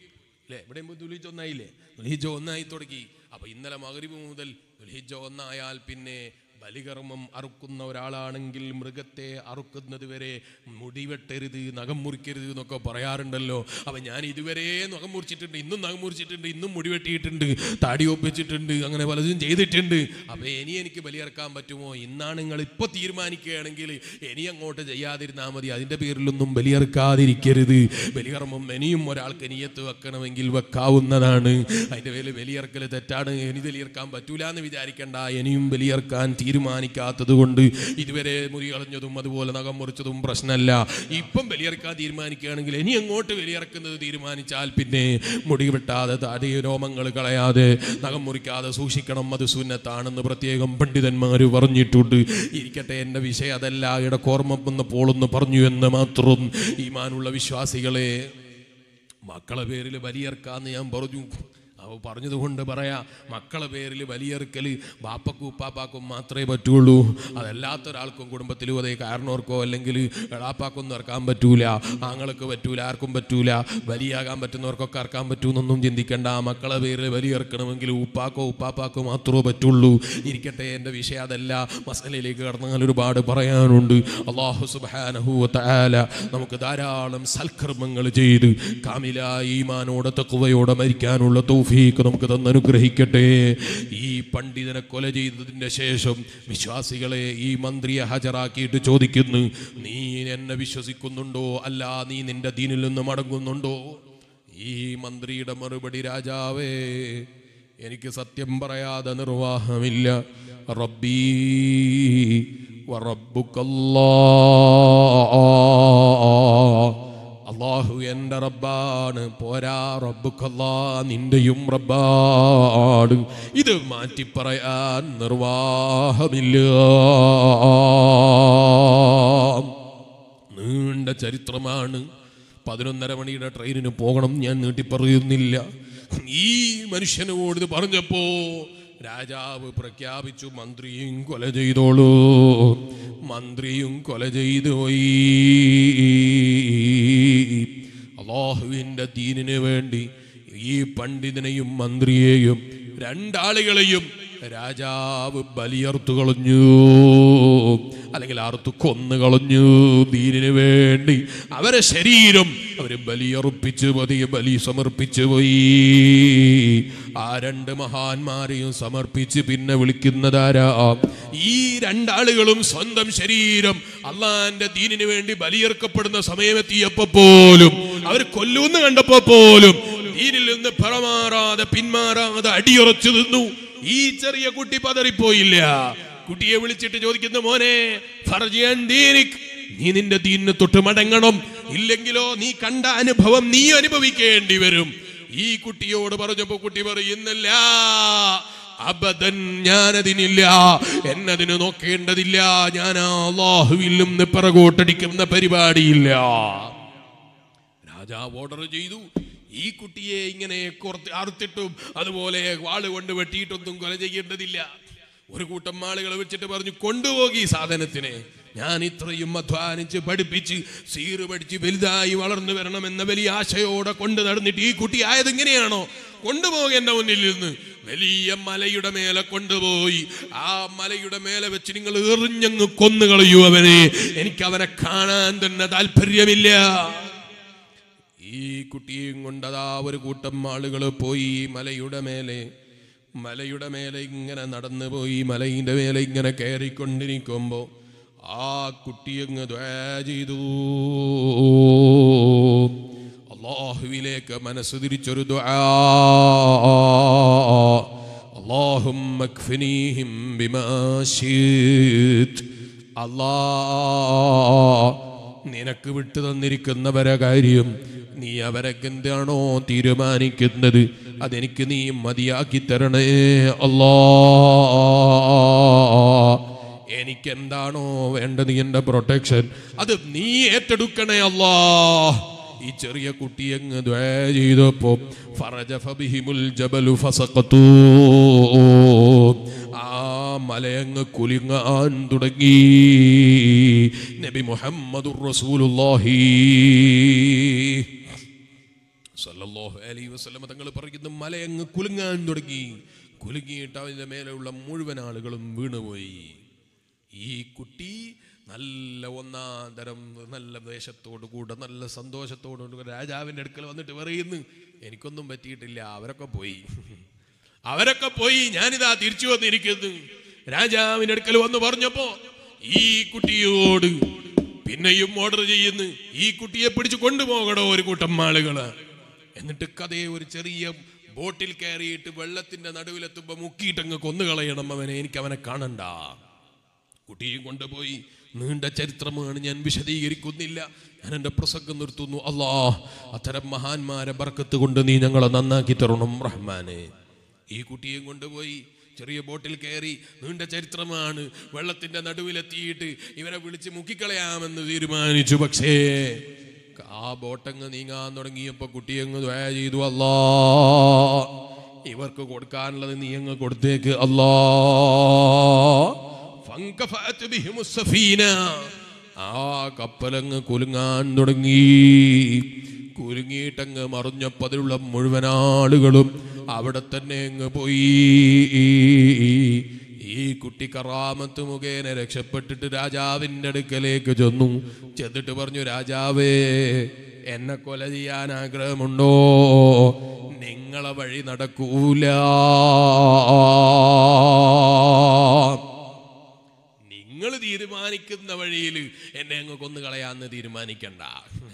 അല്ലേ? ഇവിടെ ദുൽഹിജ്ജ ഒന്നായില്ലേ? ദുൽഹിജ്ജ ഒന്നായി തുടങ്ങി. അപ്പം ഇന്നലെ മഗ്‌രിബ് മുതൽ ദുൽഹിജ്ജ ഒന്നായാൽ പിന്നെ ബലികർമ്മം അറുക്കുന്ന ഒരാളാണെങ്കിൽ മൃഗത്തെ അറുക്കുന്നത് വരെ മുടി വെട്ടരുത്, നഖം മുറിക്കരുത് എന്നൊക്കെ പറയാറുണ്ടല്ലോ. അപ്പം ഞാൻ ഇതുവരെ നഖം മുറിച്ചിട്ടുണ്ട്, ഇന്നും നഖം മുറിച്ചിട്ടുണ്ട്, ഇന്നും മുടി വെട്ടിയിട്ടുണ്ട്, താടി ഒപ്പിച്ചിട്ടുണ്ട്, അങ്ങനെ പലതും ചെയ്തിട്ടുണ്ട്. അപ്പം ഇനി എനിക്ക് ബലിയിറക്കാൻ പറ്റുമോ? ഇന്നാണ് നിങ്ങൾ ഇപ്പോൾ തീരുമാനിക്കുകയാണെങ്കിൽ ഇനി അങ്ങോട്ട് ചെയ്യാതിരുന്നാൽ മതി. അതിൻ്റെ പേരിലൊന്നും ബലിയിറക്കാതിരിക്കരുത്. ബലികർമ്മം ഇനിയും ഒരാൾക്ക് നിയത്ത് വെക്കണമെങ്കിൽ വെക്കാവുന്നതാണ്. അതിൻ്റെ പേരിൽ ബലിയിറക്കൽ തെറ്റാണ്, ഇനി ബലിയിറക്കാൻ പറ്റൂല എന്ന് വിചാരിക്കേണ്ട. ഇനിയും ബലിയിറക്കാൻ തീരുമാനിക്കാത്തത് കൊണ്ട് ഇതുവരെ മുറി കളഞ്ഞതും അതുപോലെ നഖം മുറിച്ചതും പ്രശ്നമല്ല. ഇപ്പം ബലിയിറക്കാൻ തീരുമാനിക്കുകയാണെങ്കിൽ ഇനി അങ്ങോട്ട് ബലിയിറക്കുന്നത് തീരുമാനിച്ചാൽ പിന്നെ മുടി വെട്ടാതെ, താടി രോമങ്ങൾ കളയാതെ, നഖം മുറിക്കാതെ സൂക്ഷിക്കണം. അത് സുന്നത്താണെന്ന് പ്രത്യേകം പണ്ഡിതന്മാർ പറഞ്ഞിട്ടുണ്ട്. ഇരിക്കട്ടെ, എൻ്റെ വിഷയം അതല്ല. ഇടക്കോർമ്മ വന്നപ്പോളൊന്ന് പറഞ്ഞു എന്ന് മാത്രം. ഈമാനുള്ള വിശ്വാസികളെ മക്കളെ പേരിൽ ബലിയർക്കാന്ന് ഞാൻ പറഞ്ഞു. അവ പറഞ്ഞതുകൊണ്ട് പറയാ, മക്കളെ പേരിൽ ബലിയർക്കൽ ബാപ്പക്കും ഉപ്പാപ്പാക്കും മാത്രമേ പറ്റുള്ളൂ. അതല്ലാത്തൊരാൾക്കും കുടുംബത്തിലും അതേ കാരണവർക്കോ അല്ലെങ്കിൽ എളാപ്പാക്കൊന്നും ഇറക്കാൻ പറ്റൂല, ആങ്ങൾക്ക് പറ്റൂല, ആർക്കും പറ്റൂല. ബലിയാകാൻ പറ്റുന്നവർക്കൊക്കെ ഇറക്കാൻ പറ്റൂന്നൊന്നും ചിന്തിക്കേണ്ട. മക്കളെ പേരിൽ ബലിയർക്കണമെങ്കിൽ ഉപ്പാക്കോ ഉപ്പാപ്പാക്കോ മാത്രമേ പറ്റുള്ളൂ. ഇരിക്കട്ടെ, എൻ്റെ വിഷയം അതല്ല. മസലയിലേക്ക് കടന്നാൽ ഒരുപാട് പറയാനുണ്ട്. അല്ലാഹു സുബ്ഹാനഹു വ തആല നമുക്ക് ധാരാളം സൽക്കർമ്മങ്ങൾ ചെയ്ത് കാമിലായ ഈമാനോടെ തഖ്വയോടെ മരിക്കാനുള്ള തൗഫീഖ് നമുക്ക് തന്നനുഗ്രഹിക്കട്ടെ. ഈ പണ്ഡിതനെ കൊല ചെയ്തതിൻ്റെ ശേഷം വിശ്വാസികളെ ഈ മന്ത്രിയെ ഹാജരാക്കിയിട്ട് ചോദിക്കുന്നു, നീ എന്നെ വിശ്വസിക്കുന്നുണ്ടോ, അല്ല നീ നിന്റെ ദീനിൽ നിന്ന് മടങ്ങുന്നുണ്ടോ? ഈ മന്ത്രിയുടെ മറുപടി, രാജാവേ, എനിക്ക് സത്യം പറയാതെ നിർവാഹമില്ല. റബ്ബീ വ റബ്ബുകല്ലാഹ്, അള്ളാഹു എൻ്റെ റബ്ബാണ്. പോരാ, റബ്ബുക്കല്ലാ, നിൻ്റെയും റബ്ബാണ്. ഇത് മാറ്റിപ്പറയാൻ നിർവാഹമില്ല. നീണ്ട ചരിത്രമാണ്. പതിനൊന്നര മണിയുടെ ട്രെയിനിന് പോകണം, ഞാൻ നീട്ടിപ്പറയുന്നില്ല. ഈ മനുഷ്യനോട് ഇത് പറഞ്ഞപ്പോ രാജാവ് പ്രഖ്യാപിച്ചു, മന്ത്രിയും കൊല ചെയ്തോളൂ. മന്ത്രിയും കൊല ചെയ്തു പോയി. അല്ലാഹുവിൻ്റെ ദീനിന് വേണ്ടി ഈ പണ്ഡിതനെയും മന്ത്രിയെയും രണ്ടാളുകളെയും രാജാവ് ബലിയർത്തു കളഞ്ഞു, അല്ലെങ്കിൽ അറുത്തു കൊന്നു കളഞ്ഞു. ദീനിന് വേണ്ടി അവരെ ശരീരം അവര് ബലിയർപ്പിച്ച് പതിയെ ബലി സമർപ്പിച്ചു പോയി. ആ രണ്ട് മഹാന്മാരെയും സമർപ്പിച്ച് പിന്നെ വിളിക്കുന്നതാരാ? ഈ രണ്ടാളുകളും സ്വന്തം ശരീരം അള്ളാന്റെ ദീനിന് വേണ്ടി ബലിയർക്കപ്പെടുന്ന സമയമെത്തിയപ്പോ പോലും, അവർ കൊല്ലൂന്ന് കണ്ടപ്പോ പോലും ദീനിൽ നിന്ന് പിറമാറാതെ പിന്മാറാതെ അടിയുറച്ചു നിന്നു. ഈ ചെറിയ കുട്ടി പതറിപ്പോയില്ല. കുട്ടിയെ വിളിച്ചിട്ട് ചോദിക്കുന്നു, മോനെ, നീ നിന്റെ ദീനിനെ തൊട്ട് മടങ്ങണം, ഇല്ലെങ്കിലോ നീ കണ്ട അനുഭവം നീ അനുഭവിക്കേണ്ടി വരും. ഈ കുട്ടിയോട് പറഞ്ഞപ്പോ കുട്ടി പറയുന്നില്ല, അബദൻ, ഞാനതിനില്ല, എന്നതിന് നോക്കേണ്ടതില്ല, ഞാൻ അല്ലാഹുവിൽ നിന്ന് പിറകോട്ടടിക്കുന്ന പരിപാടിയില്ല. രാജാവ് ഓർഡർ ചെയ്തു, ഈ കുട്ടിയെ ഇങ്ങനെ അറുത്തിട്ടും അതുപോലെ വാള് കൊണ്ട് വെട്ടിയിട്ടൊന്നും കൊല ചെയ്യേണ്ടതില്ല. ഒരു കൂട്ടം ആളുകളെ വെച്ചിട്ട് പറഞ്ഞു, കൊണ്ടുപോകി സാധനത്തിനെ, ഞാൻ ഇത്രയും അധ്വാനിച്ച് പഠിപ്പിച്ച് സീറ് പഠിച്ച് വലുതായി വളർന്നു വരണമെന്ന വലിയ ആശയോടെ കൊണ്ടു നടന്നിട്ട് ഈ കുട്ടി ആയത് ഇങ്ങനെയാണോ? കൊണ്ടുപോകേണ്ട മുന്നിൽ നിന്ന് വലിയ മലയുടെ മേലെ കൊണ്ടുപോയി, ആ മലയുടെ മേലെ വെച്ച് നിങ്ങൾ എറിഞ്ഞങ്ങ് കൊന്നുകളയൂ അവനെ, എനിക്ക് അവനെ കാണാൻ തന്നെ താല്പര്യമില്ല. ഈ കുട്ടിയും കൊണ്ടതാ ഒരു കൂട്ടം ആളുകൾ പോയി മലയുടെ മേലെ. മലയുടെ മേലെ ഇങ്ങനെ നടന്നു പോയി. മലയിൻ്റെ മേലെ ഇങ്ങനെ കയറിക്കൊണ്ടിരിക്കുമ്പോൾ ആ കുട്ടിയങ്ങ് ദുആ ചെയ്തു. അല്ലാഹുവിലേക്ക് മനസ്സ് തിരിച്ചൊരു ദുആ, അല്ലാഹുമ്മ ഖ്ഫിനീഹിം ബിമാ ശീത്, അല്ലാ, നിനക്ക് വിട്ടു തന്നിരിക്കുന്നവരെ കാര്യം നീ അവരെന്താണോ തീരുമാനിക്കുന്നത് അതെനിക്ക് നീ മതിയാക്കി തരണേ അല്ലാ. എനിക്കെന്താണോ വേണ്ടത്, എൻ്റെ പ്രൊട്ടക്ഷൻ, അത് നീ ഏറ്റെടുക്കണേ അല്ലാ. ഈ ചെറിയ കുട്ടിയങ്ങ് ദുആ ചെയ്തപ്പോ ഫറജഫ ബിഹിമുൽ ജബലു ഫസഖതു, ആ മലയങ്ങ് കുലുങ്ങാൻ തുടങ്ങി. നബി മുഹമ്മദുർ റസൂലുള്ളാഹി സല്ലല്ലാഹു അലൈഹി വസല്ലം തങ്ങൾ പറയുന്നു, മലയങ്ങ് കുലുങ്ങാൻ തുടങ്ങി. കുലുങ്ങിയിട്ട് അതിൻ്റെ മേലെയുള്ള മുഴുവൻ ആളുകളും വീണുപോയി. ഈ കുട്ടി നല്ല ഒന്നാം തരം നല്ല വേഷത്തോടു കൂടെ നല്ല സന്തോഷത്തോടുകൂടെ രാജാവിൻ്റെ അടുക്കൽ വന്നിട്ട് പറയുന്നു, എനിക്കൊന്നും പറ്റിയിട്ടില്ല, അവരൊക്കെ പോയി, അവരൊക്കെ പോയി, ഞാനിതാ തിരിച്ചു വന്നിരിക്കുന്നു. രാജാവിൻ്റെ അടുക്കൽ വന്ന് പറഞ്ഞപ്പോൾ ഈ കുട്ടിയോട് പിന്നെയും ഓർഡർ ചെയ്യുന്നു, ഈ കുട്ടിയെ പിടിച്ചു കൊണ്ടുപോകണോ ഒരു കൂട്ടം ആളുകൾ. എന്നിട്ട് കഥയെ ഒരു ചെറിയ ബോട്ടിൽ കയറിയിട്ട് വെള്ളത്തിൻ്റെ നടുവിലെത്തുമ്പോൾ മുക്കിയിട്ടങ്ങ് കൊന്നുകളയണം അവനെ, എനിക്ക് അവനെ കാണണ്ട. കുട്ടിയും കൊണ്ടുപോയി. നീണ്ട ചരിത്രമാണ്, ഞാൻ വിശദീകരിക്കുന്നില്ല. ഞാൻ എൻ്റെ പ്രസംഗം നിർത്തുന്നു. അല്ലാഹ്, അത്തരം മഹാന്മാരെ ബർക്കത്ത് കൊണ്ട് നീ ഞങ്ങളെ നന്നാക്കി തരണം റഹ്മാനെ. ഈ കുട്ടിയും കൊണ്ടുപോയി, ചെറിയ ബോട്ടിൽ കയറി. നീണ്ട ചരിത്രമാണ്. വെള്ളത്തിൻ്റെ നടുവിലെത്തിയിട്ട് ഇവരെ വിളിച്ച് മുക്കിക്കളയാമെന്ന് തീരുമാനിച്ചു. പക്ഷേ ആ ബോട്ടങ്ങ് നീങ്ങാൻ തുടങ്ങിയപ്പോൾ കുട്ടിയങ്ങ് ദുആ ചെയ്തു, അല്ലാ ഇവർക്ക് കൊടുക്കാനുള്ളത് നീ അങ്ങ് കൊടുത്തേക്ക് അല്ലാ. ഫങ്കഫഅത് ബിഹിമുസ് സഫീന, ആ കപ്പലങ്ങ് കുലുങ്ങാൻ തുടങ്ങി. കുലുങ്ങിയിട്ടങ്ങ് മറിഞ്ഞപ്പോൾ അതിലുള്ള മുഴുവൻ ആളുകളും അവിടെ തന്നെ അങ്ങ് പോയി. ഈ കുട്ടി കറാമത്ത് മുഖേന രക്ഷപ്പെട്ടിട്ട് രാജാവിൻ്റെ അടുക്കലേക്ക് ചെന്നു. ചെന്നിട്ട് പറഞ്ഞു, രാജാവേ എന്നെ കൊല ചെയ്യാൻ ആഗ്രഹമുണ്ടോ? നിങ്ങളെ വഴി നടക്കൂല, നിങ്ങൾ തീരുമാനിക്കുന്ന വഴിയിൽ എന്നെ അങ്ങ് കൊന്നു കളയാന്ന് തീരുമാനിക്കണ്ട.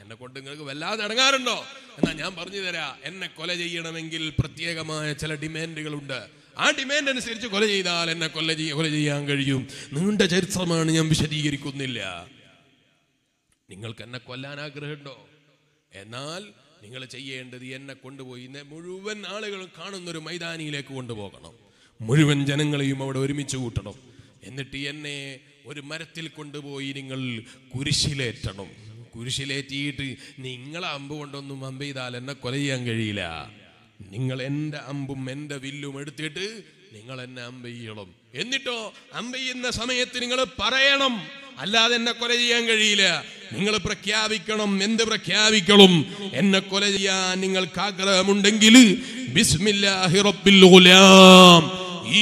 എന്നെ കൊണ്ട് നിങ്ങൾക്ക് വല്ലാതെ അടങ്ങാറുണ്ടോ? എന്നാ ഞാൻ പറഞ്ഞു തരാം, എന്നെ കൊല ചെയ്യണമെങ്കിൽ പ്രത്യേകമായ ചില ഡിമാൻഡുകളുണ്ട്. ആ ഡിമാൻഡ് അനുസരിച്ച് കൊല ചെയ്താൽ എന്നെ കൊല ചെയ്യ കൊല ചെയ്യാൻ കഴിയും. നീണ്ട ചരിത്രമാണ്, ഞാൻ വിശദീകരിക്കുന്നില്ല. നിങ്ങൾക്ക് എന്നെ കൊല്ലാൻ ആഗ്രഹമുണ്ടോ? എന്നാൽ നിങ്ങൾ ചെയ്യേണ്ടത് എന്നെ കൊണ്ടുപോയി മുഴുവൻ ആളുകളും കാണുന്നൊരു മൈതാനിയിലേക്ക് കൊണ്ടുപോകണം. മുഴുവൻ ജനങ്ങളെയും അവിടെ ഒരുമിച്ച് കൂട്ടണം. എന്നിട്ട് എന്നെ ഒരു മരത്തിൽ കൊണ്ടുപോയി നിങ്ങൾ കുരിശിലേറ്റണം. കുരിശിലേറ്റിയിട്ട് നിങ്ങളെ അമ്പ് കൊണ്ടൊന്നും അമ്പ് ചെയ്താൽ എന്നെ കൊല ചെയ്യാൻ കഴിയില്ല. നിങ്ങൾ എൻ്റെ അമ്പും എൻ്റെ വില്ലും എടുത്തിട്ട് നിങ്ങൾ എന്നെ അമ്പ് ചെയ്യണം. എന്നിട്ടോ അമ്പ് ചെയ്യുന്ന സമയത്ത് നിങ്ങൾ പറയണം, അല്ലാതെ എന്നെ കൊല ചെയ്യാൻ കഴിയില്ല. നിങ്ങൾ പ്രഖ്യാപിക്കണം. എന്ത് പ്രഖ്യാപിക്കണം? എന്നെ കൊല ചെയ്യാൻ നിങ്ങൾക്ക് ആഗ്രഹമുണ്ടെങ്കിൽ ബിസ്മില്ലാഹി റബ്ബിൽ ഗുലാം,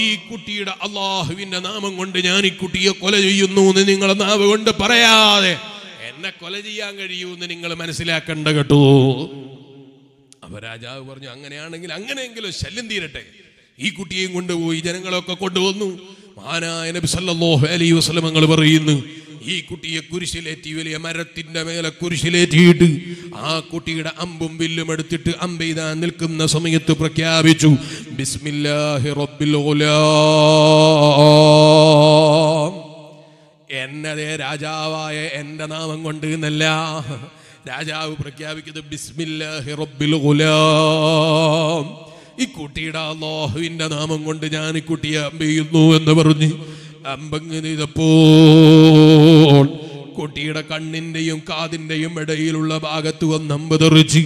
ഈ കുട്ടിയുടെ അള്ളാഹുവിന്റെ നാമം കൊണ്ട് ഞാൻ ഈ കുട്ടിയെ കൊല ചെയ്യുന്നു എന്ന് നിങ്ങളെ നാവ് കൊണ്ട് പറയാതെ എന്നെ കൊല ചെയ്യാൻ കഴിയൂന്ന് നിങ്ങൾ മനസ്സിലാക്കണ്ട കേട്ടോ. അപ്പൊ രാജാവ് പറഞ്ഞു, അങ്ങനെയാണെങ്കിൽ അങ്ങനെയെങ്കിലും ശല്യം തീരട്ടെ. ഈ കുട്ടിയെയും കൊണ്ടുപോയി ജനങ്ങളൊക്കെ കൊണ്ടുവന്നു. മഹാനായ നബി സല്ലല്ലാഹു അലൈഹി വസല്ലം തങ്ങൾ പറയുന്നു, ഈ കുട്ടിയെ കുരിശിലേറ്റി വലിയ മരത്തിന്റെ മേലെ കുരിശിലേറ്റിയിട്ട് ആ കുട്ടിയുടെ അമ്പും വില്ലും എടുത്തിട്ട് അമ്പ് ചെയ്താൻ നിൽക്കുന്ന സമയത്ത് പ്രഖ്യാപിച്ചു, ബിസ്മില്ലാഹി റബ്ബിൽ ഗുലാം, എന്നതേ രാജാവായ എൻ്റെ നാമം കൊണ്ട് എന്നല്ല രാജാവ് പ്രഖ്യാപിക്കുന്നത്, ബിസ്മില്ലാഹി റബ്ബിൽ ഗുലാം, ഈ കുട്ടിയുടെ അല്ലാഹുവിന്റെ നാമം കൊണ്ട് ഞാൻ ഈ കുട്ടിയെ അമ്പ് ചെയ്യുന്നു എന്ന് പറഞ്ഞ് അമ്പങ്ങ് ചെയ്തപ്പോൾ കുട്ടിയുടെ കണ്ണിന്റെയും കാതിന്റെയും ഇടയിലുള്ള ഭാഗത്ത് വന്ന് അമ്പ് തെറിച്ച്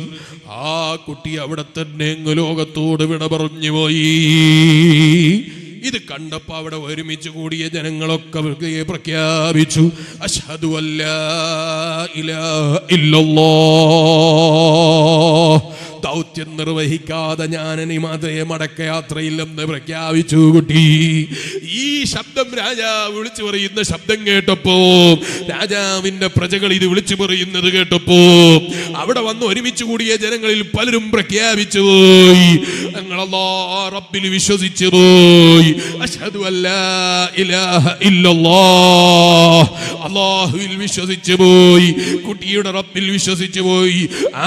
ആ കുട്ടി അവിടെ തന്നെ ലോകത്തോട് വിട പറഞ്ഞു പോയി. ഇത് കണ്ടപ്പോ അവിടെ ഒരുമിച്ച് കൂടിയ ജനങ്ങളൊക്കെ പ്രഖ്യാപിച്ചു, അശ്ഹദു അല്ലാ ഇലാഹ ഇല്ലല്ലാഹ്, ദൗത്യം നിർവഹിക്കാതെ ഞാനി മാത്രമേ മടക്കയാത്രയില്ലെന്ന് പ്രഖ്യാപിച്ചു കുട്ടി. ഈ ശബ്ദം രാജാവ് വിളിച്ചു പറയുന്ന ശബ്ദം കേട്ടപ്പോ, രാജാവിന്റെ പ്രജകൾ ഇത് വിളിച്ചു പറയുന്നത് കേട്ടപ്പോ അവിടെ വന്ന് ഒരുമിച്ച് കൂടിയ ജനങ്ങളിൽ പലരും പ്രഖ്യാപിച്ചു പോയി, ഞങ്ങൾ അല്ലാഹ് റബ്ബിൽ വിശ്വസിച്ചു പോയി. അശ്ഹദു അല്ലാ ഇലാഹ ഇല്ലല്ലാഹ്, അല്ലാഹുവിൽ വിശ്വസിച്ചു പോയി, കുട്ടിയുടെ റബ്ബിൽ വിശ്വസിച്ചു പോയി.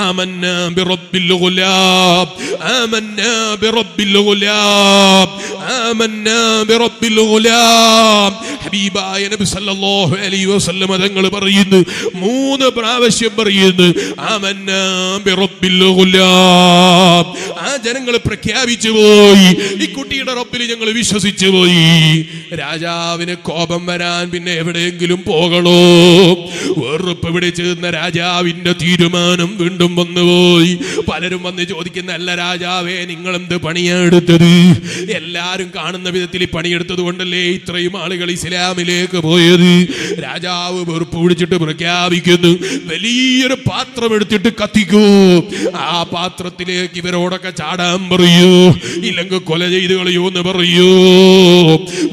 ആമന്നാ ബിറബ്ബിൽ ഗുലാബ്, ആമന്നാ ബിറബ്ബിൽ ഗുലാബ്, ആമന്നാ ബിറബ്ബിൽ ഗുലാബ്. ഹബീബായ നബി സല്ലല്ലാഹു അലൈഹി വസല്ലം തങ്ങൾ പറയുന്നു, മൂന്ന് പ്രാവശ്യം പറയുന്നു, ആമന്നാ ബിറബ്ബിൽ ഗുലാബ്. ആ ജനങ്ങൾ പ്രഖ്യാപിച്ചു പോയി, ഈ കുട്ടിയുടെ റബ്ബിൽ ഞങ്ങൾ വിശ്വസിച്ചു പോയി. രാജാവിന് കോപം വരാൻ പിന്നെ എവിടെയെങ്കിലും പോകണോ? വെറുപ്പ് പിടിച്ചിരുന്ന രാജാവിന്റെ തീരുമാനം വീണ്ടും വന്നുപോയി. പലരും വന്ന് ചോദിക്കുന്ന, അല്ല രാജാവേ നിങ്ങൾ എന്ത് പണിയെടുത്തത്? എല്ലാരും കാണുന്ന വിധത്തിൽ ഈ പണിയെടുത്തത് കൊണ്ടല്ലേ ഇത്രയും ആളുകൾ ഇസ്ലാമിലേക്ക് പോയത്? രാജാവ് വെറുപ്പ് പിടിച്ചിട്ട് പ്രഖ്യാപിക്കുന്നു, വലിയൊരു പാത്രം എടുത്തിട്ട് കത്തിക്കൂ, ആ പാത്രത്തിലേക്ക് ഇവരോടൊക്കെ ചാടാൻ പറയൂ, ഇല്ലെങ്കിൽ കൊല ചെയ്ത് കളയൂ എന്ന് പറയൂ.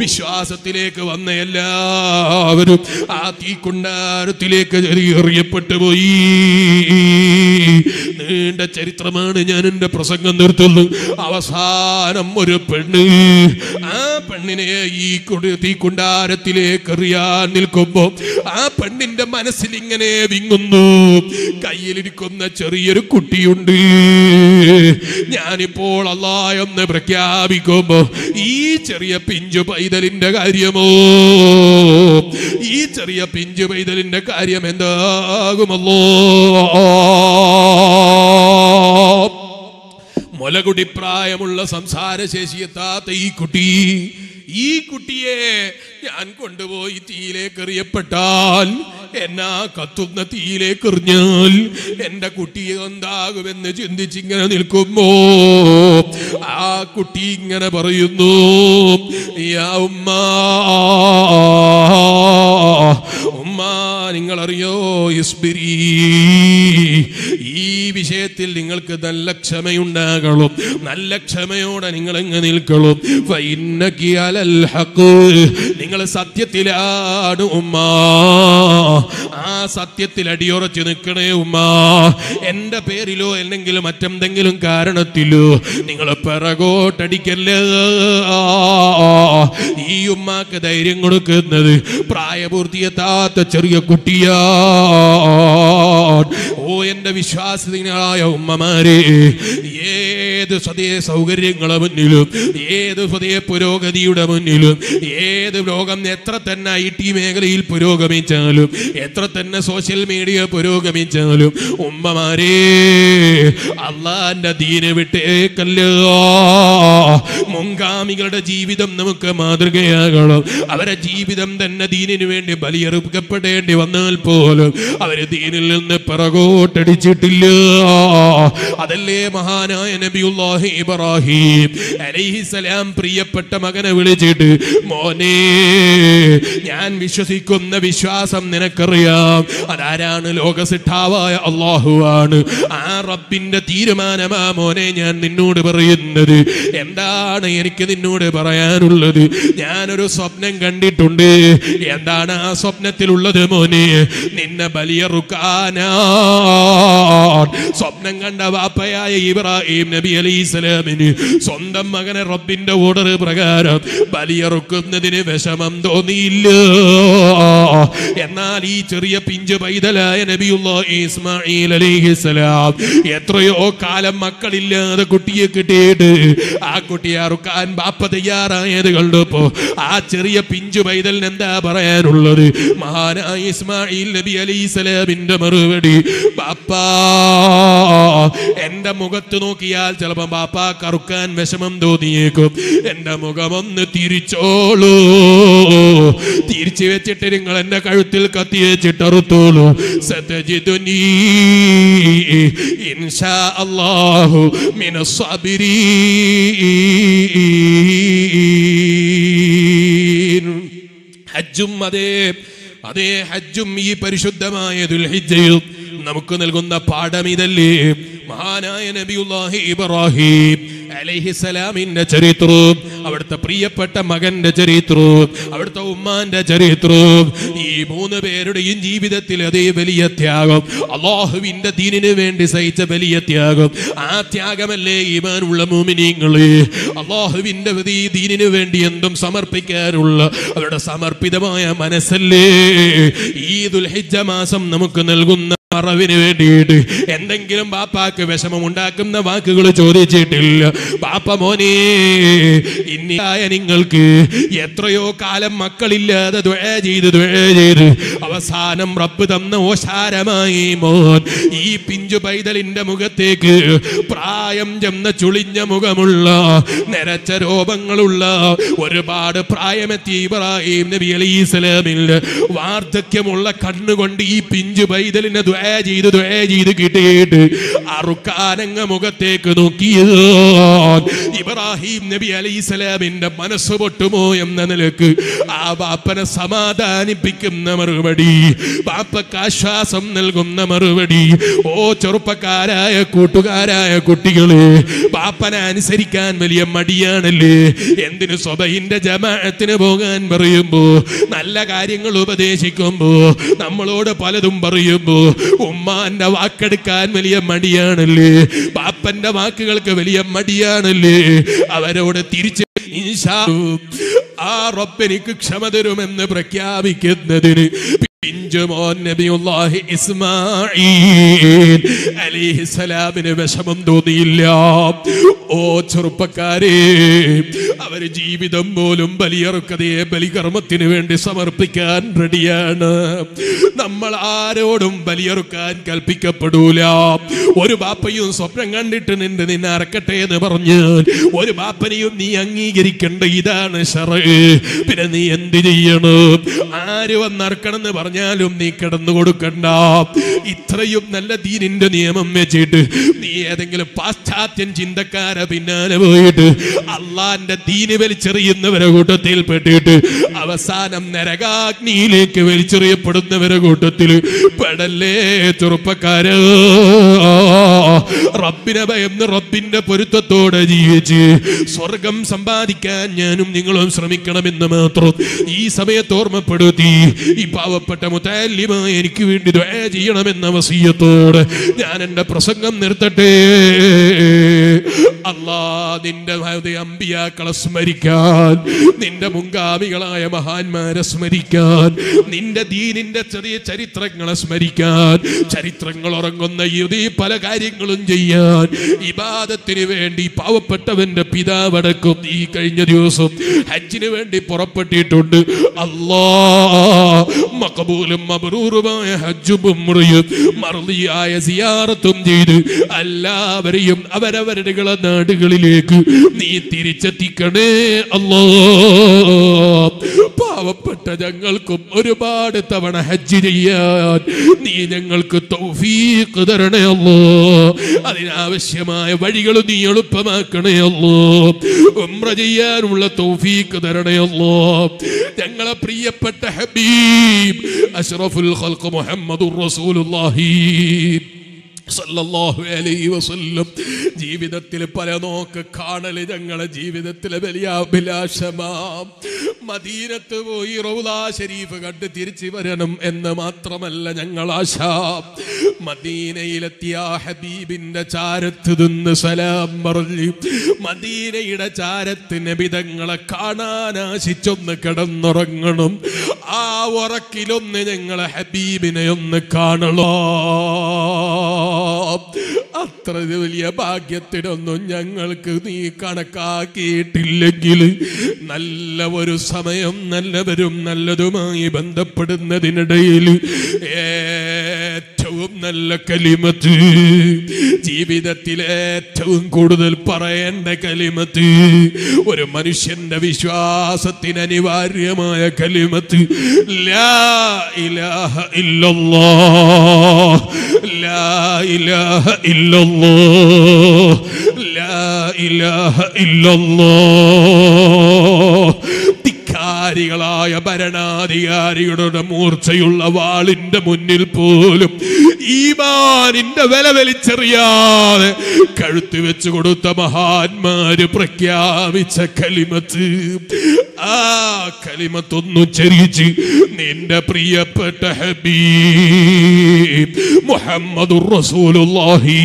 വിശ്വാസത്തിലേക്ക് വന്ന എല്ലാവരും ആ തീക്കുണ്ടാരത്തിലേക്ക് എറിയപ്പെട്ടു പോയി. നീണ്ട ചരിത്രമാണ്, ഞാൻ എന്റെ പ്രസംഗം നിർത്തുന്നു. അവസാനം ഒരു പെണ്ണ്, ആ പെണ്ണിനെ ഈ തീക്കുണ്ടാരത്തിലേക്ക് എറിയാൻ നിൽക്കുമ്പോ ആ പെണ്ണിന്റെ മനസ്സിൽ ഇങ്ങനെ വിങ്ങുന്നു, കയ്യിലിരിക്കുന്ന ചെറിയൊരു കുട്ടിയുണ്ട്, ഞാനിപ്പോൾ അല്ലാഹ് എന്ന് പ്രഖ്യാപിക്കുമ്പോ ഈ ചെറിയ പിഞ്ചു പൈതലിന്റെ കാര്യമോ, ഈ ചെറിയ പിഞ്ചു പൈതലിന്റെ കാര്യം എന്താകുമല്ലോ? മുലകുടി പ്രായമുള്ള സംസാരശേഷിയെത്താത്ത ഈ കുട്ടി, ഈ കുട്ടിയെ ഞാൻ കൊണ്ടുപോയി തീയിലേക്കെറിയപ്പെട്ടാൽ Enna kathuna thiile kurnyal, Enda kutti endagu venne chindichingane nilkummo, Aa kutti ingane parayunnu, Ya umma, Umma ningal ariyo isbiri, Ee vishayathil ningalkku nalla kshamayundaganum, Nalla kshamayode ningal ange nilkkanum, Fa innaki alal haqq, Ningal satyathilanu umma, Aa satyathil adiyorachu nikkane umma, Ende perilo ellengilum mattendengilu karanathilu, Ningal paragotte adikkalle, Ee ummakku dhairyam kodukkunnathu, Prayapurthiyatha The Cherry Kutia, oh, and the Vishas in Ayam Mamari, yea, the Sade Saugari Galamanilu, yea, the Fade Puroga Diudamanilu, yea, the Rogam Netratana, Iti Megril Puroga Minchalu, Etratana social media Puroga Minchalu, Ummamari, Allah Nadine with Ekala, Munga Migada Jibidam Namuka Madragayagala, Avarajibidam than Nadine in Baliarup. Kapade Devanal Polo, Avadin the Parago, Tadichitilla, Adele Mahana and Abdullah Ibrahim, Ali Salam Priya Patamagana village, Mone, Yan Vishasikun, the Vishasam Nenakaria, Adaran Logasitava, Allahuan, Arab in the Tiramana Mone, and the Nudabarin, Emda, Yerikin Nudabarayan, Yanuru Sopnan Gandhi Tunde, Yandana Sopnet. Demoni, Nina Balia Rukana, Sopnanganda Vapaya, Ibrahim, Nabi Ali Salamini, Sonda Magana Robin, the water Bragara, Balia Rukuna, the Neveshamam Donil, Yanari, Cheria Pinja Baidala, and Abula Ismail Ali Salam, Yatro Okala Makalila, the Kutia Kutate, Akutia Rukan, Bapa the Yara, and the Goldopo, Acheria Pinja Baidal Nanda Baranulari. Mahana Ismail Nabi Ali Salam in the Maruvedi Papa and the Mugatunokial Jalabamba Karukan Veshamam Dodieko and the Mugamam Tiricholo Tirchetiringal and the Karutil Katia Chetarutolo Satajiduni Insha Allah Minasabiri Hajjumadeh, Ade Hajjumi Parishuddamaya Dul Hijjil, Namukunalgunda Padami the Lib, Mahana and Abdullah Ibrahim, Alayhi Salam in the Charitrub, our Tapria Pata Magan the Charitrub, our Tauman the Charitrub, Ibuna Beru Inji with the Tilade Velia Tiago, Allah who in the Dinin event decides a Velia Tiago, Atiaga Malay, Iman Ulamum in English, Allah who in the Dinin event in the summer Picarula, our summer Pidamaya Manasale, Idul Hijamasam Namukunalgunda. And then Gilam Bapa Vesamundakam the Vakula Chori Chetil Papa Moni India and Ingalki Yetroyo Kalam Makalilla the Dweji the Dweji Avasanam Rapadam the Washarama Mod E Pinjo by the Linda Mugateke Priam Jam the Chulinja Mugamulla Neracher Obangalula Warbada Priamati Ibrahim the Bieli Salamil Vartakamula Kanugondi Pinjo by the Linda Aji the Aji the Kitty Arukan and Mugate Kudoki Ibrahim Nabi Ali Salam in the Manasobotomo and Nanelek Abapana Samada and Picum Namarubadi Papa Kasha Sam Nelgum Namarubadi O Chorupakara Kutugara Kutigale Papa and Serikan William Madianale Endinosoba in the Jama Atinabogan Bariumbo Nalagari Lubadeshikumbo Namaloda Paladum Bariumbo. Umanda Wakadakan William Madianale, Papanda Wakaka William Madianale, Avaro Tirche in Sharu, Arapenic Shamadurum and the Brakabi Kidnadini. Pinjamon Nebullah Ismail Ali Salam in a Veshamam Dodilia O Churupakari Averaji with the Molum Baliarkade Belikarmatin and the summer Pican Radiana Namala Odum Baliarkan Kalpika Padula. What about you Sopranganditan in the Narakate the Barnier? What about you Niangi Gerikanda Idana Sarai Pirani and the Yanub? ആര് വന്നർക്കണമെന്ന് പറഞ്ഞാലും നീ കിടന്നു കൊടുക്കണ്ട. ഇത്രയും നല്ല ദീനിന്റെ നിയമം വെച്ചിട്ട് നീ ഏതെങ്കിലും പാശ്ചാത്യൻ ചിന്തക്കാരെ പിന്നാലെ പോയിട്ട് അള്ളാന്റെ ദീന് വലിച്ചെറിയുന്നവരെ കൂട്ടത്തിൽ പെട്ടിട്ട് അവസാനം നരകാഗ്നിയിലേക്ക് വലിച്ചെറിയപ്പെടുന്നവരെ കൂട്ടത്തിൽ പെടല്ലേ ചെറുപ്പക്കാര്. റബ്ബിനെ ഭയന്ന് റബ്ബിന്റെ പൊരുത്തത്തോടെ ജീവിച്ച് സ്വർഗം സമ്പാദിക്കാൻ ഞാനും നിങ്ങളും ശ്രമിക്കണമെന്ന് മാത്രം ഈ സമയത്ത് ഓർമ്മപ്പെടുത്തി ഈ പാവപ്പെട്ട മുതല്ലിമായ എനിക്ക് വേണ്ടി ദുആ ചെയ്യണമെന്ന വസിയത്തോടെ ഞാൻ എൻ്റെ പ്രസംഗം നിർത്തട്ടെ. അല്ലാ, നിന്റെ അമ്പിയാക്കളെ സ്മരിക്കാൻ, നിന്റെ മുൻഗാമികളായ മഹാന്മാരെ സ്മരിക്കാൻ, നിന്റെ ദീനിന്റെ ചെറിയ ചരിത്രങ്ങളെ സ്മരിക്കാൻ, ചരിത്രങ്ങൾ ഉറങ്ങുന്ന യുതി പല കാര്യങ്ങളും ചെയ്യാൻ ഇബാദത്തിന് വേണ്ടി പാവപ്പെട്ടവന്റെ പിതാവടക്കം ഈ കഴിഞ്ഞ ദിവസം ഹജ്ജിന് വേണ്ടി പുറപ്പെട്ടിട്ടുണ്ട്. അല്ലാ, മഖബൂലും മബ്റൂറുമായ ഹജ്ജും ഉംറയും മർളിയായ സിയാറത്തും ചെയ്ത് എല്ലാവരെയും അവരവരുടെ നാടുകളിലേക്ക് നീ തിരിച്ചെത്തിക്കണേ. അല്ലാ, പാവപ്പെട്ട ഞങ്ങൾക്കും ഒരുപാട് തവണ ഹജ്ജ് ചെയ്യാൻ നീ ഞങ്ങൾക്ക് തൗഫീഖ് തരണേ അല്ലാ. അതിനാവശ്യമായ വഴികൾ നീ എളുപ്പമാക്കണേ അല്ലാ. ഉംറ ചെയ്യാനുള്ള തൗഫീഖ് തരണേ അല്ലാ. ഞങ്ങളെ പ്രിയപ്പെട്ട ഹബീബ് അഷ്റഫുൽ ഖൽഖ് മുഹമ്മദുർ റസൂലുള്ളാഹി സല്ലല്ലാഹു അലൈഹി വസല്ലം ജീവിതത്തിൽ പല നോക്ക് കാണല് ഞങ്ങളെ ജീവിതത്തിലെ വലിയ അഭിലാഷമാ. മദീനത്ത് പോയി റൗള ശരീഫ് കണ്ട് തിരിച്ചു വരണം എന്ന് മാത്രമല്ല ഞങ്ങളാശ, മദീനയിലെത്തിയ ഹബീബിന്റെ ചാരത്ത് നിന്ന് സലാം പറഞ്ഞു മദീനയുടെ ചാരത്ത് നബിതങ്ങളെ കാണാൻ ആശിച്ചൊന്ന് കിടന്നുറങ്ങണം. ആ ഉറക്കിലൊന്ന് ഞങ്ങളെ ഹബീബിനെ ഒന്ന് കാണണോ? അത്ര വലിയ ഭാഗ്യത്തിനൊന്നും ഞങ്ങൾക്ക് നീ കണക്കാക്കിയിട്ടില്ലെങ്കിൽ നല്ല ഒരു സമയം നല്ലവരും നല്ലതുമായി ബന്ധപ്പെടുന്നതിനിടയിൽ ഏറ്റവും നല്ല കലിമത്ത്, ജീവിതത്തിലെ ഏറ്റവും കൂടുതൽ പറയേണ്ട കലിമത്ത്, ഒരു മനുഷ്യന്റെ വിശ്വാസത്തിന് അനിവാര്യമായ കലിമത്ത് ലാ ഇലാഹ ഇല്ലല്ലാഹ്, ലാ ഇലാഹ ഇല്ലല്ലാഹ്, ലാ ഇലാഹ ഇല്ലല്ലാഹ്. ായ ഭരണാധികാരികളുടെ മൂർച്ചയുള്ള വാളിന്റെ മുന്നിൽ പോലും ഈമാനിന്റെ വില വലിച്ചെറിയാതെ കഴുത്ത് വെച്ചു കൊടുത്ത മഹാന്മാര് പ്രഖ്യാപിച്ച കലിമത്ത്, ആ കലിമത്തൊന്നുച്ചരിച്ച് നിന്റെ പ്രിയപ്പെട്ട ഹബീബ് മുഹമ്മദുർ റസൂലുള്ളാഹി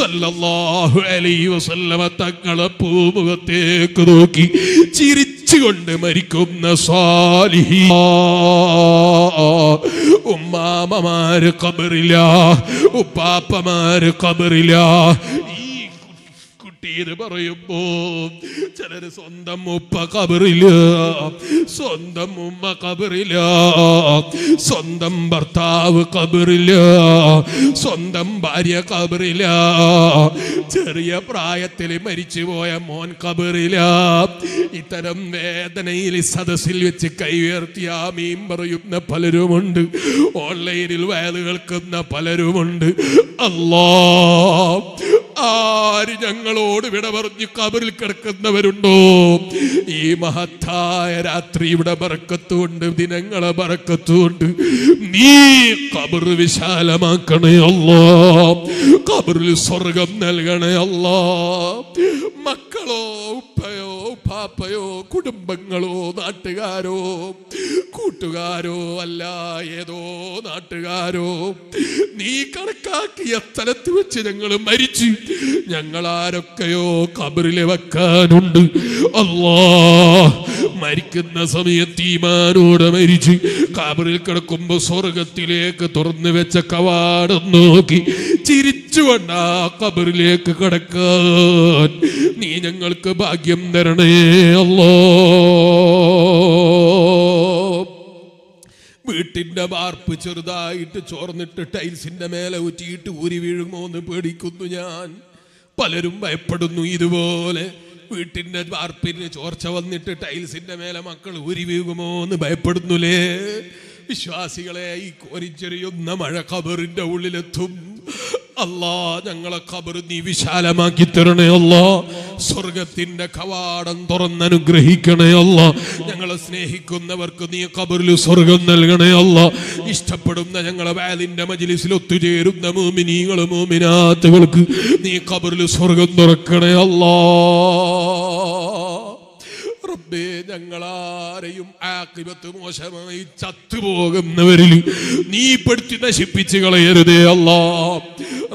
സല്ലല്ലാഹു അലൈഹി വസല്ലമ തങ്ങളെ പൂമുഖത്തേക്ക് നോക്കി ചിരിച്ചുകൊണ്ട് മരിക്കുന്ന സാലിഹീ ഉമ്മാമമാര് ഖബറില്ല, ഉപ്പാപ്പമാര് ഖബറില്ല. ഇത് പറയുമ്പോ ചിലര് സ്വന്തം ഉപ്പ കബറില്ല, സ്വന്തം ഉമ്മ കബറില്ല, സ്വന്തം ഭർത്താവ് കബറില്ല, സ്വന്തം ഭാര്യ കബറില്ല, ചെറിയ പ്രായത്തിൽ മരിച്ചുപോയ മോൻ കബറില്ല. ഇത്തരം വേദനയിൽ സദസ്സിൽ വെച്ച് കൈയുയർത്തി ആമീൻ പറയുന്ന പലരുമുണ്ട്, ഓൺലൈനിൽ വയൽ കേൾക്കുന്ന പലരുമുണ്ട്. അല്ലാ, ആര് ഞങ്ങളോട് വിട പറഞ്ഞു കബറിൽ കിടക്കുന്നവരുണ്ടോ? ഈ മഹത്തായ രാത്രിയുടെ ബർക്കത്തുണ്ട്, ദിനങ്ങളെ ബർക്കത്തുണ്ട്. നീ കബർ വിശാലമാക്കണേ അല്ലാ, കബറിൽ സ്വർഗം നൽകണേ അല്ലാ. മക്കളോ, ഉപ്പയോ, പാപ്പയോ, കുടുംബങ്ങളോ, നാട്ടുകാരോ, കൂട്ടുകാരോ, അല്ല ഏതോ നാട്ടുകാരോ നീ കണക്കാക്കിയ സ്ഥലത്ത് വെച്ച് ഞങ്ങൾ മരിച്ചു, ഞങ്ങളാരൊക്കെയോ കബറിലെ വെക്കാനുണ്ട്. അല്ലാ, മരിക്കുന്ന സമയത്ത് ഈമാനോടെ മരിച്ച് കബറിൽ കിടക്കുമ്പോ സ്വർഗത്തിലേക്ക് തുറന്നു വെച്ച കവാടം നോക്കി ചിരിച്ചുകൊണ്ട കബറിലേക്ക് കിടക്കാൻ നീ ഞങ്ങൾക്ക് ഭാഗ്യം തരണേ അല്ലാ. വീട്ടിന്റെ വാർപ്പ് ചെറുതായിട്ട് ചോർന്നിട്ട് ടൈൽസിന്റെ മേലെ ഊറ്റിയിട്ട് ഊരി വീഴുമോ എന്ന് പേടിക്കുന്നു ഞാൻ. പലരും ഭയപ്പെടുന്നു. ഇതുപോലെ വീട്ടിന്റെ വാർപ്പിന് ചോർച്ച വന്നിട്ട് ടൈൽസിന്റെ മേലെ മക്കൾ ഉരി വീഴുമോ എന്ന് ഭയപ്പെടുന്നുലേ. വിശ്വാസികളെ, ഈ കോരിച്ചെറിയുന്ന മഴ ഖബറിന്റെ ഉള്ളിലെത്തും. അല്ലാ, ഞങ്ങളെ ഖബർ നീ വിശാലമാക്കി തരണേ അല്ലാ. സ്വർഗത്തിന്റെ കവാടം തുറന്നനുഗ്രഹിക്കണേ അല്ലാ. ഞങ്ങളെ സ്നേഹിക്കുന്നവർക്ക് നീ ഖബറിൽ സ്വർഗം നൽകണേ അല്ലാ. ഇഷ്ടപ്പെടുന്ന ഞങ്ങളെ വാലിന്റെ മജ്‌ലിസിൽ ഒത്തുചേരുന്ന മുഅ്മിനീങ്ങളും മുഅ്മിനാത്തുകൾക്ക് നീ ഖബറിൽ സ്വർഗം തുറക്കണേ അല്ലാ. റബ്ബേ, ഞങ്ങളാരെയും ആഖിബത്ത് മോശമായി ചത്തുപോകുന്നവരിൽ നീ പെടുത്തി നശിപ്പിച്ച് കളയരുതേ അല്ലാ.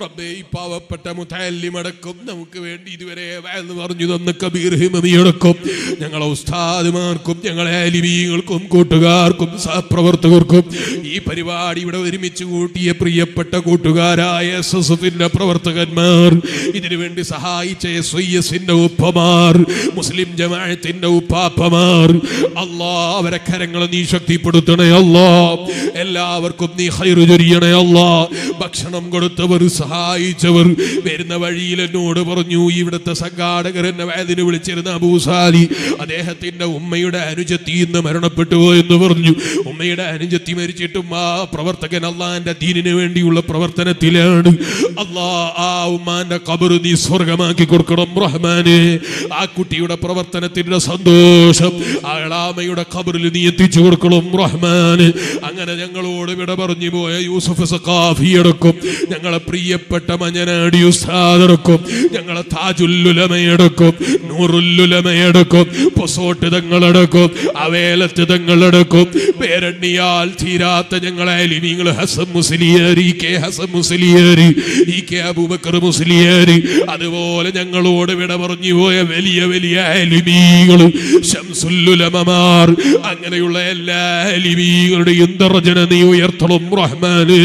റബ്ബേ, ഈ പാവപ്പെട്ട മുതല്ലിമടക്കും നമുക്ക് വേണ്ടി ഇതുവരെ വാഴ്ന്നു പറഞ്ഞു തന്ന കബീർ ഹിമമിയടക്കും ഞങ്ങളെ ഉസ്താദുമാർക്കും ഞങ്ങളെ ആലിമീങ്ങൾക്കും കൂട്ടുകാർക്കും സഹപ്രവർത്തകർക്കും ഈ പരിപാടി ഇവിടെ ഒരുമിച്ച് കൂട്ടിയ പ്രിയപ്പെട്ട കൂട്ടുകാരായ എസ് എസ് എഫിന്റെ പ്രവർത്തകന്മാർ, ഇതിനുവേണ്ടി സഹായിച്ച എസ് ഐ എസിന്റെ ഉപ്പമാർ, മുസ്ലിം ജമാഅത്തിന്റെ ഉപ്പാപ്പമാർ, അല്ലാ അവരെ കരങ്ങൾ നീ ശക്തിപ്പെടുത്തണേ അല്ലാ. എല്ലാവർക്കും നീ ഖൈർ ചൊരിയണേ അല്ലാ. ഭക്ഷണം കൊടുത്തവർ, സഹായിച്ചവർ, വരുന്ന വഴിയിൽ എന്നോട് പറഞ്ഞു ഇവിടുത്തെ സംഘാടകർ എന്നെ വേദിന് വിളിച്ചിരുന്ന അബൂസാലി അദ്ദേഹത്തിന്റെ ഉമ്മയുടെ അനുജത്തി ഇന്ന് മരണപ്പെട്ടു എന്ന് പറഞ്ഞു. ഉമ്മയുടെ അനുജത്തി മരിച്ചിട്ടും ആ പ്രവർത്തകൻ അള്ളാന്റെ ദീനിന് വേണ്ടിയുള്ള പ്രവർത്തനത്തിലാണ്. അല്ലാ, ആ ഉമ്മാന്റെ ഖബർ നീ സ്വർഗമാക്കി കൊടുക്കണം റഹ്മാനെ. ആ കുട്ടിയുടെ പ്രവർത്തനത്തിന്റെ സന്തോഷം ആളാമയുടെ ഖബറിൽ നീ എത്തിച്ചു കൊടുക്കണം റഹ്മാന്. അങ്ങനെ ഞങ്ങളോട് വിട പറഞ്ഞു പോയ യൂസഫ് സഖാഫി അടക്കം ഞങ്ങളെ പ്രിയപ്പെട്ട മഞ്ഞനാടി ഉസ്താദ് അടക്കം ഞങ്ങളെ താജുല്ലുലമയടക്കം നൂറുല്ലുലമയടക്കം പൊസോട്ടിതങ്ങളടക്കം അവേലത്തിതങ്ങളടക്കം പേരണ്ണിയാൽ തീരാത്ത ഞങ്ങളെ നിങ്ങൾ ഹസൻ മുസ്ലിയാരി, കെ ഹസൻ മുസ്ലിയാരി, ഇ കെ അബൂബക്കർ മുസ്ലിയാരി, അതുപോലെ ഞങ്ങളോട് വിട പറഞ്ഞു പോയ വലിയ വലിയ അലിമീങ്ങൾ, ശംസുല്ലുലമമാർ, അങ്ങനെയുള്ള എല്ലാ അലിമീങ്ങളുടെയും ദർജന നീ ഉയർത്തണം റഹ്മാന്.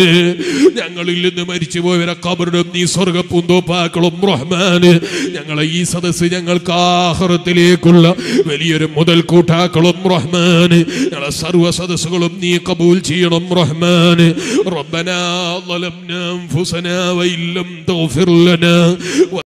ഞങ്ങളിൽ നിന്ന് മരിച്ചു പോയവരെ ഖബറിലും നീ സ്വർഗപ്പൂന്തോപ്പാക്കളും റഹ്മാന്. ഞങ്ങളെ ഈ സദസ്സ് ഞങ്ങൾക്ക് ആഖിറത്തിലേക്കുള്ള വലിയൊരു മുതൽക്കൂട്ടാക്കളും റഹ്മാന്. ഞങ്ങളെ സർവ്വ സദസ്സുകളും നീ കബൂൽ ചെയ്യണം റഹ്മാന്. റബ്ബനാ ളലംനാ അൻഫുസനാ വഇല്ലം തഗ്ഫിർ ലനാ